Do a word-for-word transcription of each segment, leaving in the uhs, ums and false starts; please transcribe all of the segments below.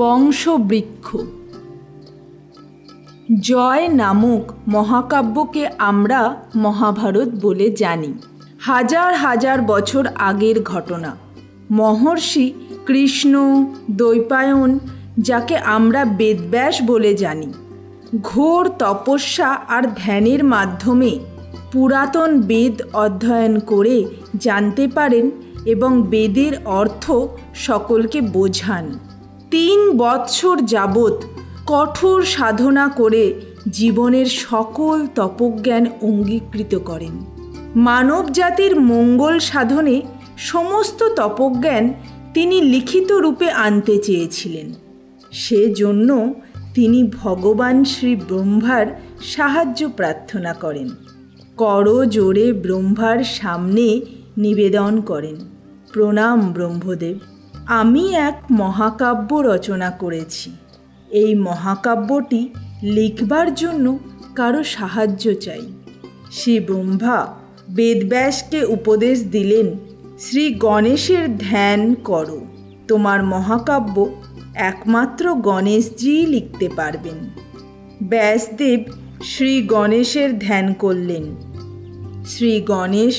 বংশবৃক্ষ। জয় নামক মহাকাব্যকে আমরা মহাভারত বলে জানি। হাজার হাজার বছর আগের ঘটনা। মহর্ষি কৃষ্ণ, দৈপায়ন যাকে আমরা বেদব্যাস বলে জানি, ঘোর তপস্যা আর ধ্যানের মাধ্যমে পুরাতন বেদ অধ্যয়ন করে জানতে পারেন এবং বেদের অর্থ সকলকে বোঝান। তিন বৎসর যাবৎ কঠোর সাধনা করে জীবনের সকল তপজ্ঞান অঙ্গীকৃত করেন। মানব জাতির মঙ্গল সাধনে সমস্ত তপজ্ঞান তিনি লিখিত রূপে আনতে চেয়েছিলেন। সেজন্য তিনি ভগবান শ্রী ব্রহ্মার সাহায্য প্রার্থনা করেন, করজোড়ে ব্রহ্মার সামনে নিবেদন করেন, প্রণাম ব্রহ্মদেব, আমি এক মহাকাব্য রচনা করেছি। এই মহাকাব্যটি লিখবার জন্য কারো সাহায্য চাই। শ্রী ব্রহ্মা বেদব্যাসকে উপদেশ দিলেন, শ্রী গণেশের ধ্যান করো, তোমার মহাকাব্য একমাত্র গণেশজি লিখতে পারবেন। ব্যাসদেব শ্রী গণেশের ধ্যান করলেন। শ্রী গণেশ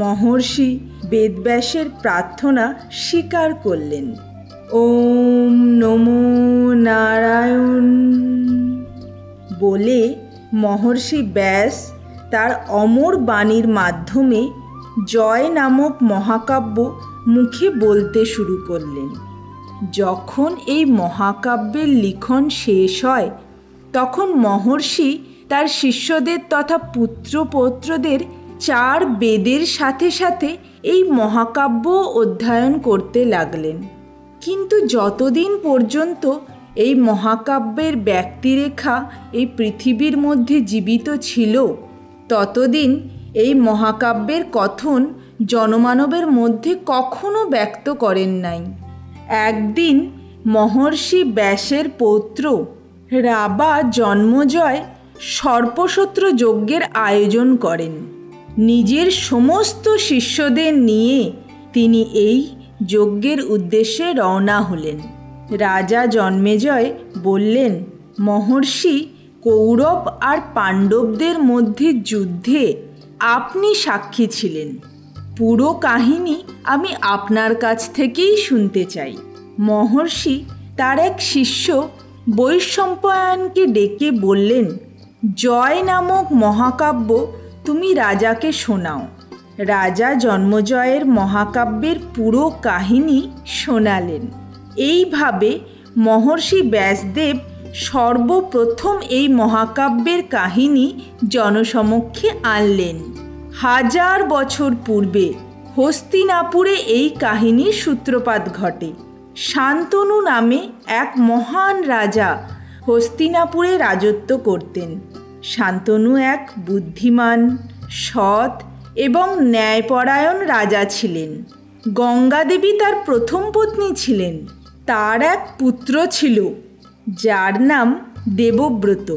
মহর্ষি বেদব্যাসের প্রার্থনা স্বীকার করলেন। ওম নমো নারায়ণ বলে মহর্ষি ব্যাস তার অমর বাণীর মাধ্যমে জয় নামক মহাকাব্য মুখে বলতে শুরু করলেন। যখন এই মহাকাব্যের লিখন শেষ হয়, তখন মহর্ষি তার শিষ্যদের তথা পুত্র পৌত্রদের চার বেদের সাথে সাথে এই মহাকাব্য অধ্যয়ন করতে লাগলেন। কিন্তু যতদিন পর্যন্ত এই মহাকাব্যের ব্যক্তিরেখা এই পৃথিবীর মধ্যে জীবিত ছিল, ততদিন এই মহাকাব্যের কথন জনমানবের মধ্যে কখনো ব্যক্ত করেন নাই। একদিন মহর্ষি ব্যাসের পৌত্র রাবা জন্মজয় সর্পশত্র যজ্ঞের আয়োজন করেন। নিজের সমস্ত শিষ্যদের নিয়ে তিনি এই যজ্ঞের উদ্দেশ্যে রওনা হলেন। রাজা জন্মেজয় বললেন, মহর্ষি, কৌরব আর পাণ্ডবদের মধ্যে যুদ্ধে আপনি সাক্ষী ছিলেন, পুরো কাহিনী আমি আপনার কাছ থেকেই শুনতে চাই। মহর্ষি তার এক শিষ্য বৈশম্পায়নকে ডেকে বললেন, জয় নামক মহাকাব্য তুমি রাজাকে শোনাও। রাজা জন্মজয়ের মহাকাব্যের পুরো কাহিনী শোনালেন। এইভাবে মহর্ষি ব্যাসদেব সর্বপ্রথম এই মহাকাব্যের কাহিনী জনসমক্ষে আনলেন। হাজার বছর পূর্বে হস্তিনাপুরে এই কাহিনীর সূত্রপাত ঘটে। শান্তনু নামে এক মহান রাজা হস্তিনাপুরে রাজত্ব করতেন। শান্তনু এক বুদ্ধিমান, সৎ এবং ন্যায়পরায়ণ রাজা ছিলেন। গঙ্গাদেবী তার প্রথম পত্নী ছিলেন। তার এক পুত্র ছিল যার নাম দেবব্রত,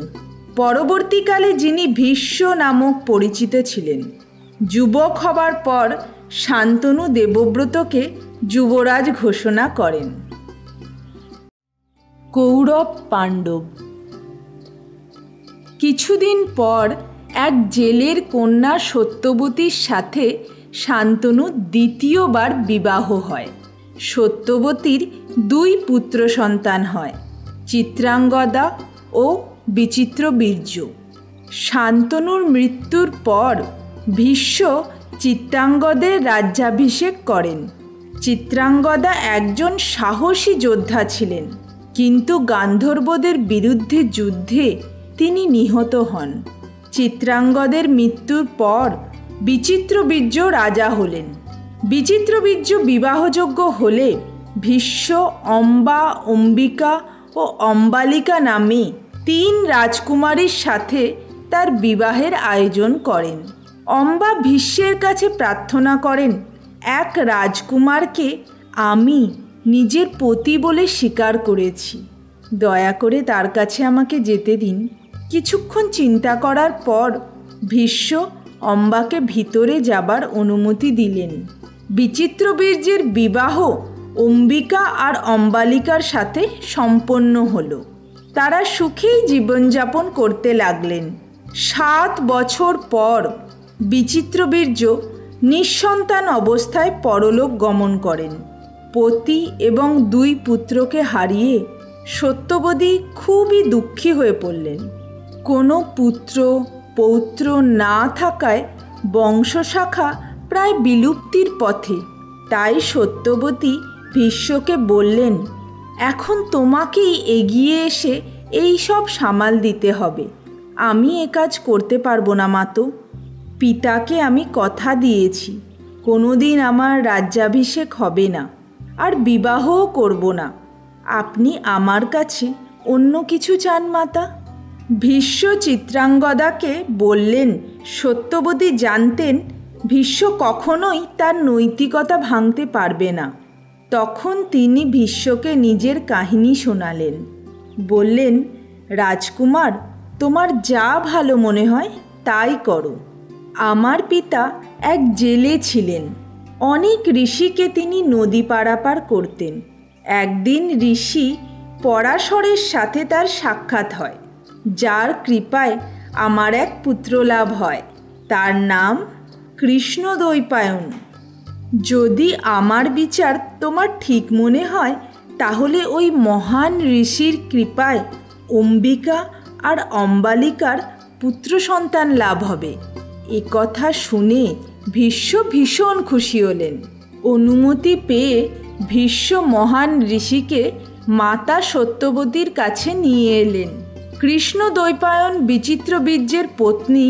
পরবর্তীকালে যিনি ভীষ্ম নামক পরিচিত ছিলেন। যুবক হবার পর শান্তনু দেবব্রতকে যুবরাজ ঘোষণা করেন। কৌরব পাণ্ডব। কিছুদিন পর এক জেলের কন্যা সত্যবতীর সাথে শান্তনু দ্বিতীয়বার বিবাহ হয়। সত্যবতীর দুই পুত্র সন্তান হয়, চিত্রাঙ্গদা ও বিচিত্রবীর্য। শান্তনুর মৃত্যুর পর ভীষ্ম চিত্রাঙ্গদের রাজ্যাভিষেক করেন। চিত্রাঙ্গদা একজন সাহসী যোদ্ধা ছিলেন, কিন্তু গান্ধর্বদের বিরুদ্ধে যুদ্ধে তিনি নিহত হন। চিত্রাঙ্গদের মৃত্যুর পর বিচিত্রবীর্য রাজা হলেন। বিচিত্রবীর্য বিবাহযোগ্য হলে ভীষ্ম অম্বা, অম্বিকা ও অম্বালিকা নামে তিন রাজকুমারীর সাথে তার বিবাহের আয়োজন করেন। অম্বা ভীষ্মের কাছে প্রার্থনা করেন, এক রাজকুমারকে আমি নিজের পতি বলে স্বীকার করেছি, দয়া করে তার কাছে আমাকে যেতে দিন। কিছুক্ষণ চিন্তা করার পর ভীষ্ম অম্বাকে ভিতরে যাবার অনুমতি দিলেন। বিচিত্রবীর্যের বিবাহ अम्बिका और अम्बालिकार साथे सम्पन्न हलो। तारा सुखेई जीवन यापन करते लागलेन। सात बछर पर विचित्रबीर्य निःसन्तान अवस्थाय परलोक गमन करें। पति एवं दुई पुत्र के हारिए सत्यवती खूब ही दुखी हो पड़लें। कोनो पुत्र पौत्र ना थाकाय वंशशाखा प्राय विलुप्तिर पथे। ताई सत्यवती भीष्म के बोलें, एखन तोमाकेई एगिए एसे एई सब सामाल दीते हबे। आमी ए काज करते पारबो ना मातो। पिता के आमी कथा दिएछि कोनोदिन आमार राज्याभिषेक हबे ना और विवाहो करबो ना। आपनी आमार काछे अन्य किछु चान माता। भीष्म चित्रांगदा के बोलें। सत्यवती जानतें भीष्म कखनोई तार नैतिकता भांगते पारबे ना। तखन तिनी भीष्म के निजेर काहिनी शोनालेन। बोलें, राजकुमार तोमार जा भालो मने हय ताई करो। आमार पिता एक जेले छिलेन। अनेक ऋषि के तिनी नदी पारापार करतेन। एक दिन ऋषि पराशरेर साथे तार साक्षात हय, जार कृपाय आमार एक पुत्र लाभ हय। तार नाम कृष्णद्वैपायन। यदि आमार विचार तोमार ठीक मने हय ताहले ओई महान ऋषिर कृपाय अम्बिका और अम्बालिकार पुत्र सन्तान लाभ हबे। ए कथा शुने भीष्म भीषण खुशी हलेन। अनुमति पेये भीष्म महान ऋषि के माता सत्यवतीर काछे निये एलेन। कृष्णद्वैपायन विचित्रबीर्येर पत्नी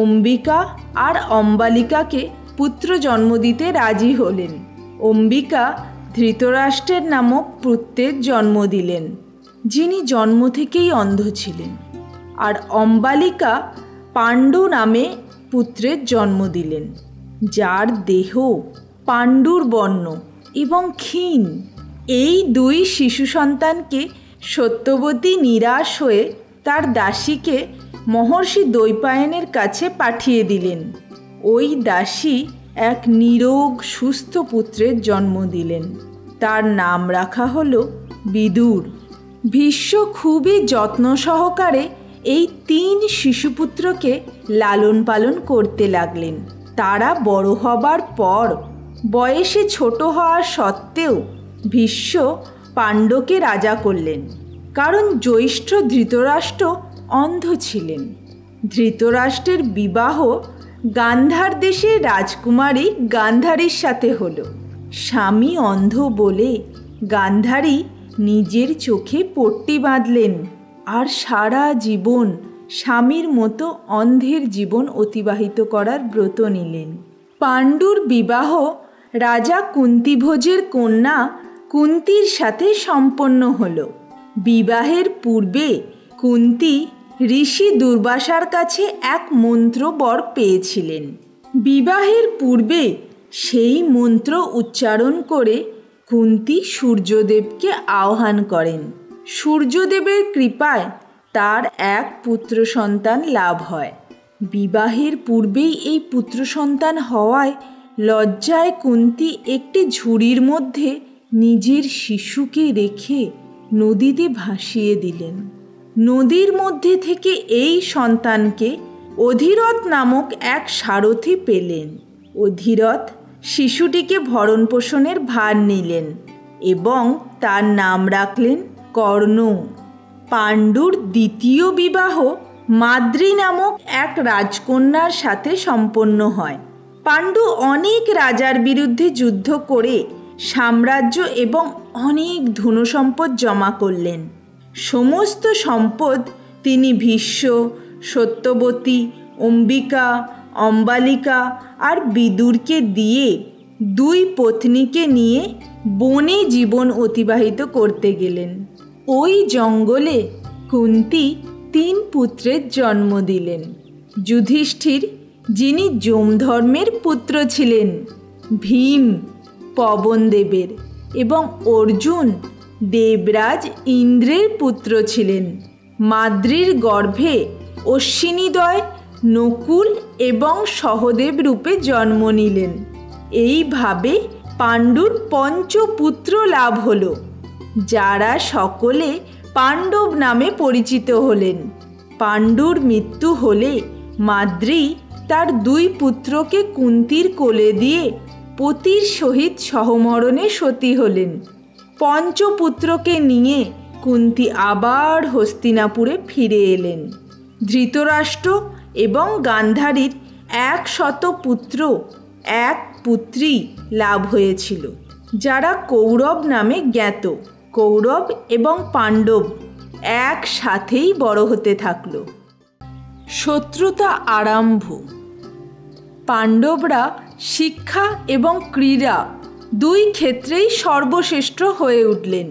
अम्बिका और अम्बालिका के पुत्र जन्म दीते राजी हलेन। अम्बिका धृतराष्ट्रेर नामक पुत्रेर जन्म दिलेन, जिनी जन्म थेकेई अंध छिलेन। और अम्बालिका पांडु नामे पुत्रेर जन्म दिलेन, जार देह पांडुर बर्ण एवं क्षीण। एई दुई शिशु सन्तान के सत्यवती निराश हुए तार दासी के महर्षि द्वैपायनेर काछे पाठिए दिलेन। ओई दासी एक निरोग सुस्थ पुत्रेर जन्म दिलेन। तार नाम रखा हलो विदुर। भीष्म खूबी जत्न सहकारे एई तीन शिशुपुत्र के लालन पालन करते लागलेन। तारा बड़ हबार पर बयसे छोट हवा सत्त्वेओ भीष्म पांडव के राजा करलेन, कारण ज्येष्ठ धृतराष्ट्र अंध छिलेन। धृतराष्ट्रेर विवाह गांधार देशे राजकुमारी गांधारीर साथे हलो। स्वामी अंध बोले गांधारी निजेर चोखे पट्टी बांधलेन और सारा जीवन स्वामीर मतो अंधेर जीवन अतिबाहित करार व्रत निलेन। पांडुर विवाह राजा कुंतीभोजेर कन्या कुंतीर साथे सम्पन्न हलो। विवाहेर पूर्वे कुंती ऋषि दुर्वासार काछे एक मंत्र बर पेयेछिलेन। विवाहेर पूर्वे सेई मंत्र उच्चारण करे कुंती सूर्यदेवके आह्वान करें। सूर्यदेवेर कृपाय तार एक पुत्र सन्तान लाभ हय। विवाहेर पूर्वेई एई पुत्र सन्तान हवाय लज्जाय कुंती एकटी झुड़िर मध्य निजेर शिशुके रेखे नदीते भासिए दिलेन। नदीर मध्य थेके एई सन्तानके अधिरथ नामक एक सारथी पेलेन। अधिरथ शिशुटीके भरण पोषणेर भार निलेन एबं तार नाम राखलेन कर्ण। पांडुर द्वितीय विवाह माद्री नामक एक राजकन्यार साथे सम्पन्न हय। पांडु अनेक राजार बिरुद्धे युद्ध करे साम्राज्य एवं अनेक धनसम्पद जमा करलेन। समस्त सम्पद तिनी भीष्म सत्यवती अम्बिका अम्बालिका और विदुर के दिए दुई पत्नी के निये बने जीवन अतिबाहित करते गेलेन। ओई जंगले कुंती तीन पुत्रेर जन्म दिलेन। युधिष्ठिर जिनी जमधर्मेर पुत्र छिलेन, भीम पवनदेवेर एवं अर्जुन देवराज इंद्रेर पुत्र छिलेन। माद्रीर गर्भे अश्विनीदय नकुल एवं सहदेव रूपे जन्म निलेन। एई भावे पाण्डुर पंचपुत्र लाभ हलो, जारा सकले पांडव नामे परिचित हलेन। पाण्डुर मृत्यु होले माद्री तार दुई पुत्र के कुंतीर कोले दिए पतिर सहित सहमरणे सती हलेन। पंचपुत्र के निये कुंती आबार हस्तिनापुरे फिरे एलेन। धृतराष्ट्र एवं गांधारीर एक शत पुत्र एक पुत्री लाभ हयेछिलो, जारा कौरव नामे ज्ञात। कौरव एवं पांडव एक साथेई बड़ होते थाकलो। शत्रुता आरम्भ। पांडवरा शिक्षा एवं क्रीड़ा दुई क्षेत्रेई सर्वश्रेष्ठ हये उठलेन।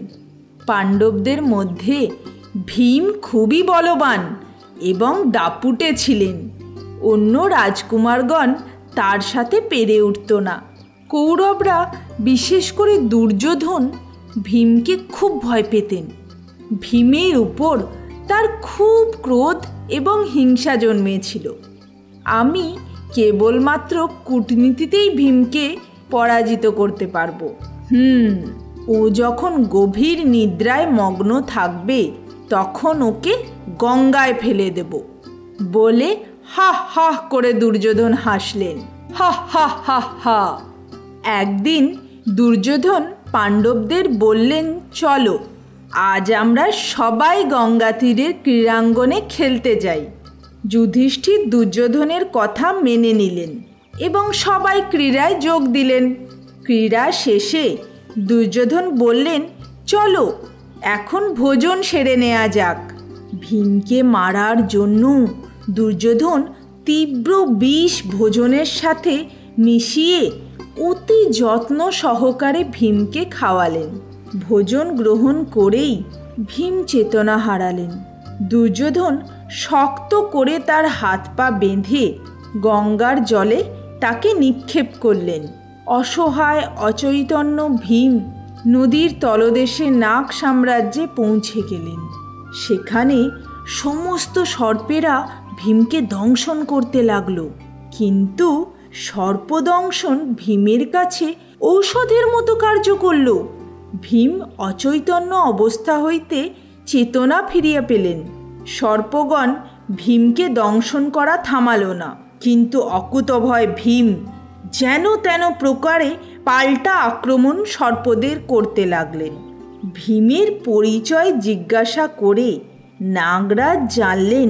पांडवदेर मध्य भीम खूबी बलवान एवं दापुटे छिलेन। अन्य राजकुमारगण तार साथे पेरे उठतो ना। कौरवरा विशेष करे दुर्योधन भीम के खूब भय पेतेन। भीमेर ऊपर तार खूब क्रोध एवं हिंसा जन्मेछिलो। आमी केवलमात्र कूटनीतितेई भीम के पराजित करते पारबो। हम्म ओ जखन गभीर निद्राय मग्न थाकबे तखन ओके गंगाय फेले देब बोले हा हा करे दुर्योधन हासलेन। हा हा हा हा। एकदिन दुर्योधन पांडवदेर बोलेन, चलो आज आमरा सबाई गंगा तीरेर क्रीड़ांगणे खेलते जाई। युधिष्ठिर दुर्योधनेर कथा मेने निलेन एबं सबाई क्रीड़ाय जोग दिलेन। क्रीड़ा शेषे दुर्योधन बोलेन, चलो एखन भोजन सेरे नेওয়া যাক। भीमके मारार जोन्नो दुर्योधन तीव्र विष भोजनेर साथे मिशिये अति जत्न सहकारे भीमके खावालेन। भोजन ग्रहण करेई भीम चेतना हारालेन। दुर्योधन शक्त करे तार हाथ पा बेंधे गंगार जले ताके निक्षेप करलेन। असहाय अचैतन्य भीम नदीर तलदेशे नाग साम्राज्ये पहुँचे गेलेन। सेखाने समस्त सर्पेरा भीमके दंशन करते लागलो, किन्तु सर्पदंशन भीमेर काछे औषधेर मतो कार्य करलो। भीम अचैतन्य अवस्था हईते चेतना फिरिया पेलेन। सर्पगण भीम के दंशन करा थामालो ना, किन्तु अकुतभय भीम जेन तेन प्रकारे पाल्टा आक्रमण सर्पदेर करते लागलेन। भीमेर परिचय जिज्ञासा करे नागराज जानलेन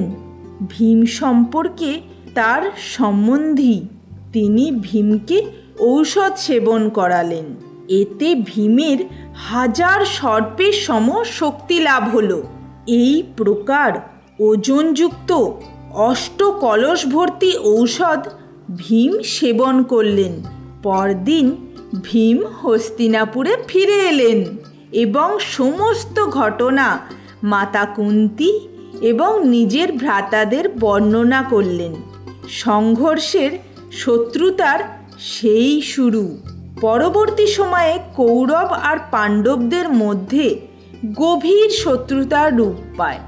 भीम सम्पर्के तार सम्बन्धी। तिनी भीम के औषध सेवन करालेन। एते भीमेर हजार सर्पेर सम शक्ति लाभ हलो। एई प्रकार ओजनयुक्त अष्ट कलश भर्ती औषध भीम सेवन करलेन। परदिन भीम हस्तिनापुरे फिरे एलेन एवं समस्त घटना माता कुंती एवं निजेर भ्रातादेर वर्णना करलेन। संघर्षेर शत्रुतार सेई शुरू। परवर्ती समय कौरव और पांडवदेर मध्य गभीर शत्रुतार रूप पाय।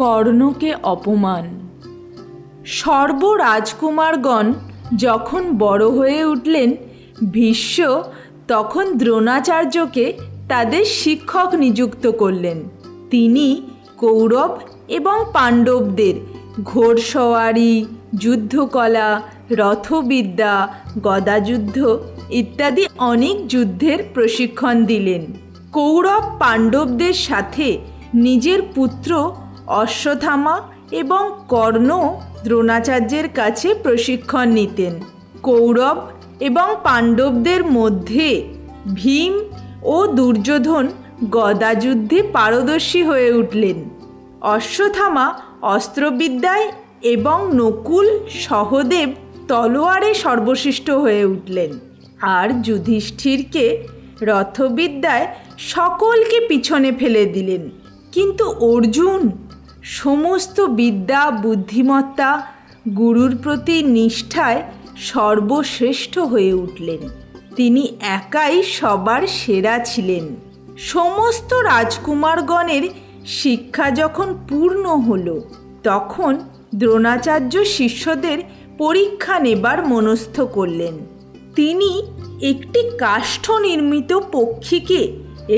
कर्ण के अपमान। सर्वराजकुमारगण जखन बड़ हये उठलेन भीष्म तखन द्रोणाचार्य के तादेर शिक्षक नियुक्त करलेन। तिनी कौरव एवं पांडवदेर घोड़सवारी, युद्धकला, रथविद्या, गदायुद्ध इत्यादि अनेक युद्धेर प्रशिक्षण दिलेन। कौरव पांडवदेर साथे निजेर पुत्र अश्वत्थामा एवं कर्ण द्रोणाचार्येर काछे प्रशिक्षण नितेन। कौरव एवं पांडवदेर मध्य भीम ओ दुर्योधन गदायुद्धे पारदर्शी हये उठलेन। अश्वत्थामा अस्त्रविद्याय एवं नकुल सहदेव तलोवारे सर्वश्रेष्ठ हये उठलेन। आर युधिष्ठिर के रथविद्याय सकल के पिछने फेले दिलेन। किन्तु अर्जुन समस्त विद्या बुद्धिमत्ता गुरुर प्रति निष्ठाय सर्वश्रेष्ठ हये उठलेन। तिनी एकाई सबार सेरा छिलेन। समस्त राजकुमारगणेर शिक्षा जखन पूर्ण हलो तखन द्रोणाचार्य शिष्यदेर परीक्षा नेबार मनस्थ करलेन। তিনি একটি কাষ্ঠ নির্মিত পক্ষীকে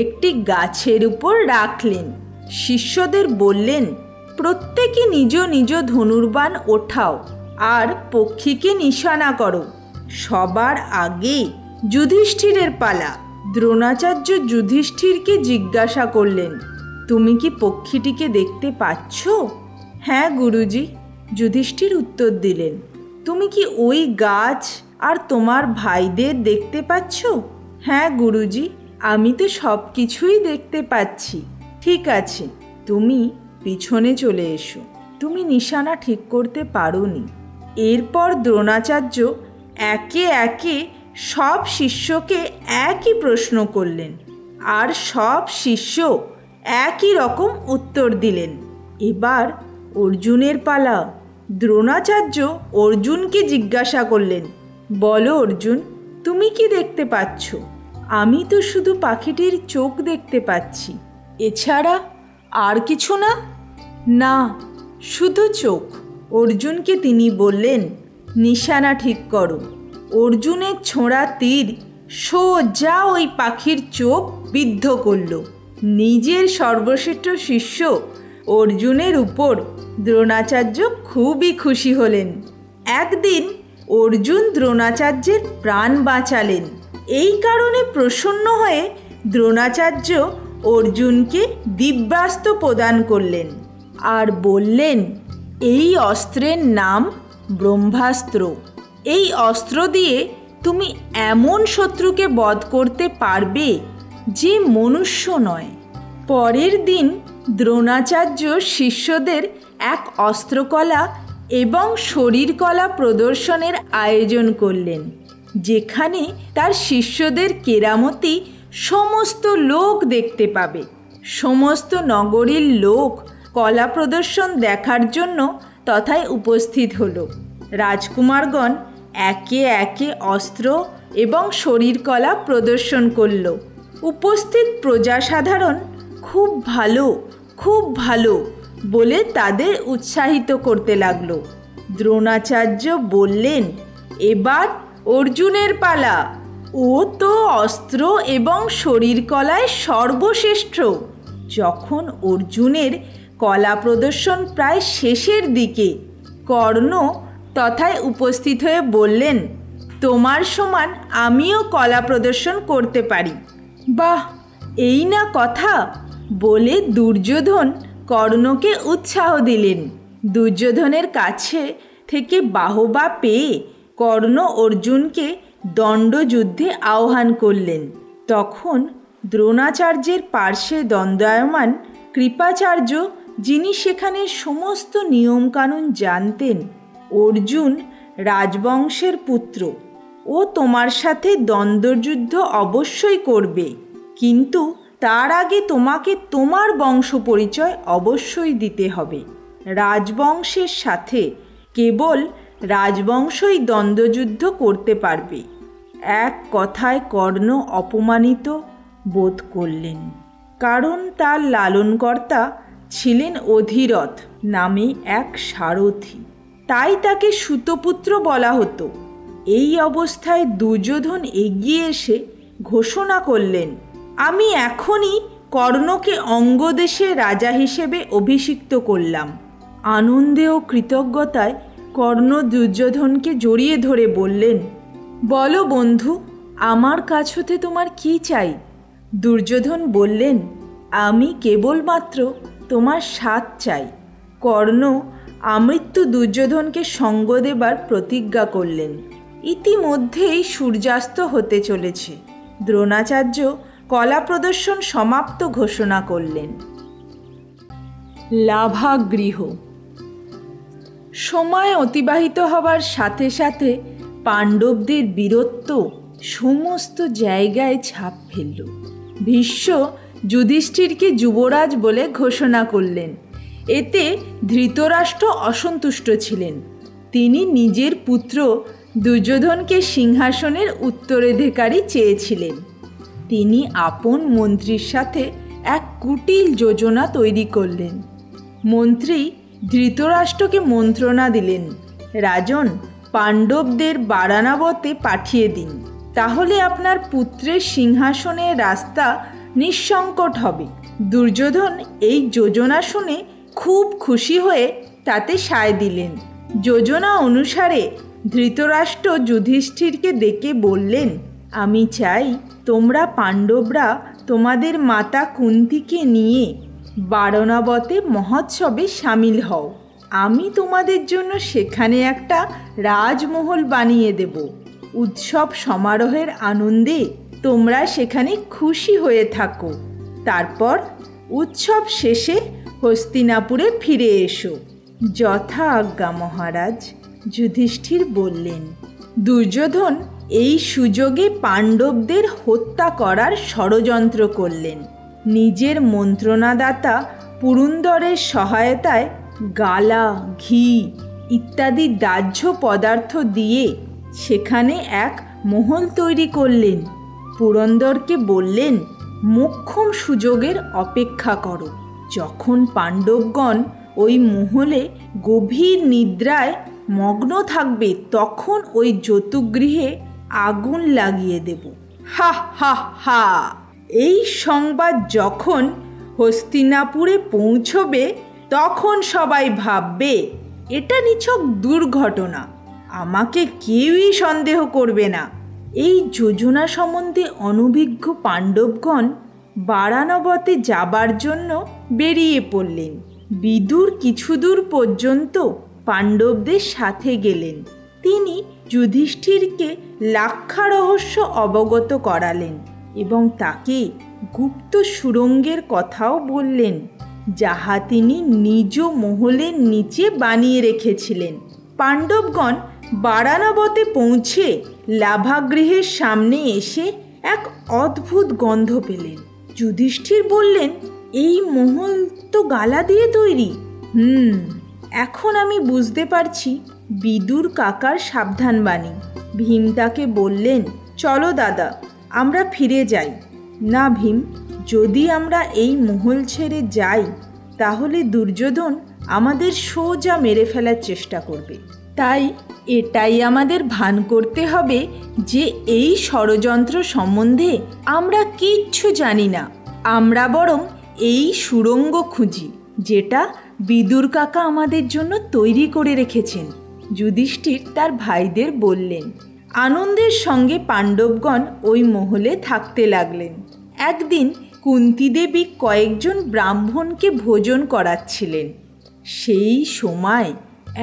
একটি গাছের উপর রাখলেন। শিষ্যদের বললেন, প্রত্যেকে নিজ নিজ ধনুর্বাণ ওঠাও আর পক্ষীকে নিশানা করো। সবার আগে যুধিষ্ঠিরের পালা। দ্রোণাচার্য যুধিষ্ঠিরকে জিজ্ঞাসা করলেন, তুমি কি পক্ষীটিকে দেখতে পাচ্ছ? হ্যাঁ গুরুজি, যুধিষ্ঠির উত্তর দিলেন। তুমি কি ওই গাছ আর তোমার ভাইদের দেখতে পাচ্ছ? হ্যাঁ গুরুজি, আমি তো সব কিছুই দেখতে পাচ্ছি। ঠিক আছে, তুমি পিছনে চলে এসো। তুমি নিশানা ঠিক করতে পারোনি। এরপর দ্রোণাচার্য একে একে সব শিষ্যকে একই প্রশ্ন করলেন আর সব শিষ্য একই রকম উত্তর দিলেন। এবার অর্জুনের পালা। দ্রোণাচার্য অর্জুনকে জিজ্ঞাসা করলেন, বলো অর্জুন, তুমি কি দেখতে পাচ্ছ? আমি তো শুধু পাখিটির চোখ দেখতে পাচ্ছি, এছাড়া আর কিছু না। না, শুধু চোখ। অর্জুনকে তিনি বললেন, নিশানা ঠিক করো। অর্জুনের ছোঁড়া তীর সোজা ওই পাখির চোখ বিদ্ধ করল। নিজের সর্বশ্রেষ্ঠ শিষ্য অর্জুনের উপর দ্রোণাচার্য খুবই খুশি হলেন। একদিন অর্জুন দ্রোণাচার্যের প্রাণ বাঁচালেন। এই কারণে প্রসন্ন হয়ে দ্রোণাচার্য অর্জুনকে দিব্যাস্ত্র প্রদান করলেন আর বললেন, এই অস্ত্রের নাম ব্রহ্মাস্ত্র। এই অস্ত্র দিয়ে তুমি এমন শত্রুকে বধ করতে পারবে যে মনুষ্য নয়। পরের দিন দ্রোণাচার্য শিষ্যদের এক অস্ত্রকলা এবং শরীরকলা প্রদর্শনের আয়োজন করলেন, যেখানে তার শিষ্যদের কেরামতি সমস্ত লোক দেখতে পাবে। সমস্ত নগরীর লোক কলা প্রদর্শন দেখার জন্য তথায় উপস্থিত হল। রাজকুমারগণ একে একে অস্ত্র এবং শরীরকলা প্রদর্শন করল। উপস্থিত প্রজাসাধারণ খুব ভালো, খুব ভালো বলে তাদের উৎসাহিত করতে লাগল। দ্রোণাচার্য বললেন, এবার অর্জুনের পালা। ও তো অস্ত্র এবং শরীরকলায় সর্বশ্রেষ্ঠ। যখন অর্জুনের কলা প্রদর্শন প্রায় শেষের দিকে, কর্ণ তথায় উপস্থিত হয়ে বললেন, তোমার সমান আমিও কলা প্রদর্শন করতে পারি। বাহ, এই না কথা বলে দুর্যোধন কর্ণকে উৎসাহ দিলেন। দুর্যোধনের কাছে থেকে বাহবা পেয়ে কর্ণ অর্জুনকে দণ্ডযুদ্ধে আহ্বান করলেন। তখন দ্রোণাচার্যের পার্শ্বে দণ্ডায়মান কৃপাচার্য, যিনি সেখানে সমস্ত নিয়মকানুন জানতেন, অর্জুন রাজবংশের পুত্র, ও তোমার সাথে দ্বন্দ্বযুদ্ধ অবশ্যই করবে, কিন্তু তার আগে তোমাকে তোমার বংশ পরিচয় অবশ্যই দিতে হবে। রাজবংশের সাথে কেবল রাজবংশই দ্বন্দ্বযুদ্ধ করতে পারবে। এক কথায় কর্ণ অপমানিত বোধ করলেন, কারণ তার লালনকর্তা ছিলেন অধিরথ নামে এক সারথি, তাই তাকে সুতপুত্র বলা হতো। এই অবস্থায় দুর্যোধন এগিয়ে এসে ঘোষণা করলেন, আমি এখনই কর্ণকে অঙ্গদেশে রাজা হিসেবে অভিষিক্ত করলাম। আনন্দে ও কৃতজ্ঞতায় কর্ণ দুর্যোধনকে জড়িয়ে ধরে বললেন, বলো বন্ধু, আমার কাছ হতে তোমার কি চাই? দুর্যোধন বললেন, আমি কেবলমাত্র তোমার সাথ চাই। কর্ণ আমৃত্যু দুর্যোধনকে সঙ্গ দেবার প্রতিজ্ঞা করলেন। ইতিমধ্যেই সূর্যাস্ত হতে চলেছে। দ্রোণাচার্য কলা প্রদর্শন সমাপ্ত ঘোষণা করলেন। লাভাগৃহ। সময় অতিবাহিত হবার সাথে সাথে পাণ্ডবদের বীরত্ব সমস্ত জায়গায় ছাপ ফেলল। ভীষ্ম যুধিষ্ঠিরকে যুবরাজ বলে ঘোষণা করলেন। এতে ধৃতরাষ্ট্র অসন্তুষ্ট ছিলেন। তিনি নিজের পুত্র দুর্যোধনকে সিংহাসনের উত্তরাধিকারী চেয়েছিলেন। তিনি আপন মন্ত্রীর সাথে এক কুটিল যোজনা তৈরি করলেন। মন্ত্রী ধৃতরাষ্ট্রকে মন্ত্রণা দিলেন, রাজন, পাণ্ডবদের বারাণাবতে পাঠিয়ে দিন, তাহলে আপনার পুত্রের সিংহাসনের রাস্তা নিঃসংকট হবে। দুর্যোধন এই যোজনা শুনে খুব খুশি হয়ে তাতে সায় দিলেন। যোজনা অনুসারে ধৃতরাষ্ট্র যুধিষ্ঠিরকে ডেকে বললেন, আমি চাই তোমরা পাণ্ডবরা তোমাদের মাতা কুন্তিকে নিয়ে বারণাবতে মহোৎসবে সামিল হও। আমি তোমাদের জন্য সেখানে একটা রাজমহল বানিয়ে দেব। উৎসব সমারোহের আনন্দে তোমরা সেখানে খুশি হয়ে থাকো। তারপর উৎসব শেষে হস্তিনাপুরে ফিরে এসো। যথা আজ্ঞা মহারাজ, যুধিষ্ঠির বললেন। দুর্যোধন এই সুযোগে পাণ্ডবদের হত্যা করার ষড়যন্ত্র করলেন। নিজের মন্ত্রণাদাতা পুরুন্দরের সহায়তায় গালা, ঘি ইত্যাদি দাহ্য পদার্থ দিয়ে সেখানে এক মহল তৈরি করলেন। পুরন্দরকে বললেন, মোক্ষম সুযোগের অপেক্ষা করো। যখন পাণ্ডবগণ ওই মহলে গভীর নিদ্রায় মগ্ন থাকবে, তখন ওই যতুগৃহে আগুন লাগিয়ে দেব। হা হা হা। এই সংবাদ যখন হস্তিনাপুরে পৌঁছবে, তখন সবাই ভাববে এটা নিছক দুর্ঘটনা, আমাকে কেউই সন্দেহ করবে না। এই যোজনা সম্বন্ধে অনভিজ্ঞ পাণ্ডবগণ বারাণবতে যাবার জন্য বেরিয়ে পড়লেন। বিদুর কিছুদূর পর্যন্ত পাণ্ডবদের সাথে গেলেন। তিনি যুধিষ্ঠিরকে লাক্ষা রহস্য অবগত করালেন এবং তাকে গুপ্ত সুরঙ্গের কথাও বললেন, যাহা তিনি নিজ মহলের নিচে বানিয়ে রেখেছিলেন। পাণ্ডবগণ বারাণবতে পৌঁছে লাভাগৃহের সামনে এসে এক অদ্ভুত গন্ধ পেলেন। যুধিষ্ঠির বললেন, এই মহল তো গালা দিয়ে তৈরি। হুম এখন আমি বুঝতে পারছি বিদুর কাকার সাবধানবাণী। ভীম তাকে বললেন, চলো দাদা, আমরা ফিরে যাই। না ভীম, যদি আমরা এই মহল ছেড়ে যাই, তাহলে দুর্যোধন আমাদের সোজা মেরে ফেলার চেষ্টা করবে। তাই এটাই আমাদের ভান করতে হবে যে এই ষড়যন্ত্র সম্বন্ধে আমরা কিচ্ছু জানি না। আমরা বরং এই সুরঙ্গ খুঁজি, যেটা বিদুর কাকা আমাদের জন্য তৈরি করে রেখেছেন। যুধিষ্ঠির তার ভাইদের বললেন। আনন্দের সঙ্গে পাণ্ডবগণ ওই মহলে থাকতে লাগলেন। একদিন কুন্তি দেবী কয়েকজন ব্রাহ্মণকে ভোজন করাচ্ছিলেন। সেই সময়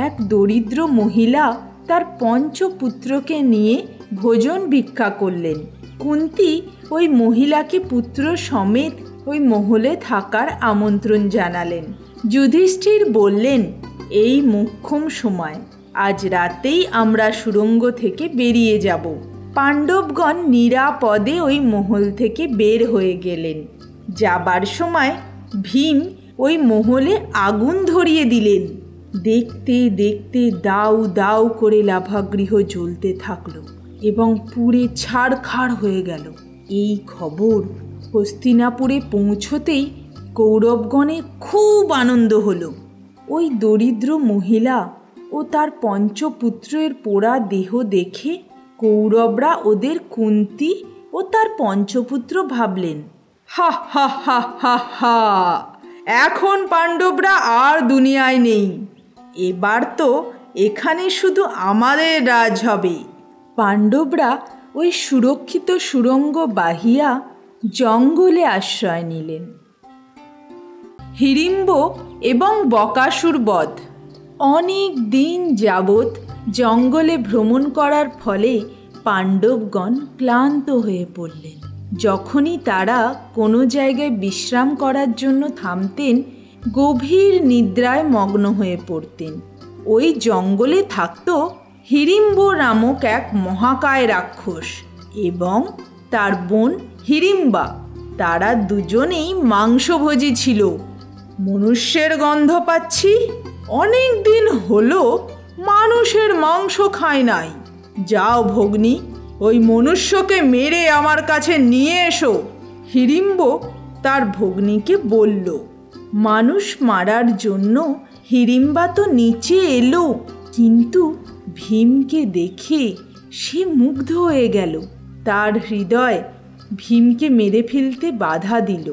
এক দরিদ্র মহিলা তার পঞ্চপুত্রকে নিয়ে ভোজন ভিক্ষা করলেন। কুন্তি ওই মহিলাকে পুত্র সমেত ওই মহলে থাকার আমন্ত্রণ জানালেন। যুধিষ্ঠির বললেন, এই মোক্ষম সময়, আজ রাতেই আমরা সুরঙ্গ থেকে বেরিয়ে যাব। পাণ্ডবগণ নিরাপদে ওই মহল থেকে বের হয়ে গেলেন। যাবার সময় ভীম ওই মহলে আগুন ধরিয়ে দিলেন। দেখতে দেখতে দাউ দাউ করে লাভাগৃহ জ্বলতে থাকল এবং পুড়ে ছাড়খাড় হয়ে গেল। এই খবর হস্তিনাপুরে পৌঁছতেই কৌরবগণে খুব আনন্দ হলো। ওই দরিদ্র মহিলা ও তার পঞ্চপুত্রের পোড়া দেহ দেখে কৌরবরা ওদের কুন্তি ও তার পঞ্চপুত্র ভাবলেন। হা হা হা হা হা, এখন পাণ্ডবরা আর দুনিয়ায় নেই। এবার তো এখানে শুধু আমাদের রাজ হবে। পাণ্ডবরা ওই সুরক্ষিত সুরঙ্গ বাহিয়া জঙ্গলে আশ্রয় নিলেন। হিড়িম্ব এবং বকাসুর বধ। অনেক দিন যাবৎ জঙ্গলে ভ্রমণ করার ফলে পাণ্ডবগণ ক্লান্ত হয়ে পড়লেন। যখনই তারা কোনো জায়গায় বিশ্রাম করার জন্য থামতেন, গভীর নিদ্রায় মগ্ন হয়ে পড়তেন। ওই জঙ্গলে থাকত হিড়িম্ব নামক এক মহাকায় রাক্ষস এবং তার বোন হিড়িম্বা। তারা দুজনেই মাংসভোজী ছিল। মনুষ্যের গন্ধ পাচ্ছি, অনেক দিন হলো মানুষের মাংস খায় নাই। যাও ভগ্নী, ওই মনুষ্যকে মেরে আমার কাছে নিয়ে এসো, হিড়িম্ব তার ভগ্নীকে বলল। মানুষ মারার জন্য হিড়িম্বা তো নিচে এলো, কিন্তু ভীমকে দেখে সে মুগ্ধ হয়ে গেল। তার হৃদয় ভীমকে মেরে ফেলতে বাধা দিল।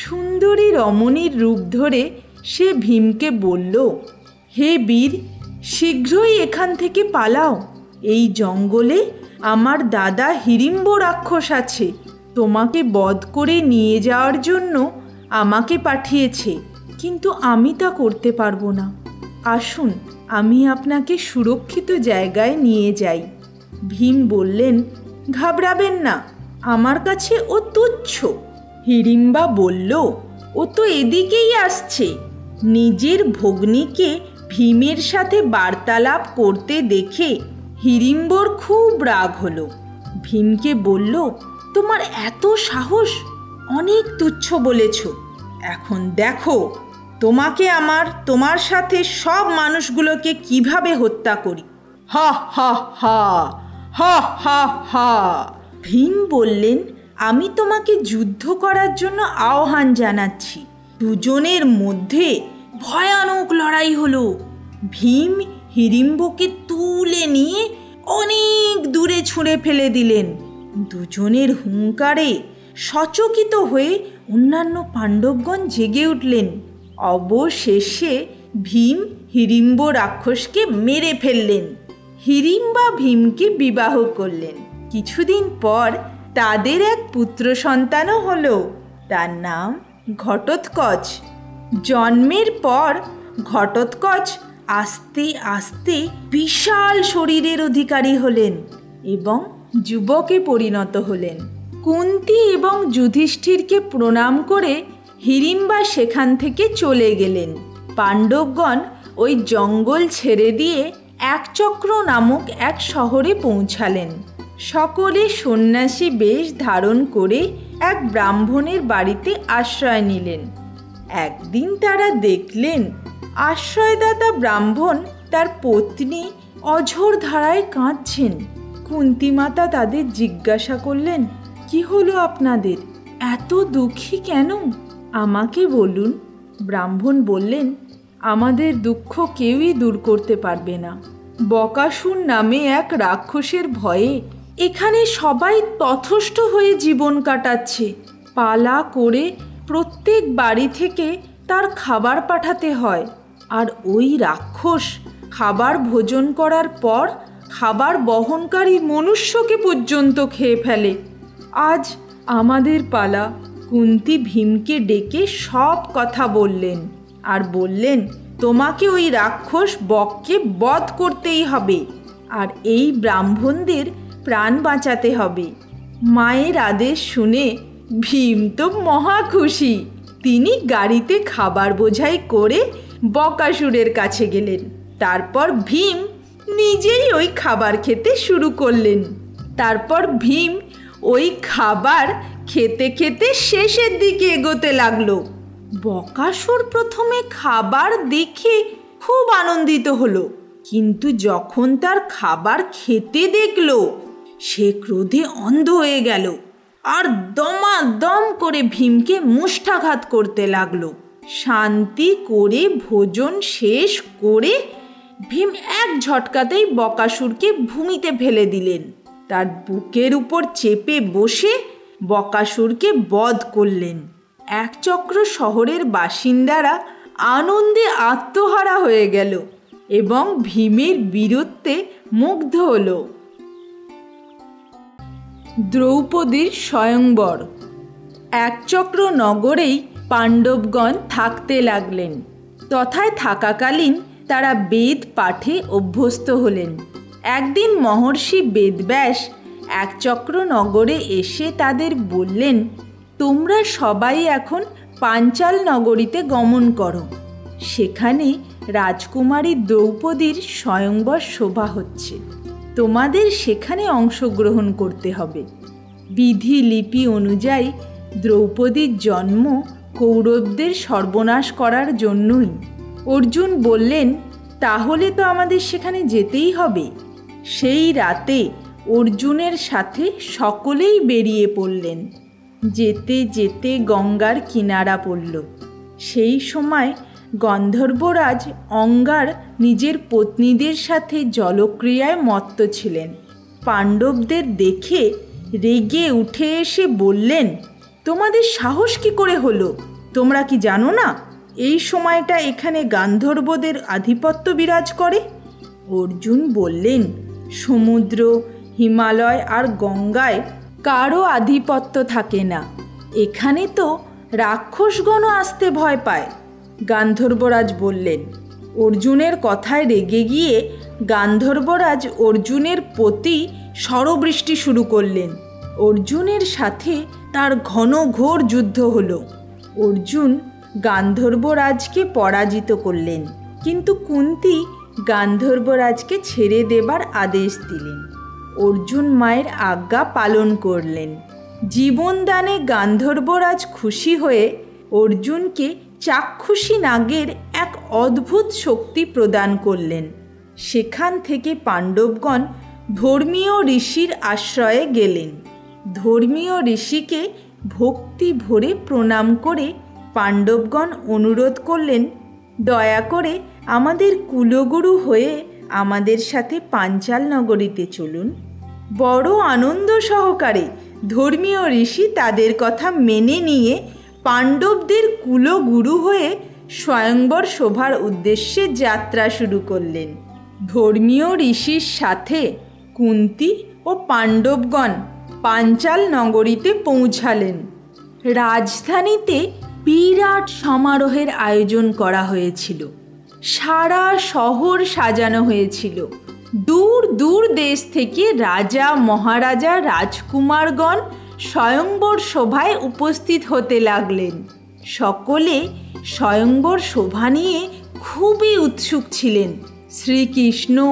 সুন্দরী রমণীর রূপ ধরে সে ভীমকে বলল, হে বীর, শীঘ্রই এখান থেকে পালাও। এই জঙ্গলে আমার দাদা হিড়িম্ব রাক্ষস আছে, তোমাকে বধ করে নিয়ে যাওয়ার জন্য আমাকে পাঠিয়েছে, কিন্তু আমি তা করতে পারবো না। আসুন আমি আপনাকে সুরক্ষিত জায়গায় নিয়ে যাই। ভীম বললেন, ঘাবড়াবেন না, আমার কাছে ও তুচ্ছ। হিড়িম্বা বলল, ও তো এদিকেই আসছে। নিজের ভগ্নীকে ভীমের সাথে বার্তালাপ করতে দেখে হিড়িম্বর খুব রাগ হলো। ভীমকে বলল, তোমার এত সাহস, অনেক তুচ্ছ বলেছ। এখন দেখো তোমাকে আমার তোমার সাথে সব মানুষগুলোকে কিভাবে হত্যা করি। হা হা হা হা হা হা। ভীম বললেন, আমি তোমাকে যুদ্ধ করার জন্য আহ্বান জানাচ্ছি। দুজনের মধ্যে ভয়ানক লড়াই হলো। ভীম হিড়িম্বকে তুলে নিয়ে অনেক দূরে ছুঁড়ে ফেলে দিলেন। দুজনের হুঙ্কারে সচকিত হয়ে অন্যান্য পাণ্ডবগণ জেগে উঠলেন। অবশেষে ভীম হিড়িম্ব রাক্ষসকে মেরে ফেললেন। হিড়িম্বা ভীমকে বিবাহ করলেন। কিছুদিন পর তাদের এক পুত্র সন্তানও হলো। তার নাম ঘটোৎকচ। জন্মের পর ঘটোৎকচ আস্তে আস্তে বিশাল শরীরের অধিকারী হলেন এবং যুবকে পরিণত হলেন। কুন্তি এবং যুধিষ্ঠিরকে প্রণাম করে হিড়িম্বা সেখান থেকে চলে গেলেন। পাণ্ডবগণ ওই জঙ্গল ছেড়ে দিয়ে একচক্র নামক এক শহরে পৌঁছালেন। সকলে সন্ন্যাসী বেশ ধারণ করে এক ব্রাহ্মণের বাড়িতে আশ্রয় নিলেন। একদিন তারা দেখলেন আশ্রয়দাতা ব্রাহ্মণ তার পত্নী অঝোর ধারায় কাঁদছেন। কুন্তি মাতা তাদের জিজ্ঞাসা করলেন, কি হলো আপনাদের? এত দুঃখী কেন? আমাকে বলুন। ব্রাহ্মণ বললেন, আমাদের দুঃখ কেউই দূর করতে পারবে না। বকাসুর নামে এক রাক্ষসের ভয়ে এখানে সবাই তথস্থ হয়ে জীবন কাটাচ্ছে। পালা করে প্রত্যেক বাড়ি থেকে তার খাবার পাঠাতে হয়, আর ওই রাক্ষস খাবার ভোজন করার পর খাবার বহনকারী মনুষ্যকে পর্যন্ত খেয়ে ফেলে। আজ আমাদের পালা। কুন্তি ভীমকে ডেকে সব কথা বললেন আর বললেন, তোমাকে ওই রাক্ষস বককে বধ করতেই হবে, আর এই ব্রাহ্মণদের প্রাণ বাঁচাতে হবে। মায়ের আদেশ শুনে ভীম তো মহা খুশি। তিনি গাড়িতে খাবার বোঝাই করে বকাসুরের কাছে গেলেন। তারপর ভীম নিজেই ওই খাবার খেতে শুরু করলেন। তারপর ভীম ওই খাবার খেতে খেতে শেষের দিকে এগোতে লাগলো। বকাসুর প্রথমে খাবার দেখে খুব আনন্দিত হলো, কিন্তু যখন তার খাবার খেতে দেখলো সে ক্রোধে অন্ধ হয়ে গেল আর দমাদম করে ভীমকে মুষ্টাঘাত করতে লাগলো। শান্তি করে ভোজন শেষ করে ভীম এক ঝটকাতেই বকাসুরকে ভূমিতে ফেলে দিলেন। তার বুকের উপর চেপে বসে বকাসুরকে বধ করলেন। এক চক্র শহরের বাসিন্দারা আনন্দে আত্মহারা হয়ে গেল এবং ভীমের বীরত্বে মুগ্ধ হল। দ্রৌপদীর স্বয়ংবর। এক চক্র নগরেই পাণ্ডবগণ থাকতে লাগলেন। তথায় থাকাকালীন তারা বেদ পাঠে অভ্যস্ত হলেন। একদিন মহর্ষি বেদব্যাস একচক্র নগরে এসে তাদের বললেন, তোমরা সবাই এখন পাঞ্চাল নগরীতে গমন করো। সেখানে রাজকুমারী দ্রৌপদীর স্বয়ংবর শোভা হচ্ছে, তোমাদের সেখানে অংশগ্রহণ করতে হবে। বিধিলিপি অনুযায়ী দ্রৌপদীর জন্ম কৌরবদের সর্বনাশ করার জন্যই। অর্জুন বললেন, তাহলে তো আমাদের সেখানে যেতেই হবে। সেই রাতে অর্জুনের সাথে সকলেই বেরিয়ে পড়লেন। যেতে যেতে গঙ্গার কিনারা পড়ল। সেই সময় गंधर्वराज अंगार निजेर पत्नीदेर साथे जलक्रियाय मत्त छिलेन। पांडवदेर देखे रेगे उठे एसे बोलेन, तोमादेर साहस कि करे हलो? तोमरा कि जानो ना एई समयटा एखाने गंधर्वदेर आधिपत्य बिराज करे। अर्जुन बोलेन, समुद्र हिमालय और गंगाय कारो आधिपत्य थाके ना, एखाने तो राक्षसगण आसते भय पाय। गांधर्वराज बोलें। अर्जुनेर कथाय रेगे गिये गांधर्वराज अर्जुनेर प्रति शरबृष्टि शुरू करलें। अर्जुनेर साथे तार घन घोर युद्ध हलो। अर्जुन गांधर्वराज के पराजित करलें, किन्तु कुंती गांधर्वराज के छेड़े देवार आदेश दिलें। अर्जुन मायर आज्ञा पालन करलें। जीवन दाने गांधर्वराज खुशी हुए अर्जुन के चाक्षुषी नागेर एक अद्भुत शक्ति प्रदान करलें। सेखान थेके पांडवगण धर्मीय ऋषिर आश्रये गेलें। धर्मीय ऋषि के भक्ति भरे प्रणाम करे पांडवगण अनुरोध करलें, दया करे आमादेर कुलगुरु हुए आमादेर साथे पांचाल नगरीते चलुन। बड़ो आनंद सहकारे धर्मीय ऋषि तादेर कथा मेने निये पांडवदेर कुलगुरु हुए स्वयंवर शोभार उद्देश्ये यात्रा शुरू करलें। धर्मीय ऋषिर साथे कुंती और पांडवगण पांचाल नगरीते पौंछालेन। राजधानीते बिराट समारोहेर आयोजन करा हयेछिलो। सारा शहर सजानो हयेछिलो। दूर दूर देश थेके राजा महाराजा राजकुमारगण स्वयंवर शोभाय उपस्थित होते लागलेन। सकले स्वयंवर शोभा निये खूबी उत्सुक छिलेन। श्रीकृष्ण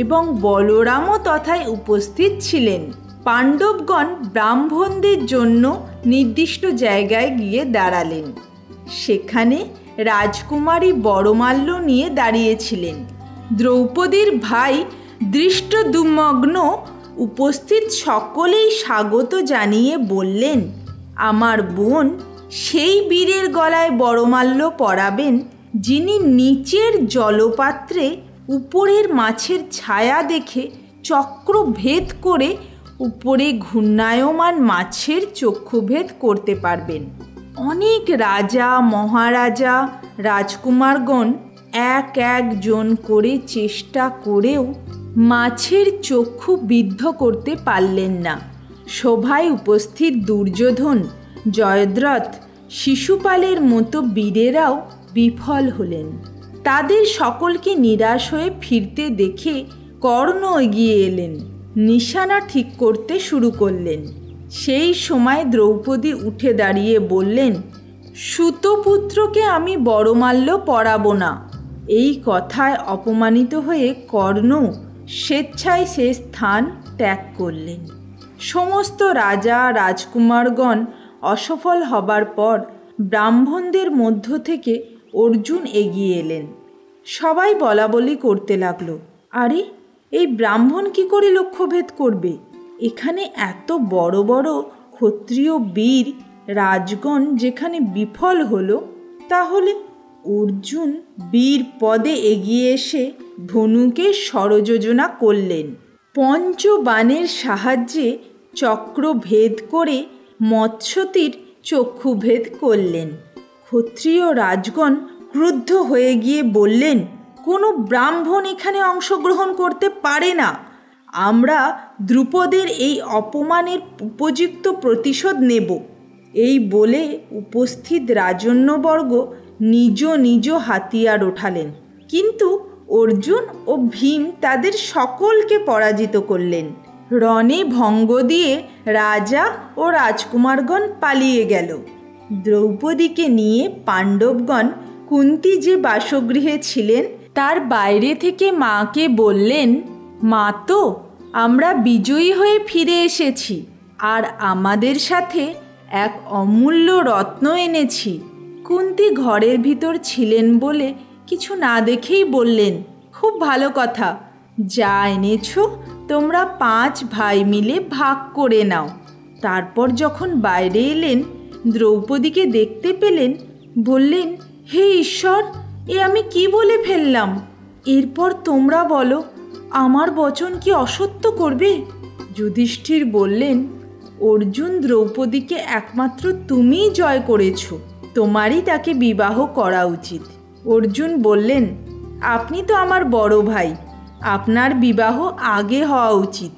एवं बलरामो तथाय उपस्थित छिलेन। पांडवगण ब्राह्मणदेर जन्य निर्दिष्ट जायगाय गिये दाड़ालेन। सेखाने राजकुमारी बड़माल्य निये दाड़ियेछिलेन। द्रौपदीर भाई दृष्टद्युम्न उपस्थित सकलेई स्वागत जानिये बोलेन, आमार बोन सेई वीरेर गलाय बड़माल्य पराबेन जिनि नीचेर जलपात्रे ऊपरेर माछेर छाया देखे चक्र भेद करे उपरे घूर्णायमान माछेर चक्षुभेद करते पारबेन। अनेक राजा महाराजा राजकुमारगण एक एक जन करे चेष्टा करेओ माछेर चक्षु बिद्ध करते पारलेन ना। शोभाय उपस्थित दुर्योधन जयद्रथ शिशुपालेर मतो वीरेराओ विफल हलेन। तादेर सकलके निराश हये फिरते देखे कर्ण एगिये एलेन, निशाना ठीक करते शुरू करलेन। सेई समय द्रौपदी उठे दाड़िये बोलेन, सूतपुत्र के आमी बड़माल्य पराबो ना। एई कथाय अपमानित हये कर्ण स्वेच्छाय से स्थान त्याग करलेन। समस्त राजा राजकुमारगण असफल हबार पर ब्राह्मणदेर मध्य थेके अर्जुन एगिये एलेन। सबाई बलाबली करते लागलो, आरे এই ব্রাহ্মণ কি করে লক্ষ্যভেদ করবে? এখানে এত বড় বড় ক্ষত্রিয় বীর রাজগণ যেখানে বিফল হলো, তাহলে অর্জুন বীর পদে এগিয়ে এসে ধনুকে ষড়যোজনা করলেন। পঞ্চবাণের সাহায্যে চক্র ভেদ করে মৎস্যতীর চক্ষু ভেদ করলেন। ক্ষত্রিয় রাজগণ ক্রুদ্ধ হয়ে গিয়ে বললেন, কোনো ব্রাহ্মণ এখানে অংশগ্রহণ করতে পারে না। আমরা ধ্রুপদের এই অপমানের উপযুক্ত প্রতিশোধ নেব। এই বলে উপস্থিত রাজন্যবর্গ নিজ নিজ হাতিয়ার ওঠালেন, কিন্তু অর্জুন ও ভীম তাদের সকলকে পরাজিত করলেন। রণে ভঙ্গ দিয়ে রাজা ও রাজকুমারগণ পালিয়ে গেল। দ্রৌপদীকে নিয়ে পাণ্ডবগণ কুন্তি যে বাসগৃহে ছিলেন तार बाइरे थेके माँ के बोलें, माँ तो आम्रा विजयी हुए फिरे एसेछि आर आमादेर साथे एक अमूल्य रत्न एनेछि। कुंती घरेर भीतर छिलेन बोले किछु ना देखेई बोलें, खूब भालो कथा, जा एनेछो तोमरा पाँच भाई मिले भाग करे नाओ। तारपर जखन बाइरे एलें द्रौपदी के देखते पेलें, बोलें, हे ईश्वर ए आमी की बोले फेललाम। एरपर तोमरा बोलो आमार वचन कि असत्य करबे? युधिष्ठिर बोलेन, अर्जुन द्रौपदी के एकमात्र तुमी जय करेछो, तोमारी ताके विवाह करा उचित। अर्जुन बोलेन, आपनी तो आमार बड़ो भाई, आपनार विवाह आगे हवा उचित,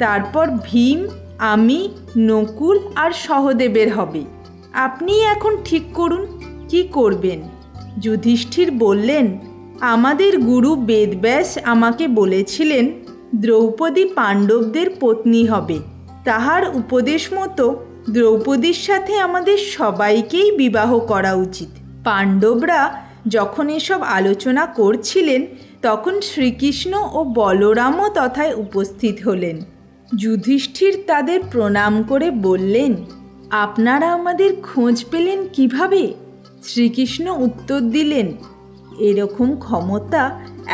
तारपर भीम आमी नकुल और सहदेवेर हबे, आपनी एखन ठीक करुन कि करबेन। युधिष्ठिर बोलेन, आमादेर गुरु वेदव्यास आमाके बोलेछिलेन द्रौपदी पांडवदेर पत्नी हबे, ताहार उपदेश मतो द्रौपदीर साथे आमादेर सबाइकेई विवाह करा उचित। पांडवरा जखन एसब आलोचना करछिलेन तखन श्रीकृष्ण और बलरामও तथाय उपस्थित हलेन। युधिष्ठिर तादेर प्रणाम करे बोलेन, आपनारा आमादेर खोज पेलेन किभाबे? श्रीकृष्ण उत्तर दिलेन, एरकम क्षमता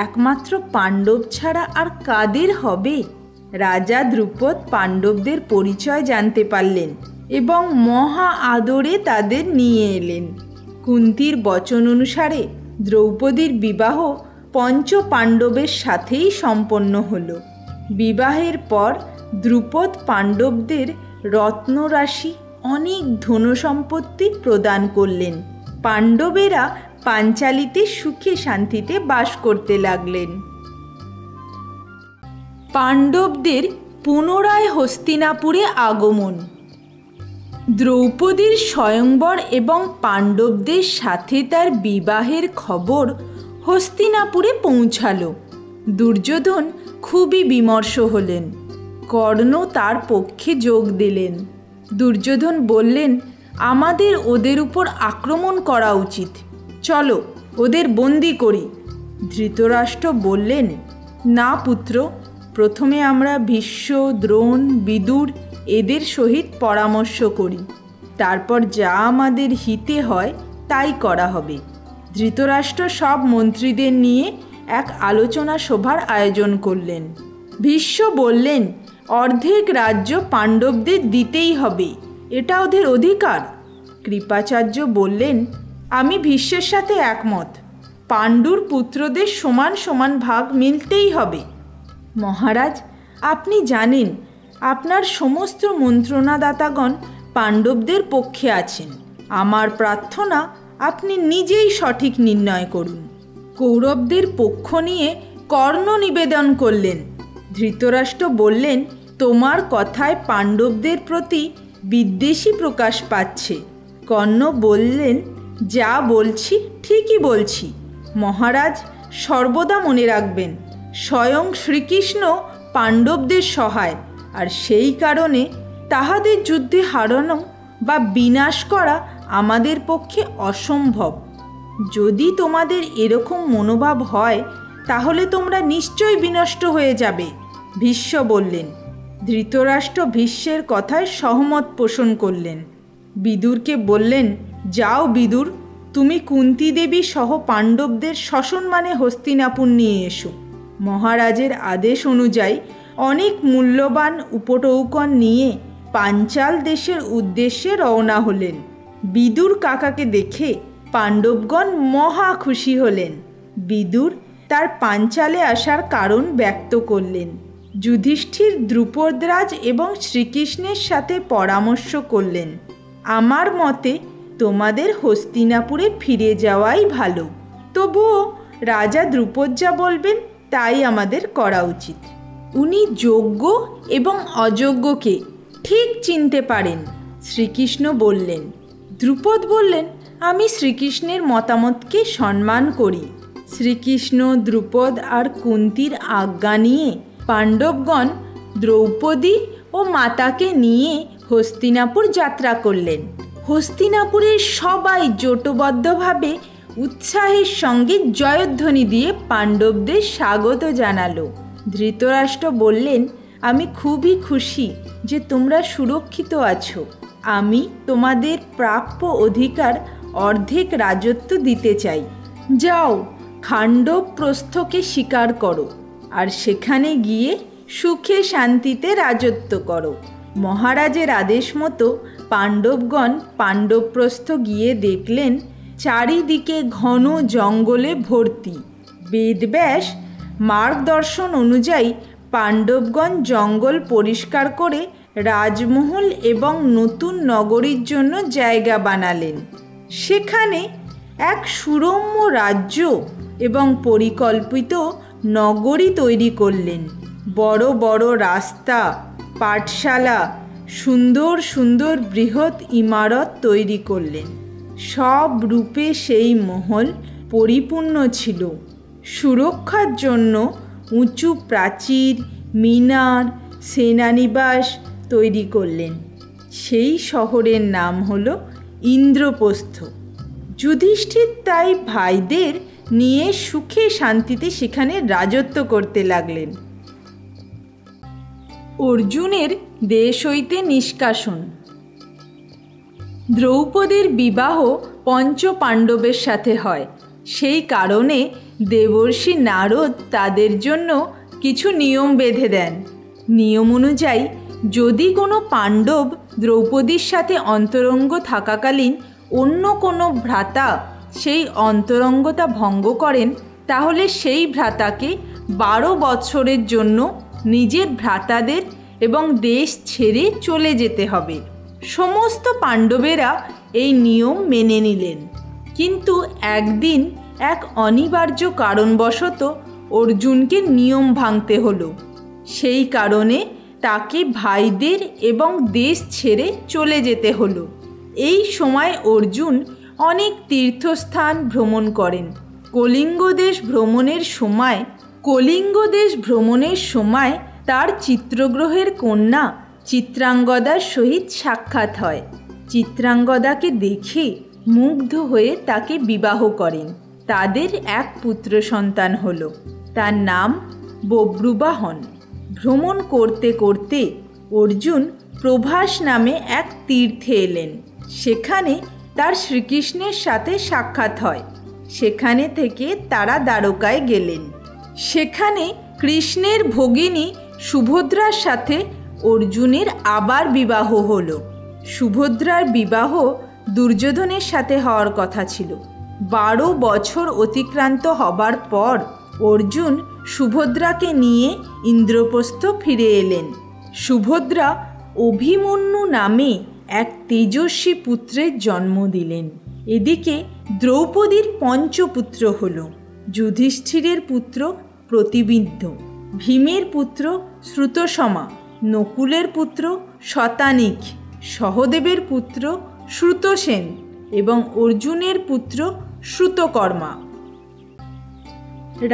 एकमात्र पांडव छाड़ा आर कादेर हबे। राजा ध्रुपद पांडवदेर परिचय जानते पारलेन एबं महा आदरे तादेर निये एलेन। कुंतीर वचन अनुसारे द्रौपदीर विवाह पंच पांडवेर साथेई सम्पन्न हलो। विवाहेर पर द्रुपद पांडवदेर रत्नराशि अनेक धनसम्पत्ति प्रदान करलेन। पांडवेरा पांचालीते सुखे शांतिते बास करते लागलेन। पांडवदेर पुनराय हस्तिनापुरे आगमन। द्रौपदीर स्वयंवर एवं पांडवदेर साथे तार विवाहेर खबर हस्तिनापुरे पहुँचालो। दुर्योधन खूबी विमर्श हलेन। कर्ण तार पक्षे जोग दिलेन। दुर्योधन बोलेन, आमादेर ओदेर ऊपर आक्रमण करा उचित, चलो ओदेर बंदी करी। धृतराष्ट्र बोलेन, ना पुत्र, प्रथमे आमरा भीष्म द्रोण विदुर एदेर सहित परामर्श करी, तारपर जा आमादेर हिते हय ताई करा हबे। धृतराष्ट्र सब मंत्रीदेर निये एक आलोचना सभार आयोजन करलेन। भीष्म बोलेन, अर्धेक राज्य पांडवदेर दितेई हबे, एटा ओदेर अधिकार। कृपाचार्य बोलेन, आमी भीष्मेर साथे एकमत, पांडुर पुत्रदेर समान समान भाग मिलतेई हबे। महाराज, आपनी जानेन आपनार समस्त मंत्रणदातागण पांडवदेर पक्षे आछेन, आमार प्रार्थना आपनी निजेई सठिक निर्णय करुन। कौरवदेर पक्ष निये कर्ण निवेदन करलेन। धृतराष्ट्र बोलेन, तोमार कथाय पांडवदेर प्रति विद्वेषी प्रकाश पाच्छे। कर्ण बोलेन, जा बोलछि ठीकई बोलछि, महाराज सर्वदा मने राखबेन स्वयं श्रीकृष्ण पांडवदेर सहाय, आर सेई कारणे ताहादेर युद्धे हारानो बा विनाश करा आमादेर पक्षे असम्भव। जदि तोमादेर एरकम मनोभाव हय ताहले तोमरा निश्चय विनष्ट हये जाबे। भीष्म बोलेन। धृतराष्ट्र भीष्मेर कथाय सहमत पोषण करलेन। विदुरके बोलेन, जाओ विदुर, तुमी कुंती देवी सह पांडवदेर ससम्माने हस्तिनापुर निये एसो। महाराजेर आदेश अनुयायी अनेक मूल्यवान उपटौकन निये पांचाल देशेर उद्देश्ये रवना हलेन। विदुर काका के देखे पांडवगण महा खुशी हलेन। विदुर तार पांचाले आसार कारण व्यक्त करलेन। युधिष्ठिर द्रुपदराज एवं श्रीकृष्णेर साथे परामर्श करलेन। आमार मते तोमादेर हस्तिनापुरे फिरे जावाई भालो, तबुओ राजा द्रुपद जा बोलबेन ताई आमादेर करा उचित। उनी योग्य एवं अयोग्यके ठीक चिनते पारेन। श्रीकृष्ण बोललेन। द्रुपद बोलेन, आमी श्रीकृष्णेर मतामत के सम्मान करी। श्रीकृष्ण द्रुपद और कुंतीर आज्ञा निये पांडवगण द्रौपदी और माता के निये हस्तिनापुर यात्रा करलेन। हस्तिनापुरे सबाई जोटबद्धभावे उत्साहेर संगे जयध्वनि दिए पांडवदेर स्वागत जानालो। धृतराष्ट्र बोलेन, आमी खूबी खुशी जे तोमरा सुरक्षित आछो, आमी तोमादेर प्राप्य अधिकार अर्धेक राजत्व दिते चाई। जाओ खांडवप्रस्थके स्वीकार करो और सेखाने गिये सुखे शांतिते राजत्व करो। महाराजेर आदेश मतो पांडवगण पांडवप्रस्थ गिये देखलेन চারিদিকে ঘন জঙ্গলে ভর্তি। বেদব্যাস মার্গদর্শন অনুযায়ী পাণ্ডবগণ জঙ্গল পরিষ্কার করে রাজমহল এবং নতুন নগরীর জন্য জায়গা বানালেন। সেখানে এক সুরম্য রাজ্য এবং পরিকল্পিত নগরী তৈরি করলেন। বড় বড় রাস্তা, পাঠশালা, সুন্দর সুন্দর বৃহৎ ইমারত তৈরি করলেন। সব রূপে সেই মহল পরিপূর্ণ ছিল। সুরক্ষার জন্য উঁচু প্রাচীর, মিনার, সেনানিবাস তৈরি করলেন। সেই শহরের নাম হল ইন্দ্রপ্রস্থ। যুধিষ্ঠির তাই ভাইদের নিয়ে সুখে শান্তিতে সেখানে রাজত্ব করতে লাগলেন। অর্জুনের দেশ হইতে নিষ্কাশন। দ্রৌপদীর বিবাহ পঞ্চ পাণ্ডবের সাথে হয়। সেই কারণে দেবর্ষি নারদ তাদের জন্য কিছু নিয়ম বেঁধে দেন। নিয়ম অনুযায়ী যদি কোনো পাণ্ডব দ্রৌপদীর সাথে অন্তরঙ্গ থাকাকালীন অন্য কোনো ভ্রাতা সেই অন্তরঙ্গতা ভঙ্গ করেন, তাহলে সেই ভ্রাতাকে বারো বৎসরের জন্য নিজের ভ্রাতাদের এবং দেশ ছেড়ে চলে যেতে হবে। সমস্ত পাণ্ডবেরা এই নিয়ম মেনে নিলেন। কিন্তু একদিন এক অনিবার্য কারণবশত অর্জুনকে নিয়ম ভাঙতে হলো। সেই কারণে তাকে ভাইদের এবং দেশ ছেড়ে চলে যেতে হলো। এই সময় অর্জুন অনেক তীর্থস্থান ভ্রমণ করেন। কলিঙ্গ দেশ ভ্রমণের সময় কলিঙ্গ দেশ ভ্রমণের সময় তার চিত্রগ্রহের কন্যা চিত্রাঙ্গদার সহিত সাক্ষাৎ হয়। চিত্রাঙ্গদাকে দেখে মুগ্ধ হয়ে তাকে বিবাহ করেন। তাদের এক পুত্র সন্তান হল, তার নাম বব্রুবাহন। ভ্রমণ করতে করতে অর্জুন প্রভাস নামে এক তীর্থে এলেন। সেখানে তার শ্রীকৃষ্ণের সাথে সাক্ষাৎ হয়। সেখানে থেকে তারা দ্বারকায় গেলেন। সেখানে কৃষ্ণের ভগিনী সুভদ্রার সাথে অর্জুনের আবার বিবাহ হলো। সুভদ্রার বিবাহ দুর্যোধনের সাথে হওয়ার কথা ছিল। বারো বছর অতিক্রান্ত হবার পর অর্জুন সুভদ্রাকে নিয়ে ইন্দ্রপ্রস্থ ফিরে এলেন। সুভদ্রা অভিমন্যু নামে এক তেজস্বী পুত্রের জন্ম দিলেন। এদিকে দ্রৌপদীর পঞ্চপুত্র হল যুধিষ্ঠিরের পুত্র প্রতিবিদ্ধ, ভীমের পুত্র শ্রুতসমা, নকুলের পুত্র শতানিক, সহদেবের পুত্র শ্রুতসেন এবং অর্জুনের পুত্র শ্রুতকর্মা।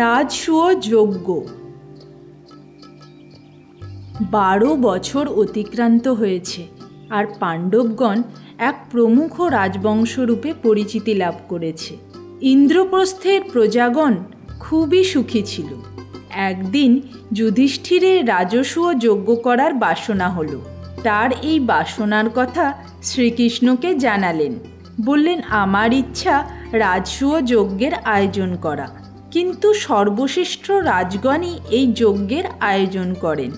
রাজসূয় যজ্ঞ। বারো বছর অতিক্রান্ত হয়েছে আর পাণ্ডবগণ এক প্রমুখ রাজবংশরূপে পরিচিতি লাভ করেছে। ইন্দ্রপ্রস্থের প্রজাগণ খুবই সুখী ছিল। একদিন যুধিষ্ঠিরের রাজসূয় যজ্ঞ করার বাসনা হলো। তার এই বাসনার কথা শ্রীকৃষ্ণকে জানালেন। বললেন, আমার ইচ্ছা রাজসূয় যজ্ঞের আয়োজন করা, কিন্তু সর্বশ্রেষ্ঠ রাজগণই এই যজ্ঞের আয়োজন করেন।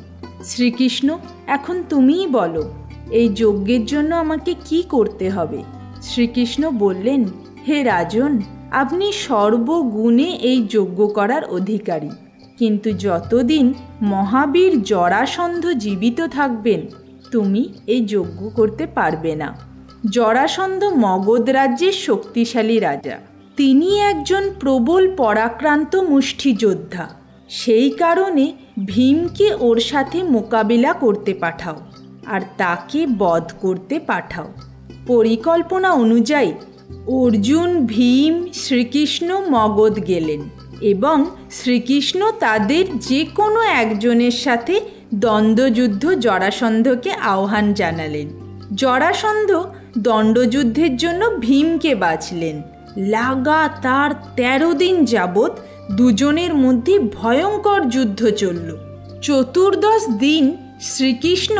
শ্রীকৃষ্ণ, এখন তুমিই বলো এই যজ্ঞের জন্য আমাকে কি করতে হবে? শ্রীকৃষ্ণ বললেন, হে রাজন, আপনি সর্বগুণে এই যজ্ঞ করার অধিকারী, কিন্তু যতদিন মহাবীর জরাসন্ধ জীবিত থাকবেন তুমি এই যজ্ঞ করতে পারবে না। জরাসন্ধ মগধ রাজ্যের শক্তিশালী রাজা। তিনি একজন প্রবল পরাক্রান্ত মুষ্টিযোদ্ধা। সেই কারণে ভীমকে ওর সাথে মোকাবিলা করতে পাঠাও আর তাকে বধ করতে পাঠাও। পরিকল্পনা অনুযায়ী অর্জুন, ভীম, শ্রীকৃষ্ণ মগধ গেলেন এবং শ্রীকৃষ্ণ তাদের যে কোনো একজনের সাথে দ্বন্দ্বযুদ্ধ জরাসন্ধকে আহ্বান জানালেন। জরাসন্ধ দণ্ডযুদ্ধের জন্য ভীমকে বাছলেন। লাগাতার তেরো দিন যাবৎ দুজনের মধ্যে ভয়ঙ্কর যুদ্ধ চলল। চতুর্দশ দিন শ্রীকৃষ্ণ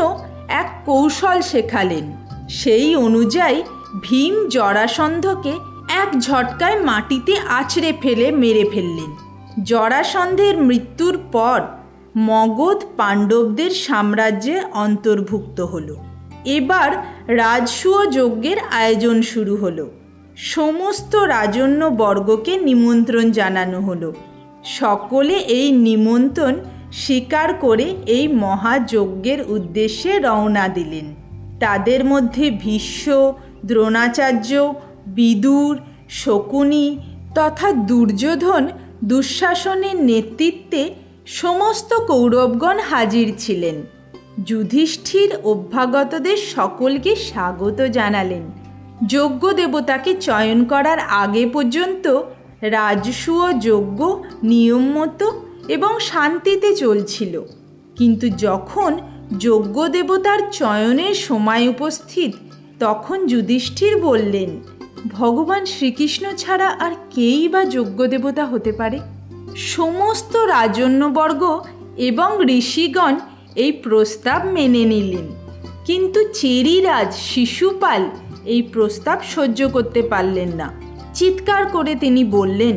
এক কৌশল শেখালেন। সেই অনুযায়ী ভীম জরাসন্ধকে এক ঝটকায় মাটিতে আছড়ে ফেলে মেরে ফেললেন। জরাসন্ধের মৃত্যুর পর মগধ পাণ্ডবদের সাম্রাজ্যে অন্তর্ভুক্ত হল। এবার রাজসূয় যজ্ঞের আয়োজন শুরু হলো। समस्त राजन्यवर्गके निमंत्रण जानानो हलो। सकले एई निमंत्रण स्वीकार करे एई महायज्ञेर उद्देश्ये रवना दिलेन। तादेर मध्ये भीष्म, द्रोणाचार्य, विदुर, शकुनी तथा दुर्योधन दुःशासनेर नेतृत्वे समस्त कौरवगण हाजिर छिलेन। युधिष्ठिर अभ्यागतदेर सकलके स्वागत जानालेन। यज्ञ देवता के चयन करार आगे पर्यन्त राजसूय यज्ञ नियम मतो एवं शांतिते चलछिलो, किन्तु जखन यज्ञ देवतार चयनेर समय उपस्थित तखन युधिष्ठिर बोललेन, भगवान श्रीकृष्ण छाड़ा आर केई बा यज्ञ देवता होते पारे। समस्त राजन्यवर्ग एवं ऋषिगण एई प्रस्ताव मेने निलेन, किन्तु चेरीराज शिशुपाल এই প্রস্তাব সহ্য করতে পারলেন না। চিৎকার করে তিনি বললেন,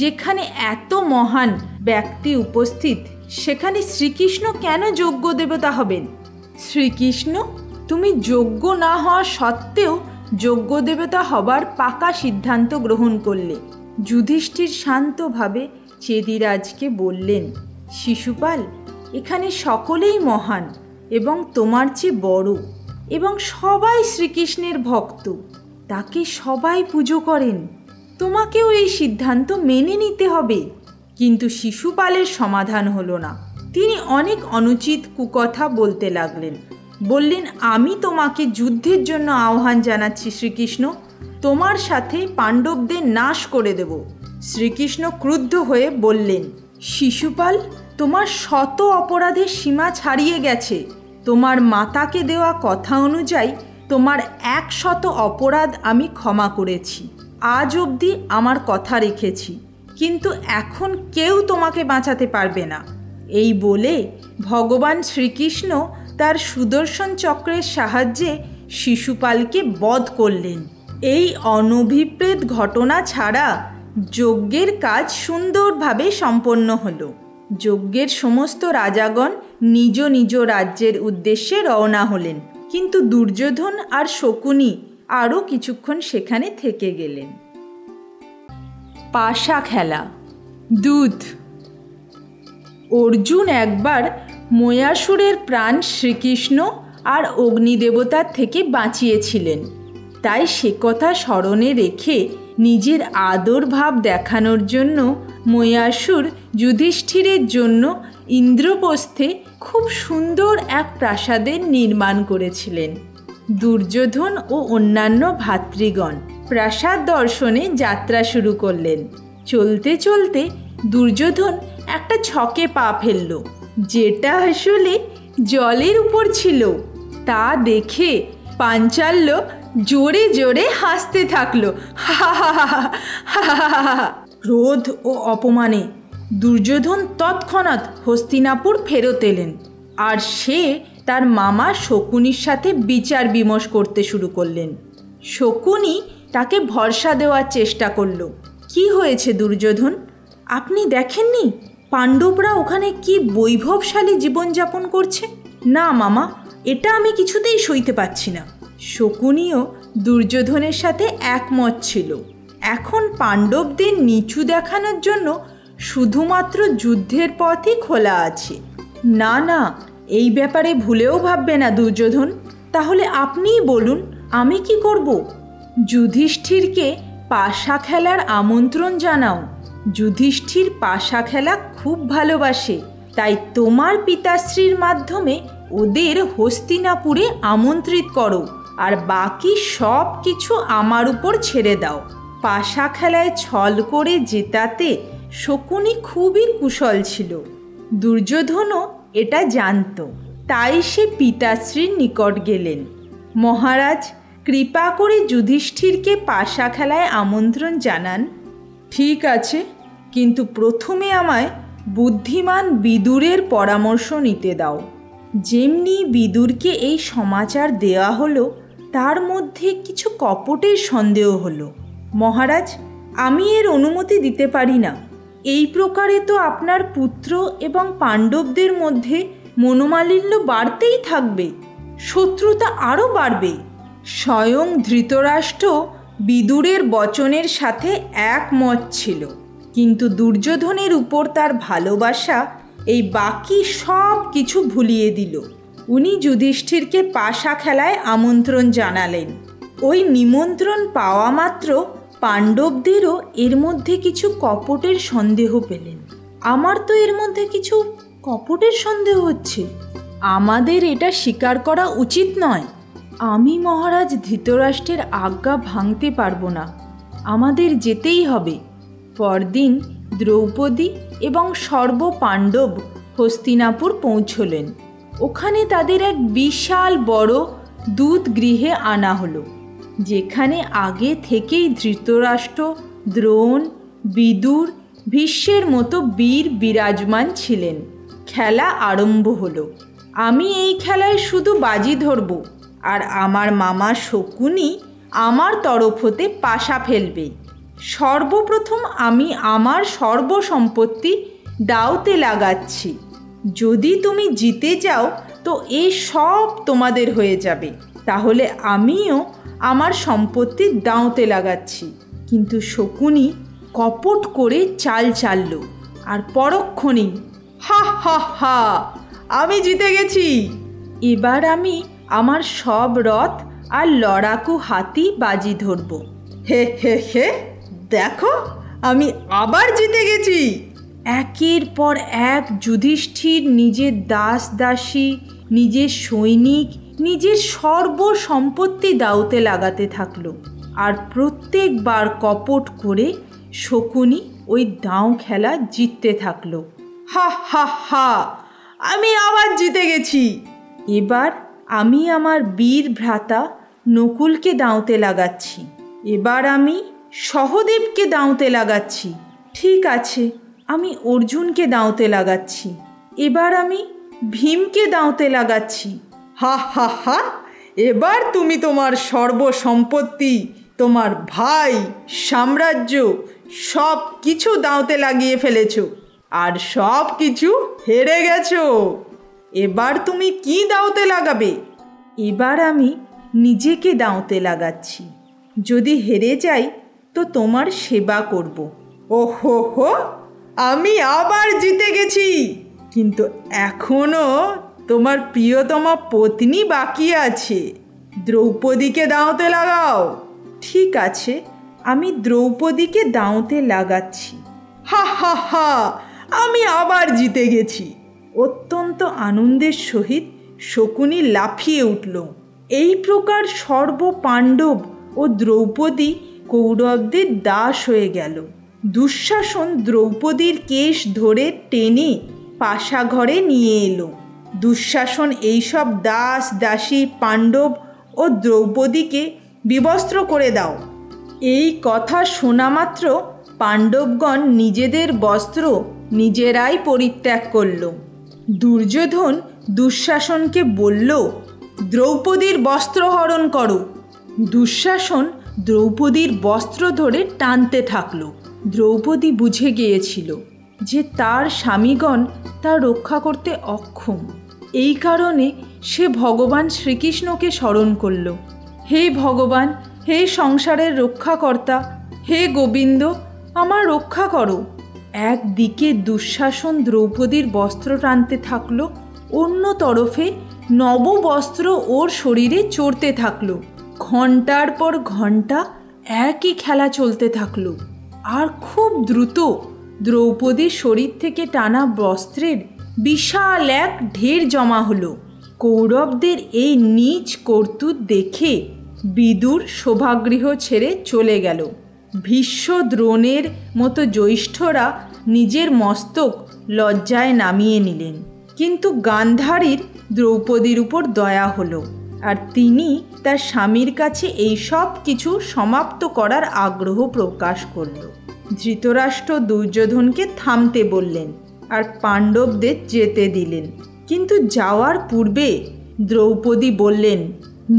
যেখানে এত মহান ব্যক্তি উপস্থিত সেখানে শ্রীকৃষ্ণ কেন যোগ্য দেবতা হবেন? শ্রীকৃষ্ণ, তুমি যোগ্য না হওয়া সত্ত্বেও যোগ্য দেবতা হবার পাকা সিদ্ধান্ত গ্রহণ করলে। যুধিষ্ঠির শান্তভাবে চেদিরাজকে বললেন, শিশুপাল, এখানে সকলেই মহান এবং তোমার চেয়ে বড় एवं सबाई श्रीकृष्णेर भक्त, ताके सबाई पुजो करें, तोमाकेओ एई सिद्धांत मेने निते होबे। किन्तु शिशुपालेर समाधान हलो ना। तिनि अनेक अनुचित कुकथा बोलते लागलेन। बोलेन, आमी तोमाके युद्धेर जोन्नो आह्वान जानाच्छि श्रीकृष्ण, तोमार साथे पांडवदेर नाश करे देब। श्रीकृष्ण क्रुद्ध हये बोलेन, शिशुपाल, तोमार शत अपराधेर सीमा छाड़िये गेछे। তোমার মাতাকে দেওয়া কথা অনুযায়ী তোমার একশত অপরাধ আমি ক্ষমা করেছি। আজ অবধি আমার কথা রেখেছি, কিন্তু এখন কেউ তোমাকে বাঁচাতে পারবে না। এই বলে ভগবান শ্রীকৃষ্ণ তার সুদর্শন চক্রের সাহায্যে শিশুপালকে বধ করলেন। এই অনভিপ্রেত ঘটনা ছাড়া যজ্ঞের কাজ সুন্দরভাবে সম্পন্ন হলো। যজ্ঞের সমস্ত রাজাগণ নিজ নিজ রাজ্যের উদ্দেশ্যে রওনা হলেন, কিন্তু দুর্যোধন আর শকুনি আরও কিছুক্ষণ সেখানে থেকে গেলেন। পাশা খেলা। দুধ। অর্জুন একবার ময়াসুরের প্রাণ শ্রীকৃষ্ণ আর অগ্নিদেবতার থেকে বাঁচিয়েছিলেন, তাই সে কথা স্মরণে রেখে নিজের আদর ভাব দেখানোর জন্য ময়াসুর যুধিষ্ঠিরের জন্য ইন্দ্রপ্রস্থে খুব সুন্দর এক প্রাসাদের নির্মাণ করেছিলেন। দুর্যোধন ও অন্যান্য ভাতৃগণ প্রাসাদ দর্শনে যাত্রা শুরু করলেন। চলতে চলতে দুর্যোধন একটা ছকে পা ফেলল, যেটা আসলে জলের উপর ছিল। তা দেখে পাঞ্চাল্য জোরে জোরে হাসতে থাকলো। হা হা হা। ক্রোধ ও অপমানে দুর্যোধন তৎক্ষণাৎ হস্তিনাপুর ফেরত এলেন, আর সে তার মামা শকুনির সাথে বিচার বিমর্শ করতে শুরু করলেন। শকুনি তাকে ভরসা দেওয়ার চেষ্টা করল, কি হয়েছে দুর্যোধন, আপনি দেখেননি পাণ্ডবরা ওখানে কি বৈভবশালী জীবনযাপন করছে? না মামা, এটা আমি কিছুতেই সইতে পারছি না। শকুনিও দুর্যোধনের সাথে একমত ছিল। এখন পাণ্ডবদের নিচু দেখানোর জন্য শুধুমাত্র যুদ্ধের পথই খোলা আছে। না না, এই ব্যাপারে ভুলেও ভাববে না দুর্যোধন, তাহলে আপনিই বলুন আমি কি করব? যুধিষ্ঠিরকে পাশা খেলার আমন্ত্রণ জানাও। যুধিষ্ঠির পাশা খেলা খুব ভালোবাসে, তাই তোমার পিতাশ্রীর মাধ্যমে ওদের হস্তিনাপুরে আমন্ত্রিত করো, আর বাকি সব কিছু আমার উপর ছেড়ে দাও। পাশা খেলায় ছল করে জেতাতে শকুনি খুবই কুশল ছিল, দুর্যোধনও এটা জানত, তাই সে পিতাশ্রীর নিকট গেলেন। মহারাজ, কৃপা করে যুধিষ্ঠিরকে পাশা খেলায় আমন্ত্রণ জানান। ঠিক আছে, কিন্তু প্রথমে আমায় বুদ্ধিমান বিদুরের পরামর্শ নিতে দাও। যেমনি বিদুরকে এই সমাচার দেওয়া হলো, তার মধ্যে কিছু কপটের সন্দেহ হলো। মহারাজ, আমি এর অনুমতি দিতে পারি না। এই প্রকারে তো আপনার পুত্র এবং পাণ্ডবদের মধ্যে মনোমালিন্য বাড়তেই থাকবে, শত্রুতা আরও বাড়বে। স্বয়ং ধৃতরাষ্ট্র विदुरेर वचनेर साथे एक मत छिलो, किन्तु दुर्योधनेर ऊपर तार भालोबासा एई बाकी सब किछु भुलिए दिल। उनी युधिष्ठिरके पाशा खेलाय आमंत्रण जानालेन। ओई निमंत्रण पावा मात्र पांडवदेरो एर मध्ये किछु कपटेर सन्देह पेलेन। आमार तो एर मध्ये किछु कपटेर सन्देह होच्छे, आमादेर एटा स्वीकार करा उचित नय। आमी महाराज धृतराष्ट्रेर आज्ञा भांगते पारबो ना, आमादेर जेतेई हबे। परदिन द्रौपदी एवं सर्व पांडव हस्तिनापुर पौंछलेन। ओखाने तादेर एक विशाल बड़ो दूत गृहे आना हलो, जेखाने आगे थेकेई धृतराष्ट्र, द्रोण, विदुर, भीष्मेर मतो वीर विराजमान छिलेन। खेला आरम्भ हलो। आमी एई खेलाय शुधु बाजी धरबो और आमार मामा शकुनी आमार तरफ होते पाशा फेलबे। सर्वप्रथम आमी आमार सर्वसम्पत्ति दावते लागाচ্ছি, যদি তুমি জিতে যাও তো এই সব তোমাদের হয়ে যাবে। তাহলে আমিও আমার সম্পত্তি দাওতে লাগাচ্ছি। কিন্তু শকুনি কপট করে চাল চালল আর পরক্ষণেই হা হা হা আমি জিতে গেছি। এবার আমি আমার সব রথ আর লড়াকু হাতি বাজি ধরব। হে হে হে দেখো আমি আবার জিতে গেছি। एकेर पर एक युधिष्ठिर निजे दास दासी, निजे सैनिक, निजे सर्वसम्पत्ति दाउते लागाते थाकलो। और प्रत्येक बार कपट करे शकुनी ओई दाव खेला जितते थाकलो। हा हा हा आमी आबार जिते गेছি। एबार आमी आमार वीर भ्राता नकुल के दाउते लागाচ্ছি। एबार आमी सहदेव के दाउते लागाচ্ছি। ठीक आछे आमी अर्जुन के दावते लागाচ্ছি। एबार आमी भीम के दावते लागाচ্ছি। हा हा हा एबार तुमी तोमार सर्वसम्पत्ति, तोमार भाई, साम्राज्य सब किछु दावते लागिए फेलेछो और सब किछु हेरे गेछो। एबार तुमी की दावते लागाबे? एबार आमी निजेके दावते लागाচ্ছি। जोदी हेरे जाई तो तोमार सेवा करबो। ओहो हो আমি আবার জিতে গেছি। কিন্তু এখনো তোমার প্রিয়তমা পত্নী বাকি আছে, দ্রৌপদীকে দাওতে লাগাও। ঠিক আছে আমি দ্রৌপদীকে দাওতে লাগাচ্ছি। হা হা হা আমি আবার জিতে গেছি। অত্যন্ত আনন্দের সহিত শকুনি লাফিয়ে উঠল। এই প্রকার সর্ব পাণ্ডব ও দ্রৌপদী কৌরবদের দাস হয়ে গেল। दुःशासन द्रौपदीर केश धरे टेने पाशा घरे निये एलो। दुःशासन एई सब दास दासी, पांडव और द्रौपदी के विवस्त्र करे दाओ। एई कथा शोना मात्र पांडवगण निजेदेर वस्त्र निजेराई परित्याग करलो। दुर्योधन दुःशासन के बोल्लो, द्रौपदीर वस्त्र हरण करो। दुःशासन द्रौपदीर वस्त्र धरे टानते थाकलो। द्रौपदी बुझे गिয়েছিল যে তার স্বামীগণ তার রক্ষা করতে অক্ষম। এই কারণে সে ভগবান শ্রীকৃষ্ণকে স্মরণ করল। হে ভগবান, হে সংসারের রক্ষাকর্তা, হে গোবিন্দ আমার রক্ষা করো। একদিকে দুঃশাসন দ্রৌপদীর বস্ত্র টানতে থাকল, অন্য তরফে নববস্ত্র ওর শরীরে চড়তে থাকল। ঘন্টার পর ঘন্টা একই খেলা চলতে থাকল। আর খুব দ্রুত দ্রৌপদীর শরীর থেকে টানা বস্ত্রের বিশাল এক ঢের জমা হলো। কৌরবদের এই নীচ কর্তুত দেখে বিদুর শোভাগৃহ ছেড়ে চলে গেল। ভীষ্ম, দ্রোণের মতো জ্যৈষ্ঠরা নিজের মস্তক লজ্জায় নামিয়ে নিলেন। কিন্তু গান্ধারীর দ্রৌপদীর উপর দয়া হলো আর তিনি তার স্বামীর কাছে এই সব কিছু সমাপ্ত করার আগ্রহ প্রকাশ করল। ধৃতরাষ্ট্র দুর্যোধনকে থামতে বললেন আর পাণ্ডবদের যেতে দিলেন। কিন্তু যাওয়ার পূর্বে দ্রৌপদী বললেন,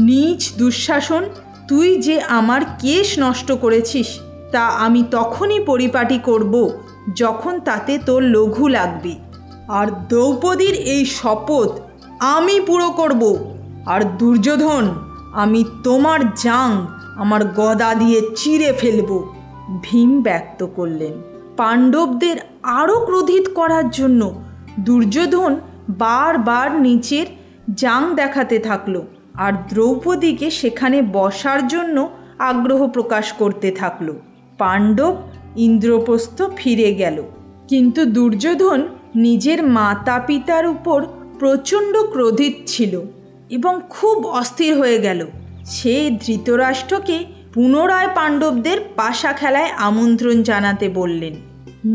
নীচ দুঃশাসন, তুই যে আমার কেশ নষ্ট করেছিস তা আমি তখনই পরিপাটি করব যখন তাতে তোর লঘু লাগবে। আর দ্রৌপদীর এই শপথ আমি পুরো করব। আর দুর্যোধন আমি তোমার জাং আমার গদা দিয়ে চিরে ফেলব, ভীম ব্যক্ত করলেন। পাণ্ডবদের আরও ক্রোধিত করার জন্য দুর্যোধন বারবার নিচের জাং দেখাতে থাকলো আর দ্রৌপদীকে সেখানে বসার জন্য আগ্রহ প্রকাশ করতে থাকলো। পাণ্ডব ইন্দ্রপ্রস্থ ফিরে গেল, কিন্তু দুর্যোধন নিজের মাতা পিতার উপর প্রচণ্ড ক্রোধিত ছিল এবং খুব অস্থির হয়ে গেল। সে ধৃতরাষ্ট্রকে পুনরায় পাণ্ডবদের পাশা খেলায় আমন্ত্রণ জানাতে বললেন।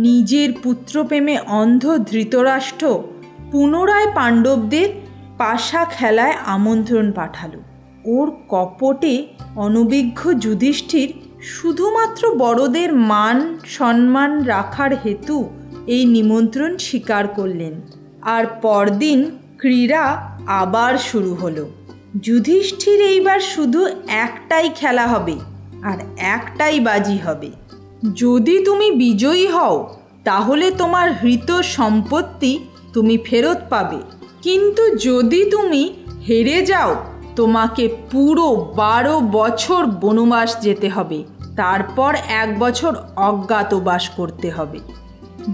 নিজের পুত্রপ্রেমে অন্ধ ধৃতরাষ্ট্র পুনরায় পাণ্ডবদের পাশা খেলায় আমন্ত্রণ পাঠালো। ওর কপটে অনভিজ্ঞ যুধিষ্ঠির শুধুমাত্র বড়দের মান সম্মান রাখার হেতু এই নিমন্ত্রণ স্বীকার করলেন। আর পরদিন ক্রীড়া আবার শুরু হলো। যুধিষ্ঠির এইবার শুধু একটাই খেলা হবে আর একটাই বাজি হবে। যদি তুমি বিজয়ী হও তাহলে তোমার হৃত সম্পত্তি তুমি ফেরত পাবে, কিন্তু যদি তুমি হেরে যাও তোমাকে পুরো বারো বছর বনবাস যেতে হবে, তারপর এক বছর অজ্ঞাতবাস করতে হবে।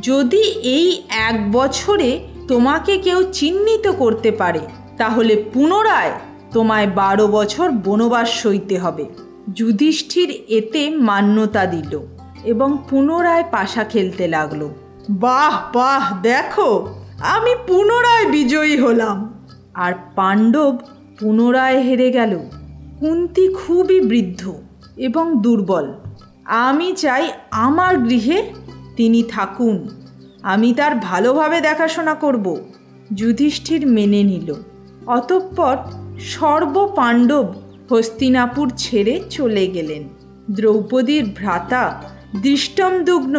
যদি এই এক বছরে তোমাকে কেউ চিহ্নিত করতে পারে তাহলে পুনরায় তোমায় বারো বছর বনবাস সইতে হবে। যুধিষ্ঠির এতে মান্যতা দিল এবং পুনরায় পাশা খেলতে লাগলো। বাহ বাহ, দেখো আমি পুনরায় বিজয়ী হলাম। আর পাণ্ডব পুনরায় হেরে গেল। কুন্তি খুবই বৃদ্ধ এবং দুর্বল। আমি চাই আমার গৃহে তিনি থাকুন, আমি তার ভালোভাবে দেখাশোনা করব। যুধিষ্ঠির মেনে নিল। অতঃপর সর্বপাণ্ডব হস্তিনাপুর ছেড়ে চলে গেলেন। দ্রৌপদীর ভ্রাতা দৃষ্টমদুগ্ন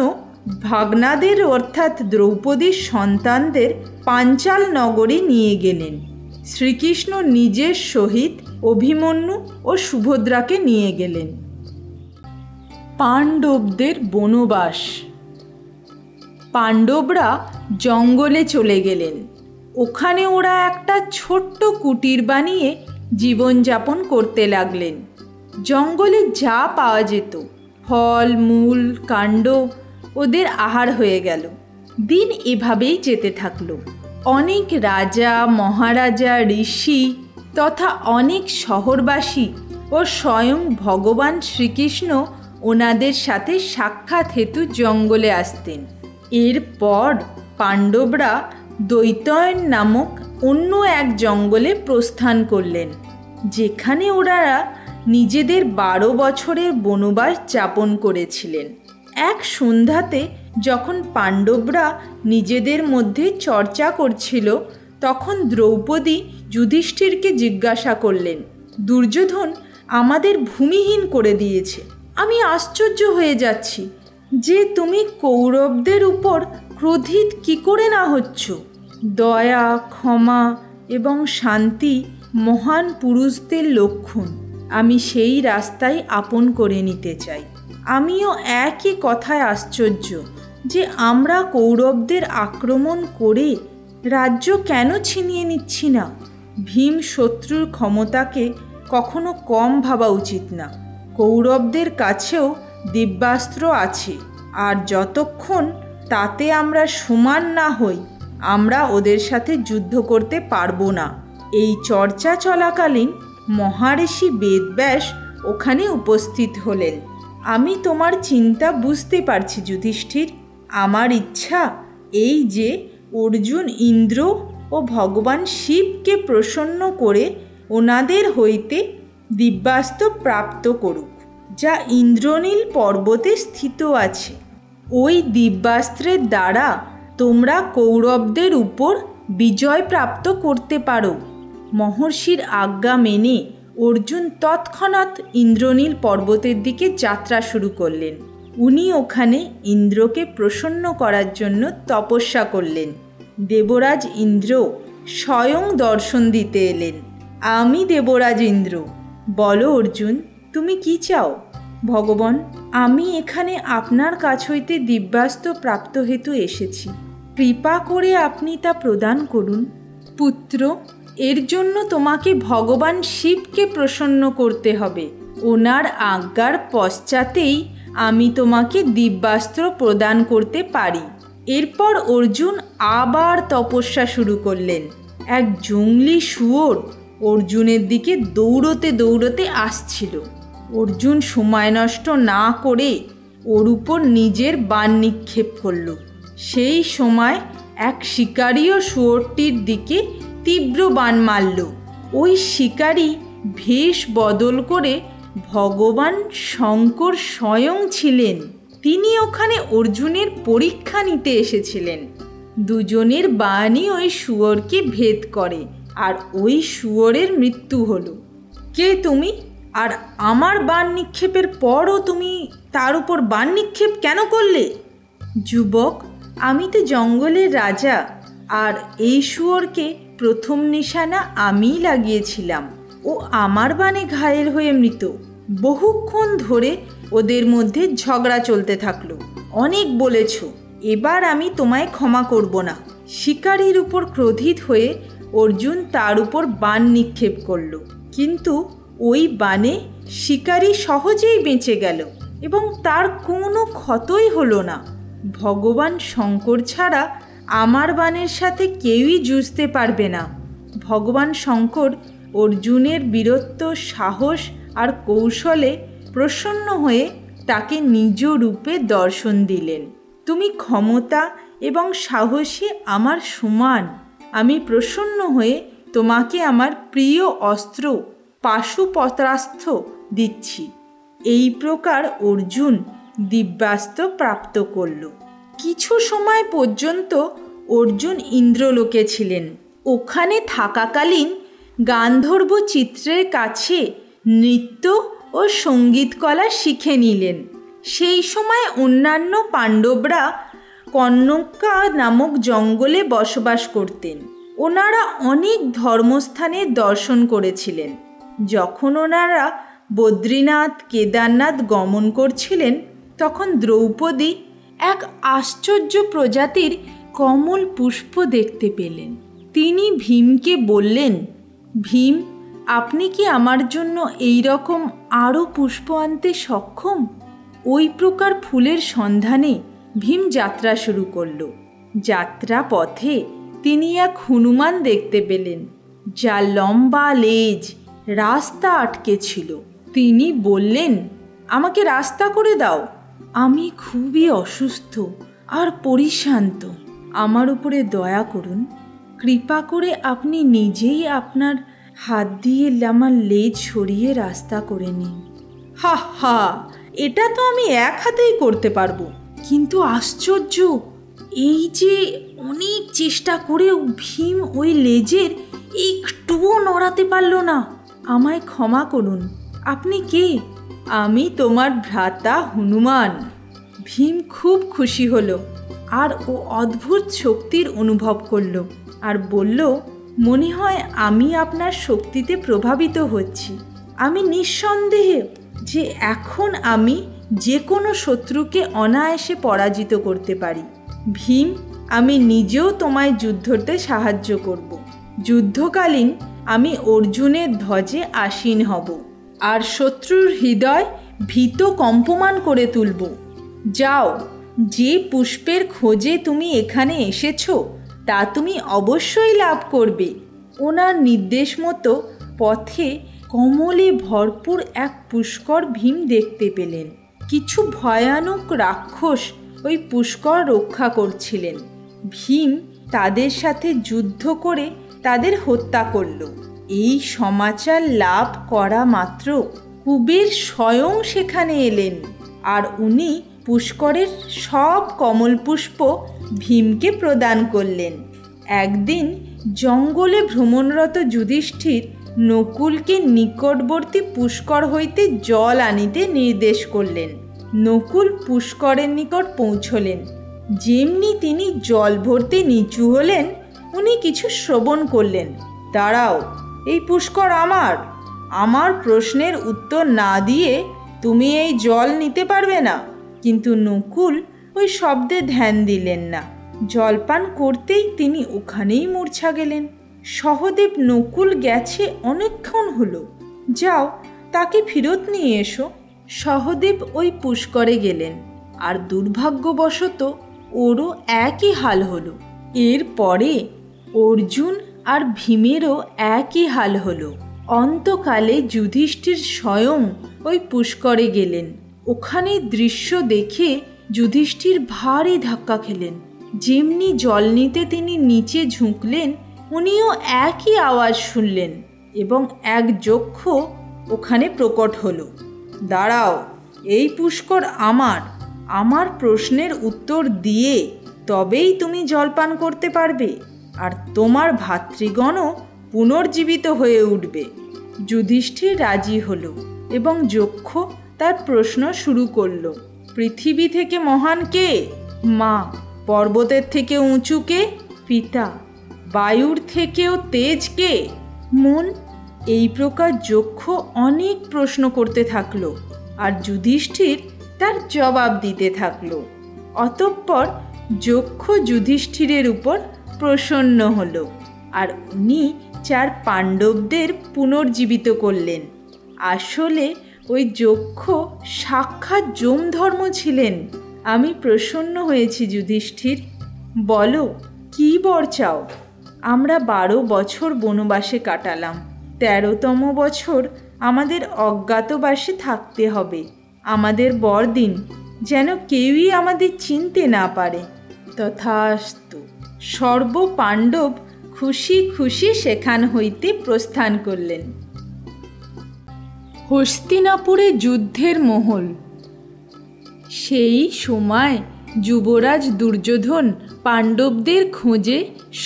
ভাগ্নাদের অর্থাৎ দ্রৌপদীর সন্তানদের পাঞ্চাল নগরে নিয়ে গেলেন। শ্রীকৃষ্ণ নিজের সহিত অভিমন্যু ও সুভদ্রাকে নিয়ে গেলেন। পাণ্ডবদের বনবাস। পাণ্ডবরা জঙ্গলে চলে গেলেন। ওখানে ওরা একটা ছোট্ট কুটির বানিয়ে জীবনযাপন করতে লাগলেন। জঙ্গলে যা পাওয়া যেত ফল মূল কাণ্ড ওদের আহার হয়ে গেল। দিন এভাবেই যেতে থাকলো। অনেক রাজা মহারাজা ঋষি তথা অনেক শহরবাসী ও স্বয়ং ভগবান শ্রীকৃষ্ণ ওনাদের সাথে সাক্ষাৎ হেতু জঙ্গলে আসতেন। এরপর পাণ্ডবরা দৈতয়ন নামক অন্য এক জঙ্গলে প্রস্থান করলেন, যেখানে ওরা নিজেদের বারো বছরের বনবাস যাপন করেছিলেন। এক সন্ধ্যাতে যখন পাণ্ডবরা নিজেদের মধ্যে চর্চা করছিল তখন দ্রৌপদী যুধিষ্ঠিরকে জিজ্ঞাসা করলেন, দুর্যোধন আমাদের ভূমিহীন করে দিয়েছে। আমি আশ্চর্য হয়ে যাচ্ছি যে তুমি কৌরবদের উপর ক্রোধিত কী করে না হচ্ছ। দয়া ক্ষমা এবং শান্তি মহান পুরুষদের লক্ষণ। আমি সেই রাস্তায় আপন করে নিতে চাই। আমিও একই কথায় আশ্চর্য যে আমরা কৌরবদের আক্রমণ করে রাজ্য কেন ছিনিয়ে নিচ্ছি না। ভীম শত্রুর ক্ষমতাকে কখনো কম ভাবা উচিত না। কৌরবদের কাছেও দিব্যাস্ত্র আছে, আর যতক্ষণ তাতে আমরা সমান না হই আমরা ওদের সাথে যুদ্ধ করতে পারবো না। এই চর্চা চলাকালীন মহার্ষি বেদব্যাস ওখানে উপস্থিত হলেন। আমি তোমার চিন্তা বুঝতে পারছি যুধিষ্ঠির। আমার ইচ্ছা এই যে অর্জুন ইন্দ্র ও ভগবান শিবকে প্রসন্ন করে ওনাদের হইতে দিব্যাস্ত্র প্রাপ্ত করুক, যা ইন্দ্রনীল পর্বতে স্থিত আছে। ওই দিব্যাস্ত্রের দ্বারা তোমরা কৌরবদের উপর বিজয় প্রাপ্ত করতে পারো। মহর্ষির আজ্ঞা মেনে অর্জুন তৎক্ষণাৎ ইন্দ্রনীল পর্বতের দিকে যাত্রা শুরু করলেন। উনি ওখানে ইন্দ্রকে প্রসন্ন করার জন্য তপস্যা করলেন। দেবরাজ ইন্দ্র স্বয়ং দর্শন দিতে এলেন। আমি দেবরাজ ইন্দ্র, বলো অর্জুন তুমি কি চাও? ভগবান, আমি এখানে আপনার কাছ হইতে দিব্যাস্ত্র প্রাপ্ত হেতু এসেছি, কৃপা করে আপনি তা প্রদান করুন। পুত্র, এর জন্য তোমাকে ভগবান শিবকে প্রসন্ন করতে হবে। ওনার আজ্ঞার পশ্চাতেই আমি তোমাকে দিব্যাস্ত্র প্রদান করতে পারি। এরপর অর্জুন আবার তপস্যা শুরু করলেন। এক জঙ্গলি শুয়োর অর্জুনের দিকে দৌড়তে দৌড়তে আসছিল। অর্জুন সময় নষ্ট না করে ওর উপর নিজের বাণ নিক্ষেপ করল। সেই সময় এক শিকারিও শুয়োরটির দিকে তীব্র বাণ মারল। ওই শিকারি বেশ বদল করে ভগবান শঙ্কর স্বয়ং ছিলেন। তিনি ওখানে অর্জুনের পরীক্ষা নিতে এসেছিলেন। দুজনের বাণই ওই শুয়োরকে ভেদ করে আর ওই শুয়োরের মৃত্যু হলো। কে তুমি? আর আমার বাণ নিক্ষেপের পরও তুমি তার উপর বাণ নিক্ষেপ কেন করলে? যুবক, আমি তো জঙ্গলের রাজা, আর এই শুয়োরকে প্রথম নিশানা আমিই লাগিয়েছিলাম। ও আমার বাণে ঘায়েল হয়ে মৃত। বহুক্ষণ ধরে ওদের মধ্যে ঝগড়া চলতে থাকলো। অনেক বলেছ, এবার আমি তোমায় ক্ষমা করব না। শিকারীর উপর ক্রোধিত হয়ে অর্জুন তার উপর বাণ নিক্ষেপ করল, কিন্তু ওই বাণে শিকারী সহজেই বেঁচে গেল এবং তার কোনো ক্ষতই হলো না। ভগবান শঙ্কর ছাড়া আমার বাণের সাথে কেউই যুঝতে পারবে না। ভগবান শঙ্কর অর্জুনের বীরত্ব, সাহস আর কৌশলে প্রসন্ন হয়ে তাকে নিজ রূপে দর্শন দিলেন। তুমি ক্ষমতা এবং সাহসে আমার সমান। আমি প্রসন্ন হয়ে তোমাকে আমার প্রিয় অস্ত্র পাশুপত্রাস্ত্র দিচ্ছি। এই প্রকার অর্জুন দিব্যাস্ত্র প্রাপ্ত করল। কিছু সময় পর্যন্ত অর্জুন ইন্দ্রলোকে ছিলেন। ওখানে থাকাকালীন গান্ধর্ব চিত্রের কাছে নৃত্য ও সঙ্গীতকলা শিখে নিলেন। সেই সময় অন্যান্য পাণ্ডবরা কন্নকা নামক জঙ্গলে বসবাস করতেন। ওনারা অনেক ধর্মস্থানের দর্শন করেছিলেন। যখন ওনারা বদ্রীনাথ, কেদারনাথ গমন করছিলেন, তখন দ্রৌপদী এক আশ্চর্য প্রজাতির কমল পুষ্প দেখতে পেলেন। তিনি ভীমকে বললেন, ভীম, আপনি কি আমার জন্য এই রকম আরও পুষ্প আনতে সক্ষম? ওই প্রকার ফুলের সন্ধানে ভীম যাত্রা শুরু করল। যাত্রা পথে তিনি এক হনুমান দেখতে পেলেন, যা লম্বা লেজ রাস্তা আটকে ছিল। তিনি বললেন, আমাকে রাস্তা করে দাও, আমি খুবই অসুস্থ আর পরিশ্রান্ত। আমার উপরে দয়া করুন, কৃপা করে আপনি নিজেই আপনার হাত দিয়ে আমার লেজ সরিয়ে রাস্তা করে নিন। হা হা, এটা তো আমি এক হাতেই করতে পারবো। কিন্তু আশ্চর্য, এই যে অনেক চেষ্টা করেও ভীম ওই লেজের একটুও নড়াতে পারল না। আমায় ক্ষমা করুন, আপনি কে? আমি তোমার ভ্রাতা হনুমান। ভীম খুব খুশি হলো আর ও অদ্ভুত শক্তির অনুভব করল আর বলল, মনে হয় আমি আপনার শক্তিতে প্রভাবিত হচ্ছি। আমি নিঃসন্দেহে যে এখন আমি যে কোনো শত্রুকে অনায়াসে পরাজিত করতে পারি। ভীম, আমি নিজেও তোমায় যুদ্ধতে সাহায্য করব। যুদ্ধকালীন আমি অর্জুনের ধ্বজে আসীন হব আর শত্রুর হৃদয় ভীত কম্পমান করে তুলব। যাও, যে পুষ্পের খোঁজে তুমি এখানে এসেছো তা তুমি অবশ্যই লাভ করবে। ওনার নির্দেশ মতো পথে কমলে ভরপুর এক পুষ্কর ভীম দেখতে পেলেন। কিছু ভয়ানক রাক্ষস ওই পুষ্কর রক্ষা করছিলেন। ভীম তাদের সাথে যুদ্ধ করে তাদের হত্যা করল। এই সমাচার লাভ করা মাত্র কুবের স্বয়ং সেখানে এলেন আর উনি পুষ্করের সব কমল পুষ্প ভীমকে প্রদান করলেন। একদিন জঙ্গলে ভ্রমণরত যুধিষ্ঠির নকুলকে নিকটবর্তী পুষ্কর হইতে জল আনিতে নির্দেশ করলেন। নকুল পুষ্করের নিকট পৌঁছলেন। যেমনি তিনি জল ভরতে নিচু হলেন, উনি কিছু শ্রবণ করলেন। দাঁড়াও, এই পুষ্কর আমার। আমার প্রশ্নের উত্তর না দিয়ে তুমি এই জল নিতে পারবে না। কিন্তু নকুল ওই শব্দে ধ্যান দিলেন না। জলপান করতেই তিনি ওখানেই মূর্ছা গেলেন। সহদেব, নকুল গেছে অনেকক্ষণ হলো, যাও তাকে ফিরত নিয়ে এসো। সহদেব ওই পুষ্করে গেলেন, আর দুর্ভাগ্যবশত ওরও একই হাল হলো। এরপরে অর্জুন আর ভীমেরও একই হাল হলো। অন্তকালে যুধিষ্ঠির স্বয়ং ওই পুষ্করে গেলেন। ওখানে দৃশ্য দেখে যুধিষ্ঠির ভারী ধাক্কা খেলেন। যেমনি জল নিতে তিনি নিচে ঝুঁকলেন, উনিও একই আওয়াজ শুনলেন এবং এক যক্ষ ওখানে প্রকট হলো। দাঁড়াও, এই পুষ্কর আমার, আমার প্রশ্নের উত্তর দিয়ে তবেই তুমি জলপান করতে পারবে, আর তোমার ভাতৃগণও পুনর্জীবিত হয়ে উঠবে। যুধিষ্ঠির রাজি হলো এবং যক্ষ তার প্রশ্ন শুরু করল। পৃথিবী থেকে মহান কে? মা। পর্বতের থেকে উঁচু কে? পিতা। বায়ুর থেকেও তেজ কে? মন। এই প্রকার যক্ষ অনেক প্রশ্ন করতে থাকলো, আর যুধিষ্ঠির তার জবাব দিতে থাকলো। অতঃপর যক্ষ যুধিষ্ঠিরের উপর প্রসন্ন হলো, আর উনি চার পাণ্ডবদের পুনর্জীবিত করলেন। আসলে ওই যক্ষ সাক্ষাৎ যমধর্ম ছিলেন। আমি প্রসন্ন হয়েছি যুধিষ্ঠির, বলো কী বর চাও? আমরা বারো বছর বনবাসে কাটালাম, তেরোতম বছর আমাদের অজ্ঞাতবাসে থাকতে হবে। আমাদের বর দিন, যেন কেউই আমাদের চিনতে না পারে। তথাস্তু। সর্বপাণ্ডব খুশি খুশি সেখান হইতে প্রস্থান করলেন। হস্তিনাপুরে যুদ্ধের মহল। সেই সময় যুবরাজ দুর্যোধন পাণ্ডবদের খোঁজে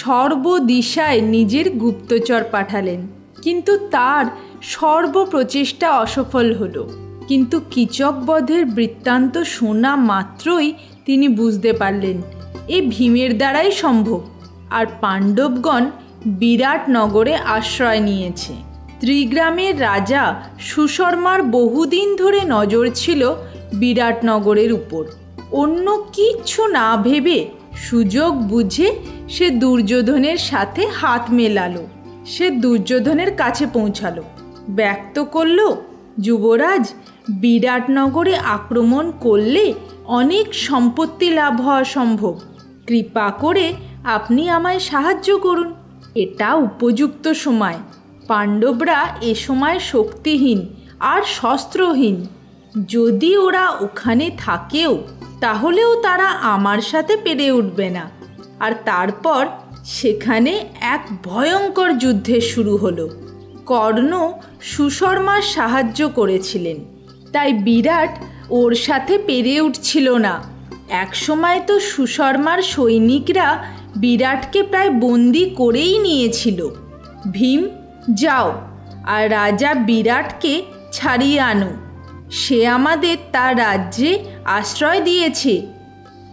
সর্বদিশায় নিজের গুপ্তচর পাঠালেন, কিন্তু তার সর্বপ্রচেষ্টা অসফল হল। কিন্তু কীচক বধের বৃত্তান্ত শোনা মাত্রই তিনি বুঝতে পারলেন এ ভীমের দ্বারাই সম্ভব, আর পাণ্ডবগণ বিরাট নগরে আশ্রয় নিয়েছে। ত্রিগ্রামের রাজা সুশর্মার বহুদিন ধরে নজর ছিল বিরাট নগরের উপর। অন্য কিচ্ছু না ভেবে সুযোগ বুঝে সে দুর্যোধনের সাথে হাত মেলালো। সে দুর্যোধনের কাছে পৌঁছালো, ব্যক্ত করল, যুবরাজ, বিরাট নগরে আক্রমণ করলে অনেক সম্পত্তি লাভ হওয়া সম্ভব। কৃপা করে আপনি আমায় সাহায্য করুন। এটা উপযুক্ত সময়। পাণ্ডবরা এ সময় শক্তিহীন আর শস্ত্রহীন। যদি ওরা ওখানে থাকেও, তাহলেও তারা আমার সাথে পেরে উঠবে না। আর তারপর সেখানে এক ভয়ঙ্কর যুদ্ধে শুরু হলো। কর্ণ সুশর্মার সাহায্য করেছিলেন, তাই বিরাট ওর সাথে পেরে উঠছিল না। একসময় তো সুশর্মার সৈনিকরা বিরাটকে প্রায় বন্দি করেই নিয়েছিল। ভীম, যাও আর রাজা বিরাটকে ছাড়িয়ে আনো। সে আমাদের তার রাজ্যে আশ্রয় দিয়েছে,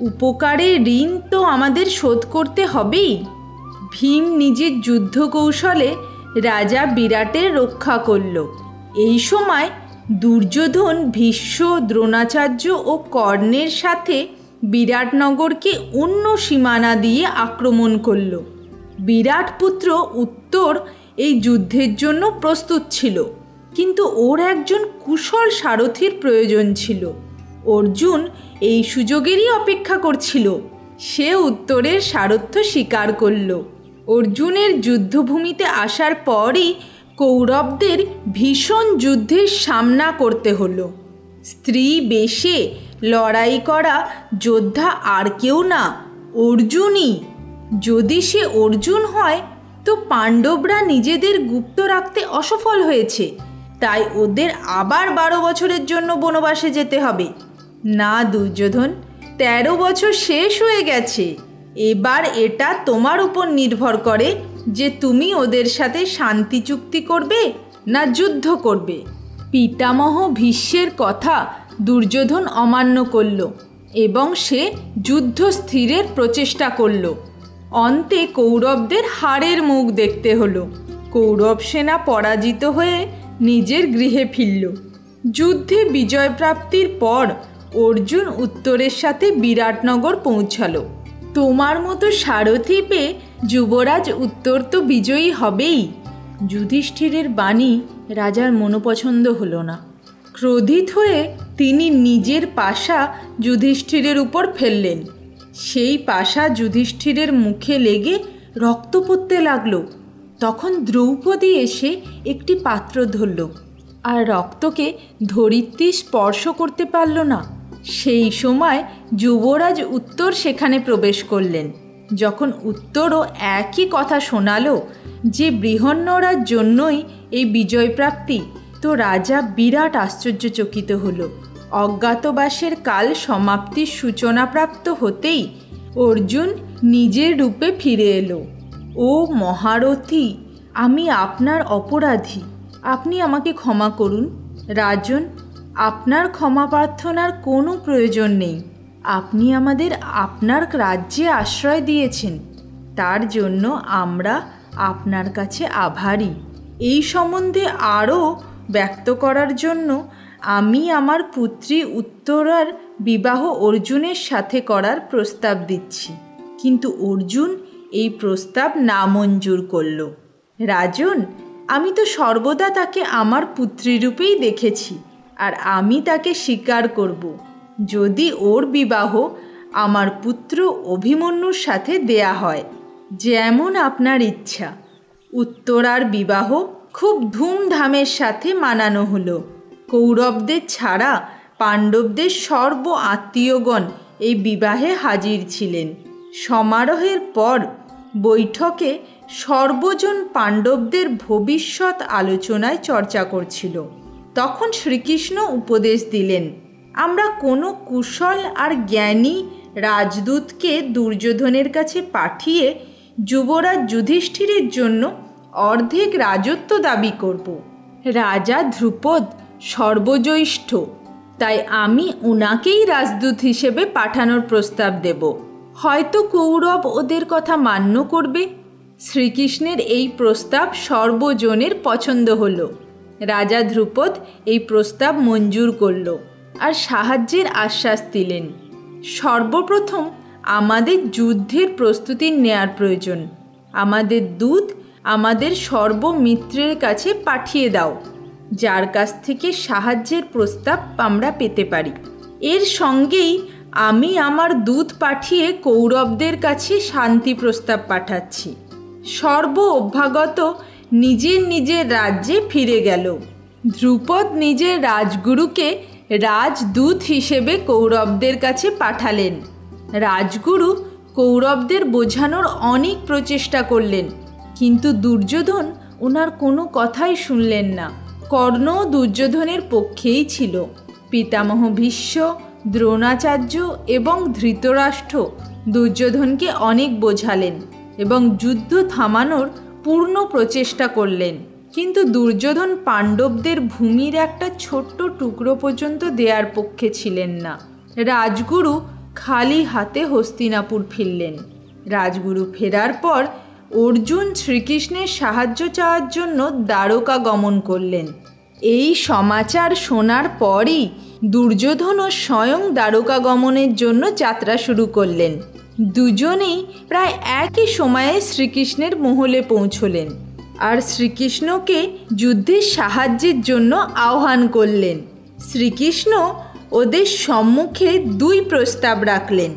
উপকারের ঋণ তো আমাদের শোধ করতে হবেই। ভীম নিজের যুদ্ধ কৌশলে রাজা বিরাটের রক্ষা করল। এই সময় দুর্যোধন ভীষ্ম, দ্রোণাচার্য ও কর্ণের সাথে বিরাটনগরকে অন্য সীমানা দিয়ে আক্রমণ করল। বিরাট পুত্র উত্তর এই যুদ্ধের জন্য প্রস্তুত ছিল, কিন্তু ওর একজন কুশল সারথীর প্রয়োজন ছিল। অর্জুন এই সুযোগেরই অপেক্ষা করছিল। সে উত্তরের সারথ্য স্বীকার করল। অর্জুনের যুদ্ধভূমিতে আসার পরই কৌরবদের ভীষণ যুদ্ধের সামনা করতে হলো। স্ত্রী বেশে লড়াই করা যোদ্ধা আর কেউ না, অর্জুনই। যদি সে অর্জুন হয়, তো পাণ্ডবরা নিজেদের গুপ্ত রাখতে অসফল হয়েছে, তাই ওদের আবার বারো বছরের জন্য বনবাসে যেতে হবে। না দুর্যোধন, তেরো বছর শেষ হয়ে গেছে। এবার এটা তোমার উপর নির্ভর করে যে তুমি ওদের সাথে শান্তি চুক্তি করবে না যুদ্ধ করবে। পিতামহ ভীষ্মের কথা দুর্যোধন অমান্য করল এবং সে যুদ্ধ স্থিরের প্রচেষ্টা করল। অন্তে কৌরবদের হারের মুখ দেখতে হলো। কৌরব সেনা পরাজিত হয়ে নিজের গৃহে ফিরল। যুদ্ধে বিজয়প্রাপ্তির পর অর্জুন উত্তরের সাথে বিরাটনগর পৌঁছালো। তোমার মতো সারথি পেয়ে যুবরাজ উত্তর তো বিজয়ী হবেই। যুধিষ্ঠিরের বাণী राजार मनोपछंद हलो ना। क्रोधित हुए तिनी निजेर पाशा युधिष्ठिरेर ऊपर फेललेन। सेई पाशा युधिष्ठिरेर मुखे लेगे रक्त पड़ते लागलो। तखन द्रौपदी एसे एकटी पात्र धरलो आर रक्तके धरित्री स्पर्श करते पारलो ना। सेई समय युवराज उत्तर सेखाने प्रवेश करलेन। जखन उत्तरও একই কথা শোনালো যে বৃহন্নরার জন্যই এই বিজয় প্রাপ্তি, তো রাজা বিরাট আশ্চর্যচকিত হলো। অজ্ঞাতবাসের কাল সমাপ্তির সূচনা প্রাপ্ত হতেই অর্জুন নিজের রূপে ফিরে এলো। ও মহারথী, আমি আপনার অপরাধী, আপনি আমাকে ক্ষমা করুন। রাজন, আপনার ক্ষমা প্রার্থনার কোনো প্রয়োজন নেই। আপনি আমাদের আপনার রাজ্যে আশ্রয় দিয়েছেন, তার জন্য আমরা আপনার কাছে আভারী। এই সম্বন্ধে আরও ব্যক্ত করার জন্য আমি আমার পুত্রী উত্তরার বিবাহ অর্জুনের সাথে করার প্রস্তাব দিচ্ছি। কিন্তু অর্জুন এই প্রস্তাব নামঞ্জুর করল। রাজন, আমি তো সর্বদা তাকে আমার পুত্রী রূপেই দেখেছি আর আমি তাকে স্বীকার করব যদি ওর বিবাহ আমার পুত্র অভিমন্যুর সাথে দেয়া হয় যেমন আপনার ইচ্ছা। উত্তরার বিবাহ খুব ধুমধামের সাথে মানানো হলো। কৌরবদের ছাড়া পাণ্ডবদের সর্ব আত্মীয়গণ এই বিবাহে হাজির ছিলেন। সমারোহের পর বৈঠকে সর্বজন পাণ্ডবদের ভবিষ্যৎ আলোচনায় চর্চা করছিল। তখন শ্রীকৃষ্ণ উপদেশ দিলেন, আমরা কোনো কুশল আর জ্ঞানী রাজদূতকে দুর্যোধনের কাছে পাঠিয়ে যুবরাজ যুধিষ্ঠিরের জন্য অর্ধেক রাজত্ব দাবি করব। রাজা ধ্রুপদ সর্বজ্যেষ্ঠ, তাই আমি ওনাকেই রাজদূত হিসেবে পাঠানোর প্রস্তাব দেব। হয়তো কৌরব ওদের কথা মান্য করবে। শ্রীকৃষ্ণের এই প্রস্তাব সর্বজনের পছন্দ হলো। রাজা ধ্রুপদ এই প্রস্তাব মঞ্জুর করল আর সাহায্যের আশ্বাস দিলেন। সর্বপ্রথম আমাদের যুদ্ধের প্রস্তুতি নেয়ার প্রয়োজন। আমাদের দূত আমাদের সর্বমিত্রের কাছে পাঠিয়ে দাও, যার কাছ থেকে সাহায্যের প্রস্তাব আমরা পেতে পারি। এর সঙ্গেই আমি আমার দূত পাঠিয়ে কৌরবদের কাছে শান্তি প্রস্তাব পাঠাচ্ছি। সর্ব অভ্যাগত নিজের নিজের রাজ্যে ফিরে গেল। ধ্রুপদ নিজের রাজগুরুকে রাজদূত হিসেবে কৌরবদের কাছে পাঠালেন। রাজগুরু কৌরবদের বোঝানোর অনেক প্রচেষ্টা করলেন, কিন্তু দুর্যোধন ওনার কোনো কথাই শুনলেন না। কর্ণ দুর্যোধনের পক্ষেই ছিল। পিতামহ ভীষ্ম, দ্রোণাচার্য এবং ধৃতরাষ্ট্র দুর্যোধনকে অনেক বোঝালেন এবং যুদ্ধ থামানোর পূর্ণ প্রচেষ্টা করলেন। কিন্তু দুর্যোধন পাণ্ডবদের ভূমির একটা ছোট্ট টুকরো পর্যন্ত দেয়ার পক্ষে ছিলেন না। রাজগুরু খালি হাতে হস্তিনাপুর ফিরলেন। রাজগুরু ফেরার পর অর্জুন শ্রীকৃষ্ণের সাহায্য চাওয়ার জন্য দ্বারকা গমন করলেন। এই সমাচার শোনার পরই দুর্যোধনও স্বয়ং দ্বারকা গমনের জন্য যাত্রা শুরু করলেন। দুজনেই প্রায় একই সময়ে শ্রীকৃষ্ণের মহলে পৌঁছলেন আর শ্রীকৃষ্ণকে যুদ্ধের সাহায্যের জন্য আহ্বান করলেন। শ্রীকৃষ্ণ ওদের সম্মুখে দুই প্রস্তাব রাখলেন।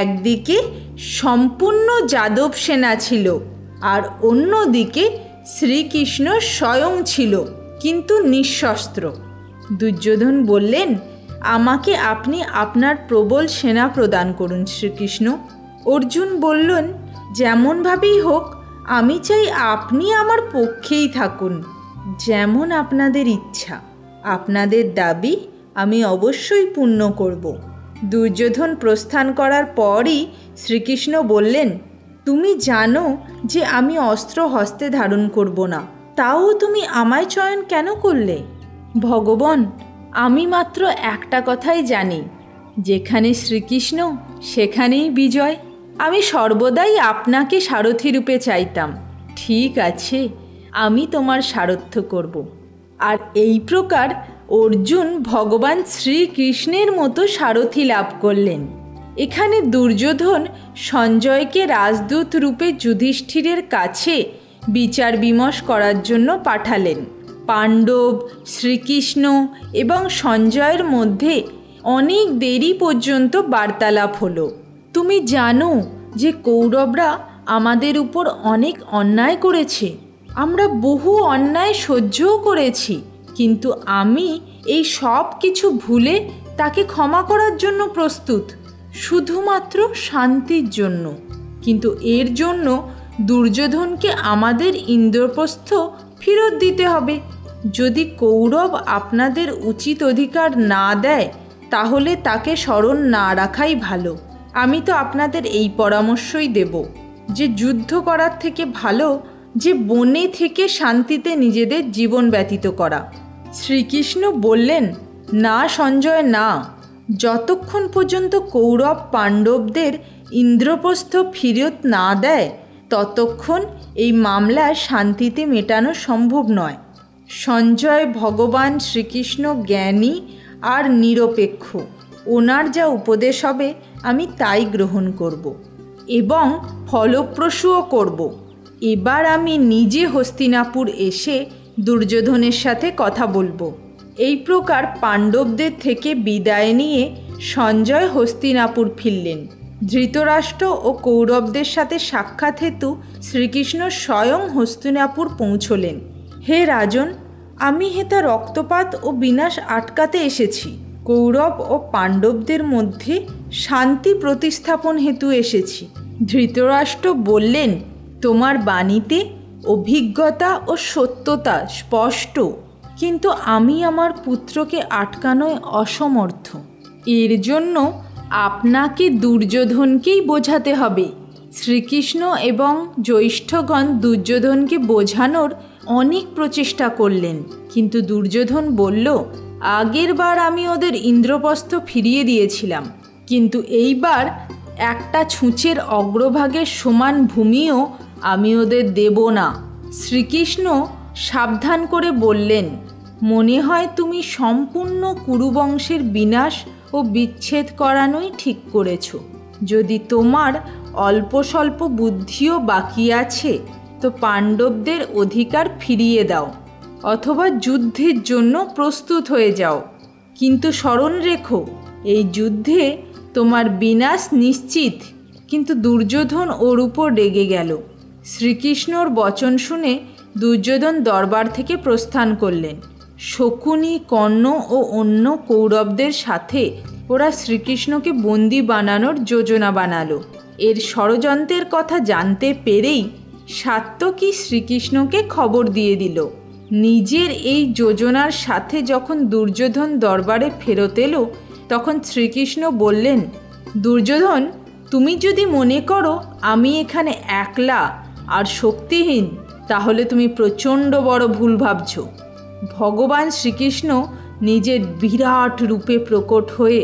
একদিকে সম্পূর্ণ যাদব সেনা ছিল আর অন্যদিকে শ্রীকৃষ্ণ স্বয়ং ছিল কিন্তু নিঃশস্ত্র। দুর্যোধন বললেন, আমাকে আপনি আপনার প্রবল সেনা প্রদান করুন শ্রীকৃষ্ণ। অর্জুন বললেন, যেমনভাবেই হোক আমি চাই আপনি আমার পক্ষেই থাকুন, যেমন আপনাদের ইচ্ছা। আপনাদের দাবি আমি অবশ্যই পূর্ণ করব। দুর্যোধন প্রস্থান করার পরই শ্রীকৃষ্ণ বললেন, তুমি জানো যে আমি অস্ত্র হস্তে ধারণ করব না, তাও তুমি আমায় চয়ন কেন করলে? ভগবান, আমি মাত্র একটা কথাই জানি, যেখানে শ্রীকৃষ্ণ সেখানেই বিজয়। আমি সর্বদাই আপনাকে সারথি রূপে চাইতাম। ঠিক আছে, আমি তোমার সারথ্য করব। আর এই প্রকার অর্জুন ভগবান শ্রীকৃষ্ণের মতো সারথি লাভ করলেন। এখানে দুর্যোধন সঞ্জয়কে রাজদূত রূপে যুধিষ্ঠিরের কাছে বিচার বিমর্শ করার জন্য পাঠালেন। পাণ্ডব শ্রীকৃষ্ণ এবং সঞ্জয়ের মধ্যে অনেক দেরি পর্যন্ত বার্তালাপ হলো। তুমি জানো যে কৌরবরা আমাদের উপর অনেক অন্যায় করেছে, আমরা বহু অন্যায় সহ্যও করেছি, কিন্তু আমি এই সব কিছু ভুলে তাকে ক্ষমা করার জন্য প্রস্তুত, শুধুমাত্র শান্তির জন্য। কিন্তু এর জন্য দুর্যোধনকে আমাদের ইন্দ্রপ্রস্থ ফেরত দিতে হবে। যদি কৌরব আপনাদের উচিত অধিকার না দেয় তাহলে তাকে স্মরণ না রাখাই ভালো। আমি তো আপনাদের এই পরামর্শই দেব যে যুদ্ধ করার থেকে ভালো যে বনে থেকে শান্তিতে নিজেদের জীবন ব্যতীত করা। শ্রীকৃষ্ণ বললেন, না সঞ্জয় না, যতক্ষণ পর্যন্ত কৌরব পাণ্ডবদের ইন্দ্রপ্রস্থ ফেরত না দেয় ততক্ষণ এই মামলা শান্তিতে মেটানো সম্ভব নয়। সঞ্জয় ভগবান শ্রীকৃষ্ণ জ্ঞানী আর নিরপেক্ষ, ওনার যা উপদেশ হবে আমি তাই গ্রহণ করব এবং ফলপ্রসূও করব। এবার আমি নিজে হস্তিনাপুর এসে দুর্যোধনের সাথে কথা বলবো। এই প্রকার পাণ্ডবদের থেকে বিদায় নিয়ে সঞ্জয় হস্তিনাপুর ফিরলেন। ধৃতরাষ্ট্র ও কৌরবদের সাথে সাক্ষাৎ হেতু শ্রীকৃষ্ণ স্বয়ং হস্তিনাপুর পৌঁছলেন। হে রাজন, আমি হেতা রক্তপাত ও বিনাশ আটকাতে এসেছি, কৌরব ও পাণ্ডবদের মধ্যে শান্তি প্রতিস্থাপন হেতু এসেছি। ধৃতরাষ্ট্র বললেন, তোমার বাণীতে অভিজ্ঞতা ও সত্যতা স্পষ্ট, কিন্তু আমি আমার পুত্রকে আটকানোয় অসমর্থ। এর জন্য আপনাকে দুর্যোধনকেই বোঝাতে হবে। শ্রীকৃষ্ণ এবং জ্যৈষ্ঠগণ দুর্যোধনকে বোঝানোর অনেক প্রচেষ্টা করলেন, কিন্তু দুর্যোধন বলল, আগের বার আমি ওদের ইন্দ্রপ্রস্থ ফিরিয়ে দিয়েছিলাম, কিন্তু এইবার একটা ছুঁচের অগ্রভাগের সমান ভূমিও আমি ওদের দেব না। শ্রীকৃষ্ণ সাবধান করে বললেন, মনে হয় তুমি সম্পূর্ণ কুরুবংশের বিনাশ ও বিচ্ছেদ করানোই ঠিক করেছ। যদি তোমার অল্প স্বল্প বুদ্ধিও বাকি আছে তো পাণ্ডবদের অধিকার ফিরিয়ে দাও, অথবা যুদ্ধের জন্য প্রস্তুত হয়ে যাও। কিন্তু স্মরণ রেখো, এই যুদ্ধে তোমার বিনাশ নিশ্চিত। কিন্তু দুর্যোধন ওর উপর রেগে গেল। শ্রীকৃষ্ণর বচন শুনে দুর্যোধন দরবার থেকে প্রস্থান করলেন। শকুনি, কর্ণ ও অন্য কৌরবদের সাথে ওরা শ্রীকৃষ্ণকে বন্দি বানানোর যোজনা বানালো। এর ষড়যন্ত্রের কথা জানতে পেরেই সাত্যকী শ্রীকৃষ্ণকে খবর দিয়ে দিল। নিজের এই যোজনার সাথে যখন দুর্যোধন দরবারে ফেরত এলো তখন শ্রীকৃষ্ণ বললেন, দুর্যোধন, তুমি যদি মনে করো আমি এখানে একলা আর শক্তিহীন তাহলে তুমি প্রচণ্ড বড় ভুল ভাবছ। ভগবান শ্রীকৃষ্ণ নিজের বিরাট রূপে প্রকট হয়ে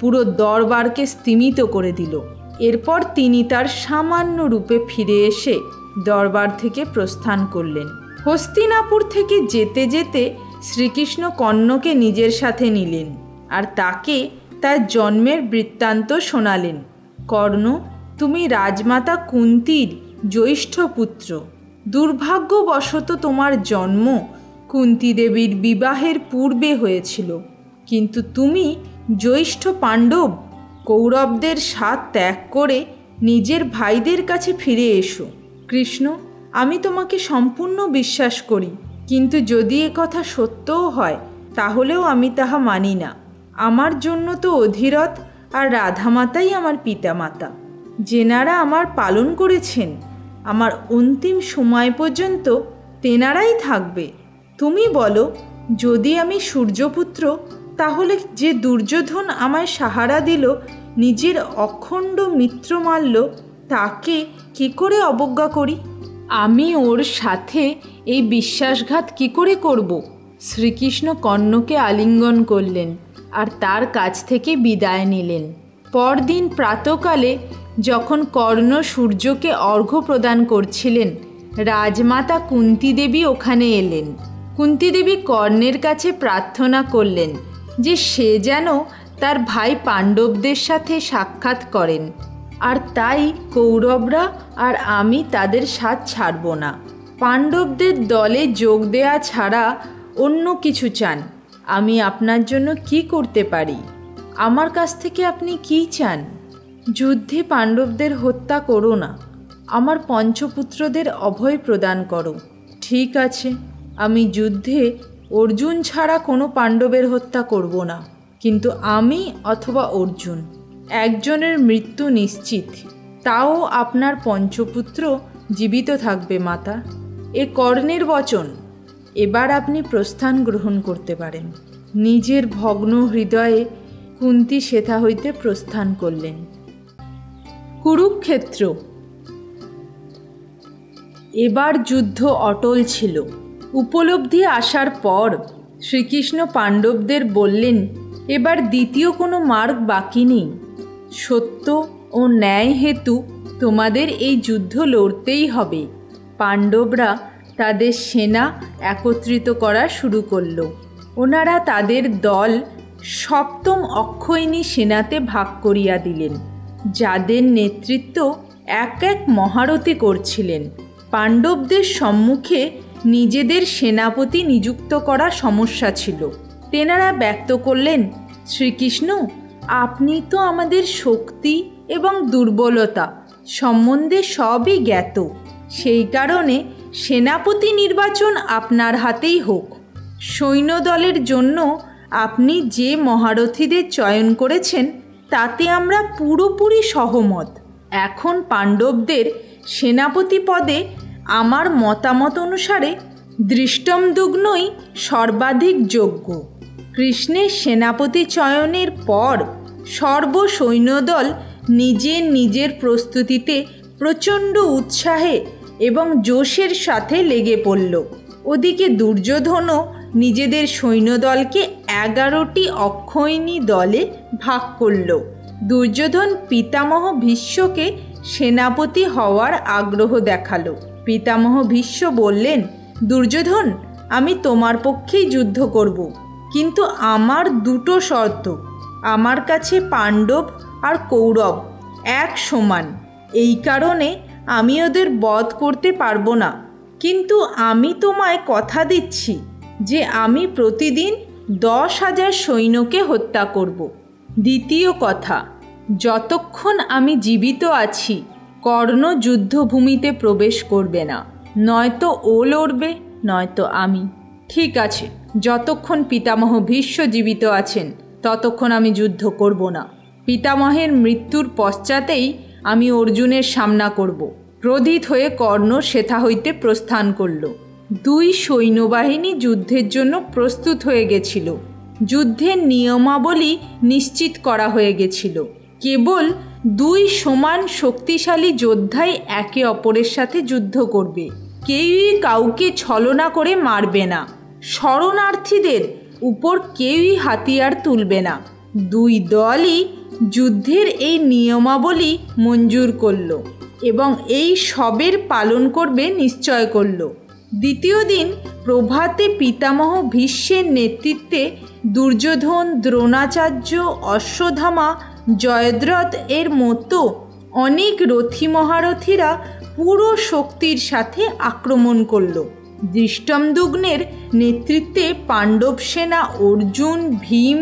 পুরো দরবারকে স্তিমিত করে দিল। এরপর তিনি তার সামান্য রূপে ফিরে এসে দরবার থেকে প্রস্থান করলেন। হস্তিনাপুর থেকে যেতে যেতে শ্রীকৃষ্ণ কর্ণকে নিজের সাথে নিলেন আর তাকে তার জন্মের বৃত্তান্ত শোনালেন। কর্ণ, তুমি রাজমাতা কুন্তির জ্যৈষ্ঠ পুত্র। দুর্ভাগ্যবশত তোমার জন্ম কুন্তি দেবীর বিবাহের পূর্বে হয়েছিল, কিন্তু তুমি জ্যৈষ্ঠ পাণ্ডব, কৌরবদের স্বাদ ত্যাগ করে নিজের ভাইদের কাছে ফিরে এসো। কৃষ্ণ, আমি তোমাকে সম্পূর্ণ বিশ্বাস করি, কিন্তু যদি এ কথা সত্যও হয় তাহলেও আমি তাহা মানি না। আমার জন্য তো অধিরথ আর রাধামাতাই আমার পিতামাতা, যেনারা আমার পালন করেছেন। আমার অন্তিম সময় পর্যন্ত তেনারাই থাকবে। তুমি বলো, যদি আমি সূর্যপুত্র তাহলে যে দুর্যোধন আমায় সাহারা দিল, নিজের অখণ্ড মিত্র মানল, তাকে কি করে অবজ্ঞা করি? আমি ওর সাথে এই বিশ্বাসঘাত কি করে করব? শ্রীকৃষ্ণ কর্ণকে আলিঙ্গন করলেন আর তার কাছ থেকে বিদায় নিলেন। পরদিন প্রাতকালে যখন কর্ণ সূর্যকে অর্ঘ্য প্রদান করছিলেন, রাজমাতা কুন্তি দেবী ওখানে এলেন। কুন্তি দেবী কর্ণের কাছে প্রার্থনা করলেন যে সে যেন তার ভাই পাণ্ডবদের সাথে সাক্ষাৎ করেন, আর তাই কৌরবরা আর আমি তাদের সাথ ছাড়ব না। পাণ্ডবদের দলে যোগ দেয়া ছাড়া अन्य किछु चान, आमी आपनार जोन्नो की करते पारी, आमार काछ थेके आपनी की चान? युद्धे पांडवदेर हत्या करो ना, आमार पंचपुत्रदेर अभय प्रदान करो। ठीक आछे, आमी युद्धे अर्जुन छाड़ा कोनो पांडवेर हत्या करब ना, किन्तु आमी अथवा अर्जुन एकजनेर मृत्यु निश्चित, ताओ आपनार पंचपुत्र जीवित थाकबे माता। ए कर्णेर वचन। एबार आपनी प्रस्थान ग्रहण करते पारेन। निजेर भग्न हृदये कुंती शेथा हईते प्रस्थान करलेन। कुरुक्षेत्र। एबार युद्ध अटल छिलो। उपलब्धि आसार पर श्रीकृष्ण पांडवदेर बोलेन, एबार द्वितीय कोनो मार्ग बाकी नेई, सत्य ओ न्याय हेतु तोमादेर ए युद्ध लड़तेई हबे। पांडवरा तादेर सेना एकत्रित करा शुरू करलो। ओनारा तादेर दल सप्तम अक्षयिणी सेनाते भाग करिया दिलेन, जादेर नेतृत्व एक एक महारथी करछिलेन। पांडवदेर सम्मुखे निजेदेर सेनापति नियुक्त करा समस्या छिलो। तेनारा व्यक्त करलेन, श्रीकृष्ण आपनी तो आमादेर शक्ति एवं दुर्बलता सम्बन्धे सबई ज्ञात, सेई कारणे सेनापति निर्वाचन आपनार हातेई होक। सैन्य दलेर जोन्नो आपनी जे महारथीदेर चयन करेछेन ताते आमरा पुरोपुरी सहमत। एखन पांडवदेर सेनापति पदे आमार मतामत अनुसारे दृष्टमदुग्नई सर्वाधिक योग्य। कृष्णेर सेनापति चयनेर पर सर्वसैन्यदल निजे निजेर प्रस्तुतिते प्रचंड उत्साहे एवं जोशेर साथे लेगे पड़ल। ओदिके दुर्योधनो निजेदेर सैन्यदलके एगारोटी अक्षयिणी दले भाग करल। दुर्योधन पितामह भीष्मके सेनापति हওয়ার आग्रह देखालो। पितामह भीष्म बोलेन, दुर्योधन आमी तोमार पक्षे युद्ध करब, किन्तु आमार दुटो शर्त। आमार काछे पांडव और कौरव एक समान, एई कारणे आमी ओदेर बध करते पारबो ना, किन्तु आमी तोमाय कथा दिच्छी जे आमी प्रतिदिन दस हज़ार सैन्यके हत्या करब। द्वितीय कथा, যতক্ষণ आमी जीवित आছি কর্ণ যুদ্ধভূমিতে প্রবেশ করবে না, নয়তো ও লড়বে নয়তো আমি। ঠিক আছে, যতক্ষণ পিতামহ ভীষ্ম জীবিত আছেন ততক্ষণ আমি যুদ্ধ করব না। পিতামহের মৃত্যুর পশ্চাতেই আমি অর্জুনের সামনা করব। ক্রোধিত হয়ে কর্ণ সেথা হইতে প্রস্থান করল। দুই সৈন্যবাহিনী যুদ্ধের জন্য প্রস্তুত হয়ে গেছিল। যুদ্ধের নিয়মাবলী নিশ্চিত করা হয়ে গেছিল। কেবল দুই সমান শক্তিশালী যোদ্ধাই একে অপরের সাথে যুদ্ধ করবে। কেউই কাউকে ছলনা করে মারবে না, শরণার্থীদের উপর কেউই হাতিয়ার তুলবে না। দুই দলই যুদ্ধের এই নিয়মাবলী মঞ্জুর করল এবং এই সবের পালন করবে নিশ্চয় করল। দ্বিতীয় দিন প্রভাতে পিতামহ ভীষ্মের নেতৃত্বে দুর্যোধন, দ্রোণাচার্য, অশ্বত্থামা, জয়দ্রথ এর মতো অনেক রথী মহারথীরা পুরো শক্তির সাথে আক্রমণ করল। দৃষ্টমদুগ্নের নেতৃত্বে পাণ্ডব সেনা অর্জুন, ভীম,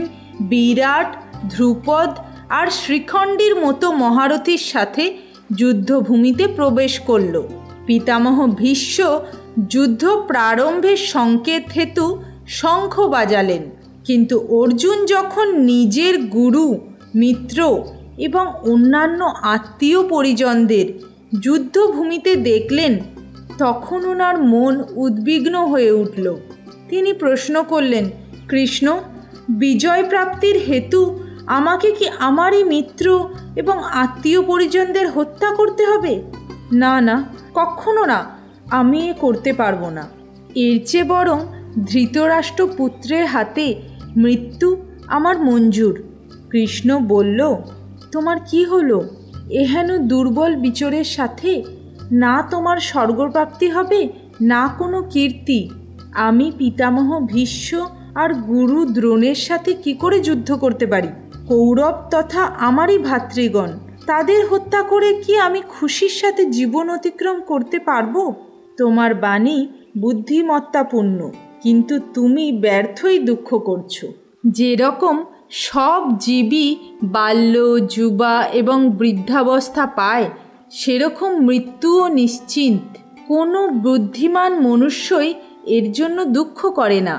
বিরাট, ধ্রুপদ আর শ্রীখণ্ডির মতো মহারথীর সাথে যুদ্ধভূমিতে প্রবেশ করল। পিতামহ ভীষ্ম যুদ্ধ প্রারম্ভের সংকেত হেতু শঙ্খ বাজালেন, কিন্তু অর্জুন যখন নিজের গুরু, মিত্র এবং অন্যান্য আত্মীয় পরিজনদের যুদ্ধভূমিতে দেখলেন তখন ওনার মন উদ্বিগ্ন হয়ে উঠল। তিনি প্রশ্ন করলেন, কৃষ্ণ বিজয় প্রাপ্তির হেতু আমাকে কি আমারই মিত্র এবং আত্মীয় পরিজনদের হত্যা করতে হবে? না না, কখনো না, আমি এ করতে পারবো না। এর চেয়ে বরং ধৃতরাষ্ট্র পুত্রের হাতে মৃত্যু আমার মঞ্জুর। কৃষ্ণ বলল, তোমার কি হলো? এহেন দুর্বল বিচারের সাথে না তোমার স্বর্গপ্রাপ্তি হবে না কোনো কীর্তি। আমি পিতামহ ভীষ্ম আর গুরু দ্রোণের সাথে কি করে যুদ্ধ করতে পারি? কৌরব তথা আমারই ভাতৃগণ, তাদের হত্যা করে কি আমি খুশির সাথে জীবন অতিক্রম করতে পারব? তোমার বাণী বুদ্ধিমত্তাপূর্ণ, কিন্তু তুমি ব্যর্থই দুঃখ করছো। যেরকম সব জীবই বাল্য, যুবা এবং বৃদ্ধাবস্থা পায়, সেরকম মৃত্যুও নিশ্চিন্ত। কোনো বুদ্ধিমান মনুষ্যই এর জন্য দুঃখ করে না।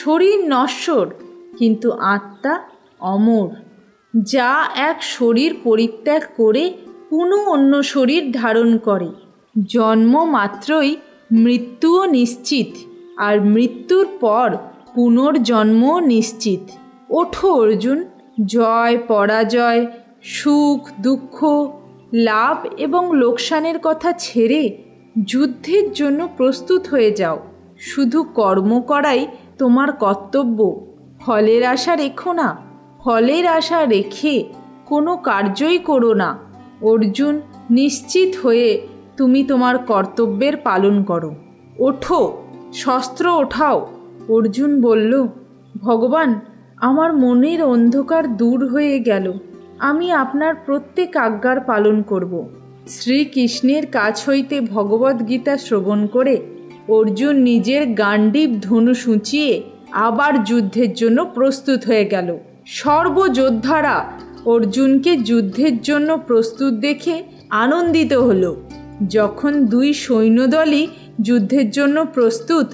শরীর নশ্বর, কিন্তু আত্মা অমর। যা এক শরীর পরিত্যাগ করে কোনো অন্য শরীর ধারণ করে। জন্ম মাত্রই মৃত্যুও নিশ্চিত, আর মৃত্যুর পর পুনর্জন্মও নিশ্চিত। ওঠো অর্জুন, জয় পরাজয়, সুখ দুঃখ, লাভ এবং লোকসানের কথা ছেড়ে যুদ্ধের জন্য প্রস্তুত হয়ে যাও। শুধু কর্ম করাই তোমার কর্তব্য। ফলের আশা রেখো না, ফলের আশা রেখে কোনো কার্যই করো না। অর্জুন, নিশ্চিত হয়ে তুমি তোমার কর্তব্যের পালন করো। ওঠো, শস্ত্র ওঠাও। অর্জুন বলল, ভগবান, আমার মনের অন্ধকার দূর হয়ে গেল। আমি আপনার প্রত্যেক আজ্ঞার পালন করব। শ্রীকৃষ্ণের কাছ হইতে ভগবদ্গীতা শ্রবণ করে অর্জুন নিজের গান্ডীব ধনুষ উঁচিয়ে আবার যুদ্ধের জন্য প্রস্তুত হয়ে গেল। সর্বযোদ্ধারা অর্জুনকে যুদ্ধের জন্য প্রস্তুত দেখে আনন্দিত হলো। যখন দুই সৈন্যদলই যুদ্ধের জন্য প্রস্তুত,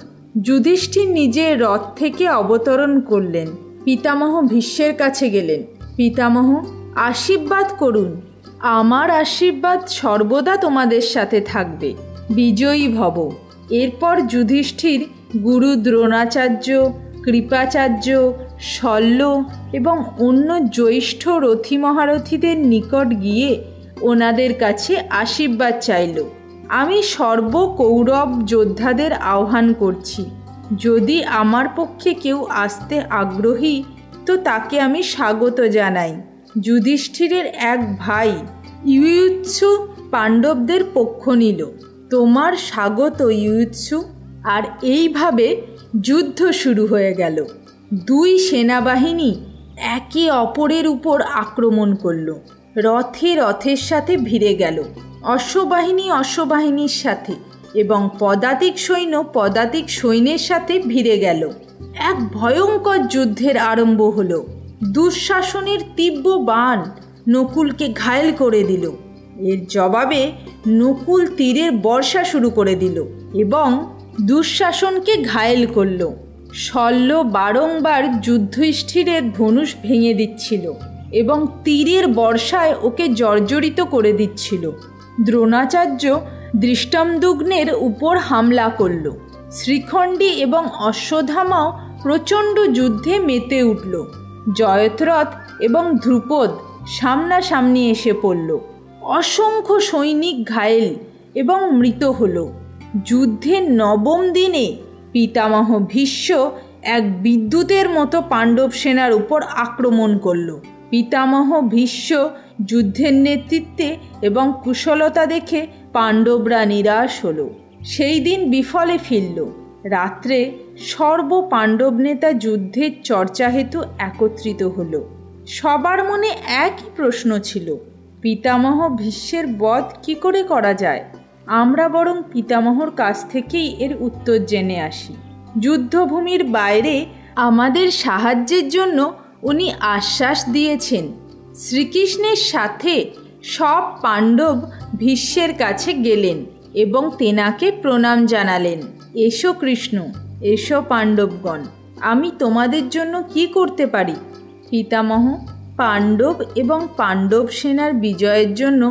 যুধিষ্ঠির নিজের রথ থেকে অবতরণ করলেন। পিতামহ ভীষ্মের কাছে গেলেন। পিতামহ, আশীর্বাদ করুন। আমার আশীর্বাদ সর্বদা তোমাদের সাথে থাকবে। বিজয়ী ভব। এরপর যুধিষ্ঠির গুরু দ্রোণাচার্য, কৃপাচার্য, শল্য এবং অন্য জ্যৈষ্ঠ রথী মহারথীদের নিকট গিয়ে ওনাদের কাছে আশীর্বাদ চাইল। আমি সর্বকৌরব যোদ্ধাদের আহ্বান করছি। যদি আমার পক্ষে কেউ আসতে আগ্রহী, তো তাকে আমি স্বাগত জানাই। যুধিষ্ঠিরের এক ভাই ইউৎসু পাণ্ডবদের পক্ষ নিল। তোমার স্বাগত ইউৎসু। আর এইভাবে যুদ্ধ শুরু হয়ে গেল। দুই সেনাবাহিনী একে অপরের উপর আক্রমণ করল। রথে রথের সাথে ভিড়ে গেল, অশ্ববাহিনী অশ্ববাহিনীর সাথে, এবং পদাতিক সৈন্য পদাতিক সৈন্যের সাথে ভিড়ে গেল। এক ভয়ঙ্কর যুদ্ধের আরম্ভ হলো। দুঃশাসনের তীব্র বাণ নকুলকে ঘায়েল করে দিল। এর জবাবে নকুল তীরের বর্ষা শুরু করে দিল এবং দুঃশাসনকে ঘায়েল করল। শল্য বারংবার যুধিষ্ঠিরের ধনুষ ভেঙে দিচ্ছিল এবং তীরের বর্ষায় ওকে জর্জরিত করে দিচ্ছিল। দ্রোণাচার্য দৃষ্টমদুগ্নের উপর হামলা করল। শ্রীখণ্ডী এবং অশ্বত্থামাও প্রচণ্ড যুদ্ধে মেতে উঠল। জয়দ্রথ এবং ধ্রুপদ সামনাসামনি এসে পড়ল। অসংখ্য সৈনিক ঘায়েল এবং মৃত হল। যুদ্ধের নবম দিনে পিতামহ ভীষ্ম এক বিদ্যুতের মতো পাণ্ডব সেনার উপর আক্রমণ করল। পিতামহ ভীষ্ম যুদ্ধের নেতৃত্বে এবং কুশলতা দেখে পাণ্ডবরা নিরাশ হল। সেই দিন বিফলে ফিরল। রাত্রে সর্ব পাণ্ডব নেতা যুদ্ধের চর্চা হেতু একত্রিত হল। সবার মনে একই প্রশ্ন ছিল, পিতামহ ভীষ্মের বধ কি করে করা যায়? আমরা বরং পিতামহর কাছ থেকেই এর উত্তর জেনে আসি। যুদ্ধভূমির বাইরে আমাদের সাহায্যের জন্য উনি আশ্বাস দিয়েছেন। শ্রীকৃষ্ণের সাথে সব পাণ্ডব ভীষ্মের কাছে গেলেন এবং তেনাকে প্রণাম জানালেন। এসো কৃষ্ণ, এসো পাণ্ডবগণ, আমি তোমাদের জন্য কি করতে পারি? পিতামহ, পাণ্ডব এবং পাণ্ডব সেনার বিজয়ের জন্য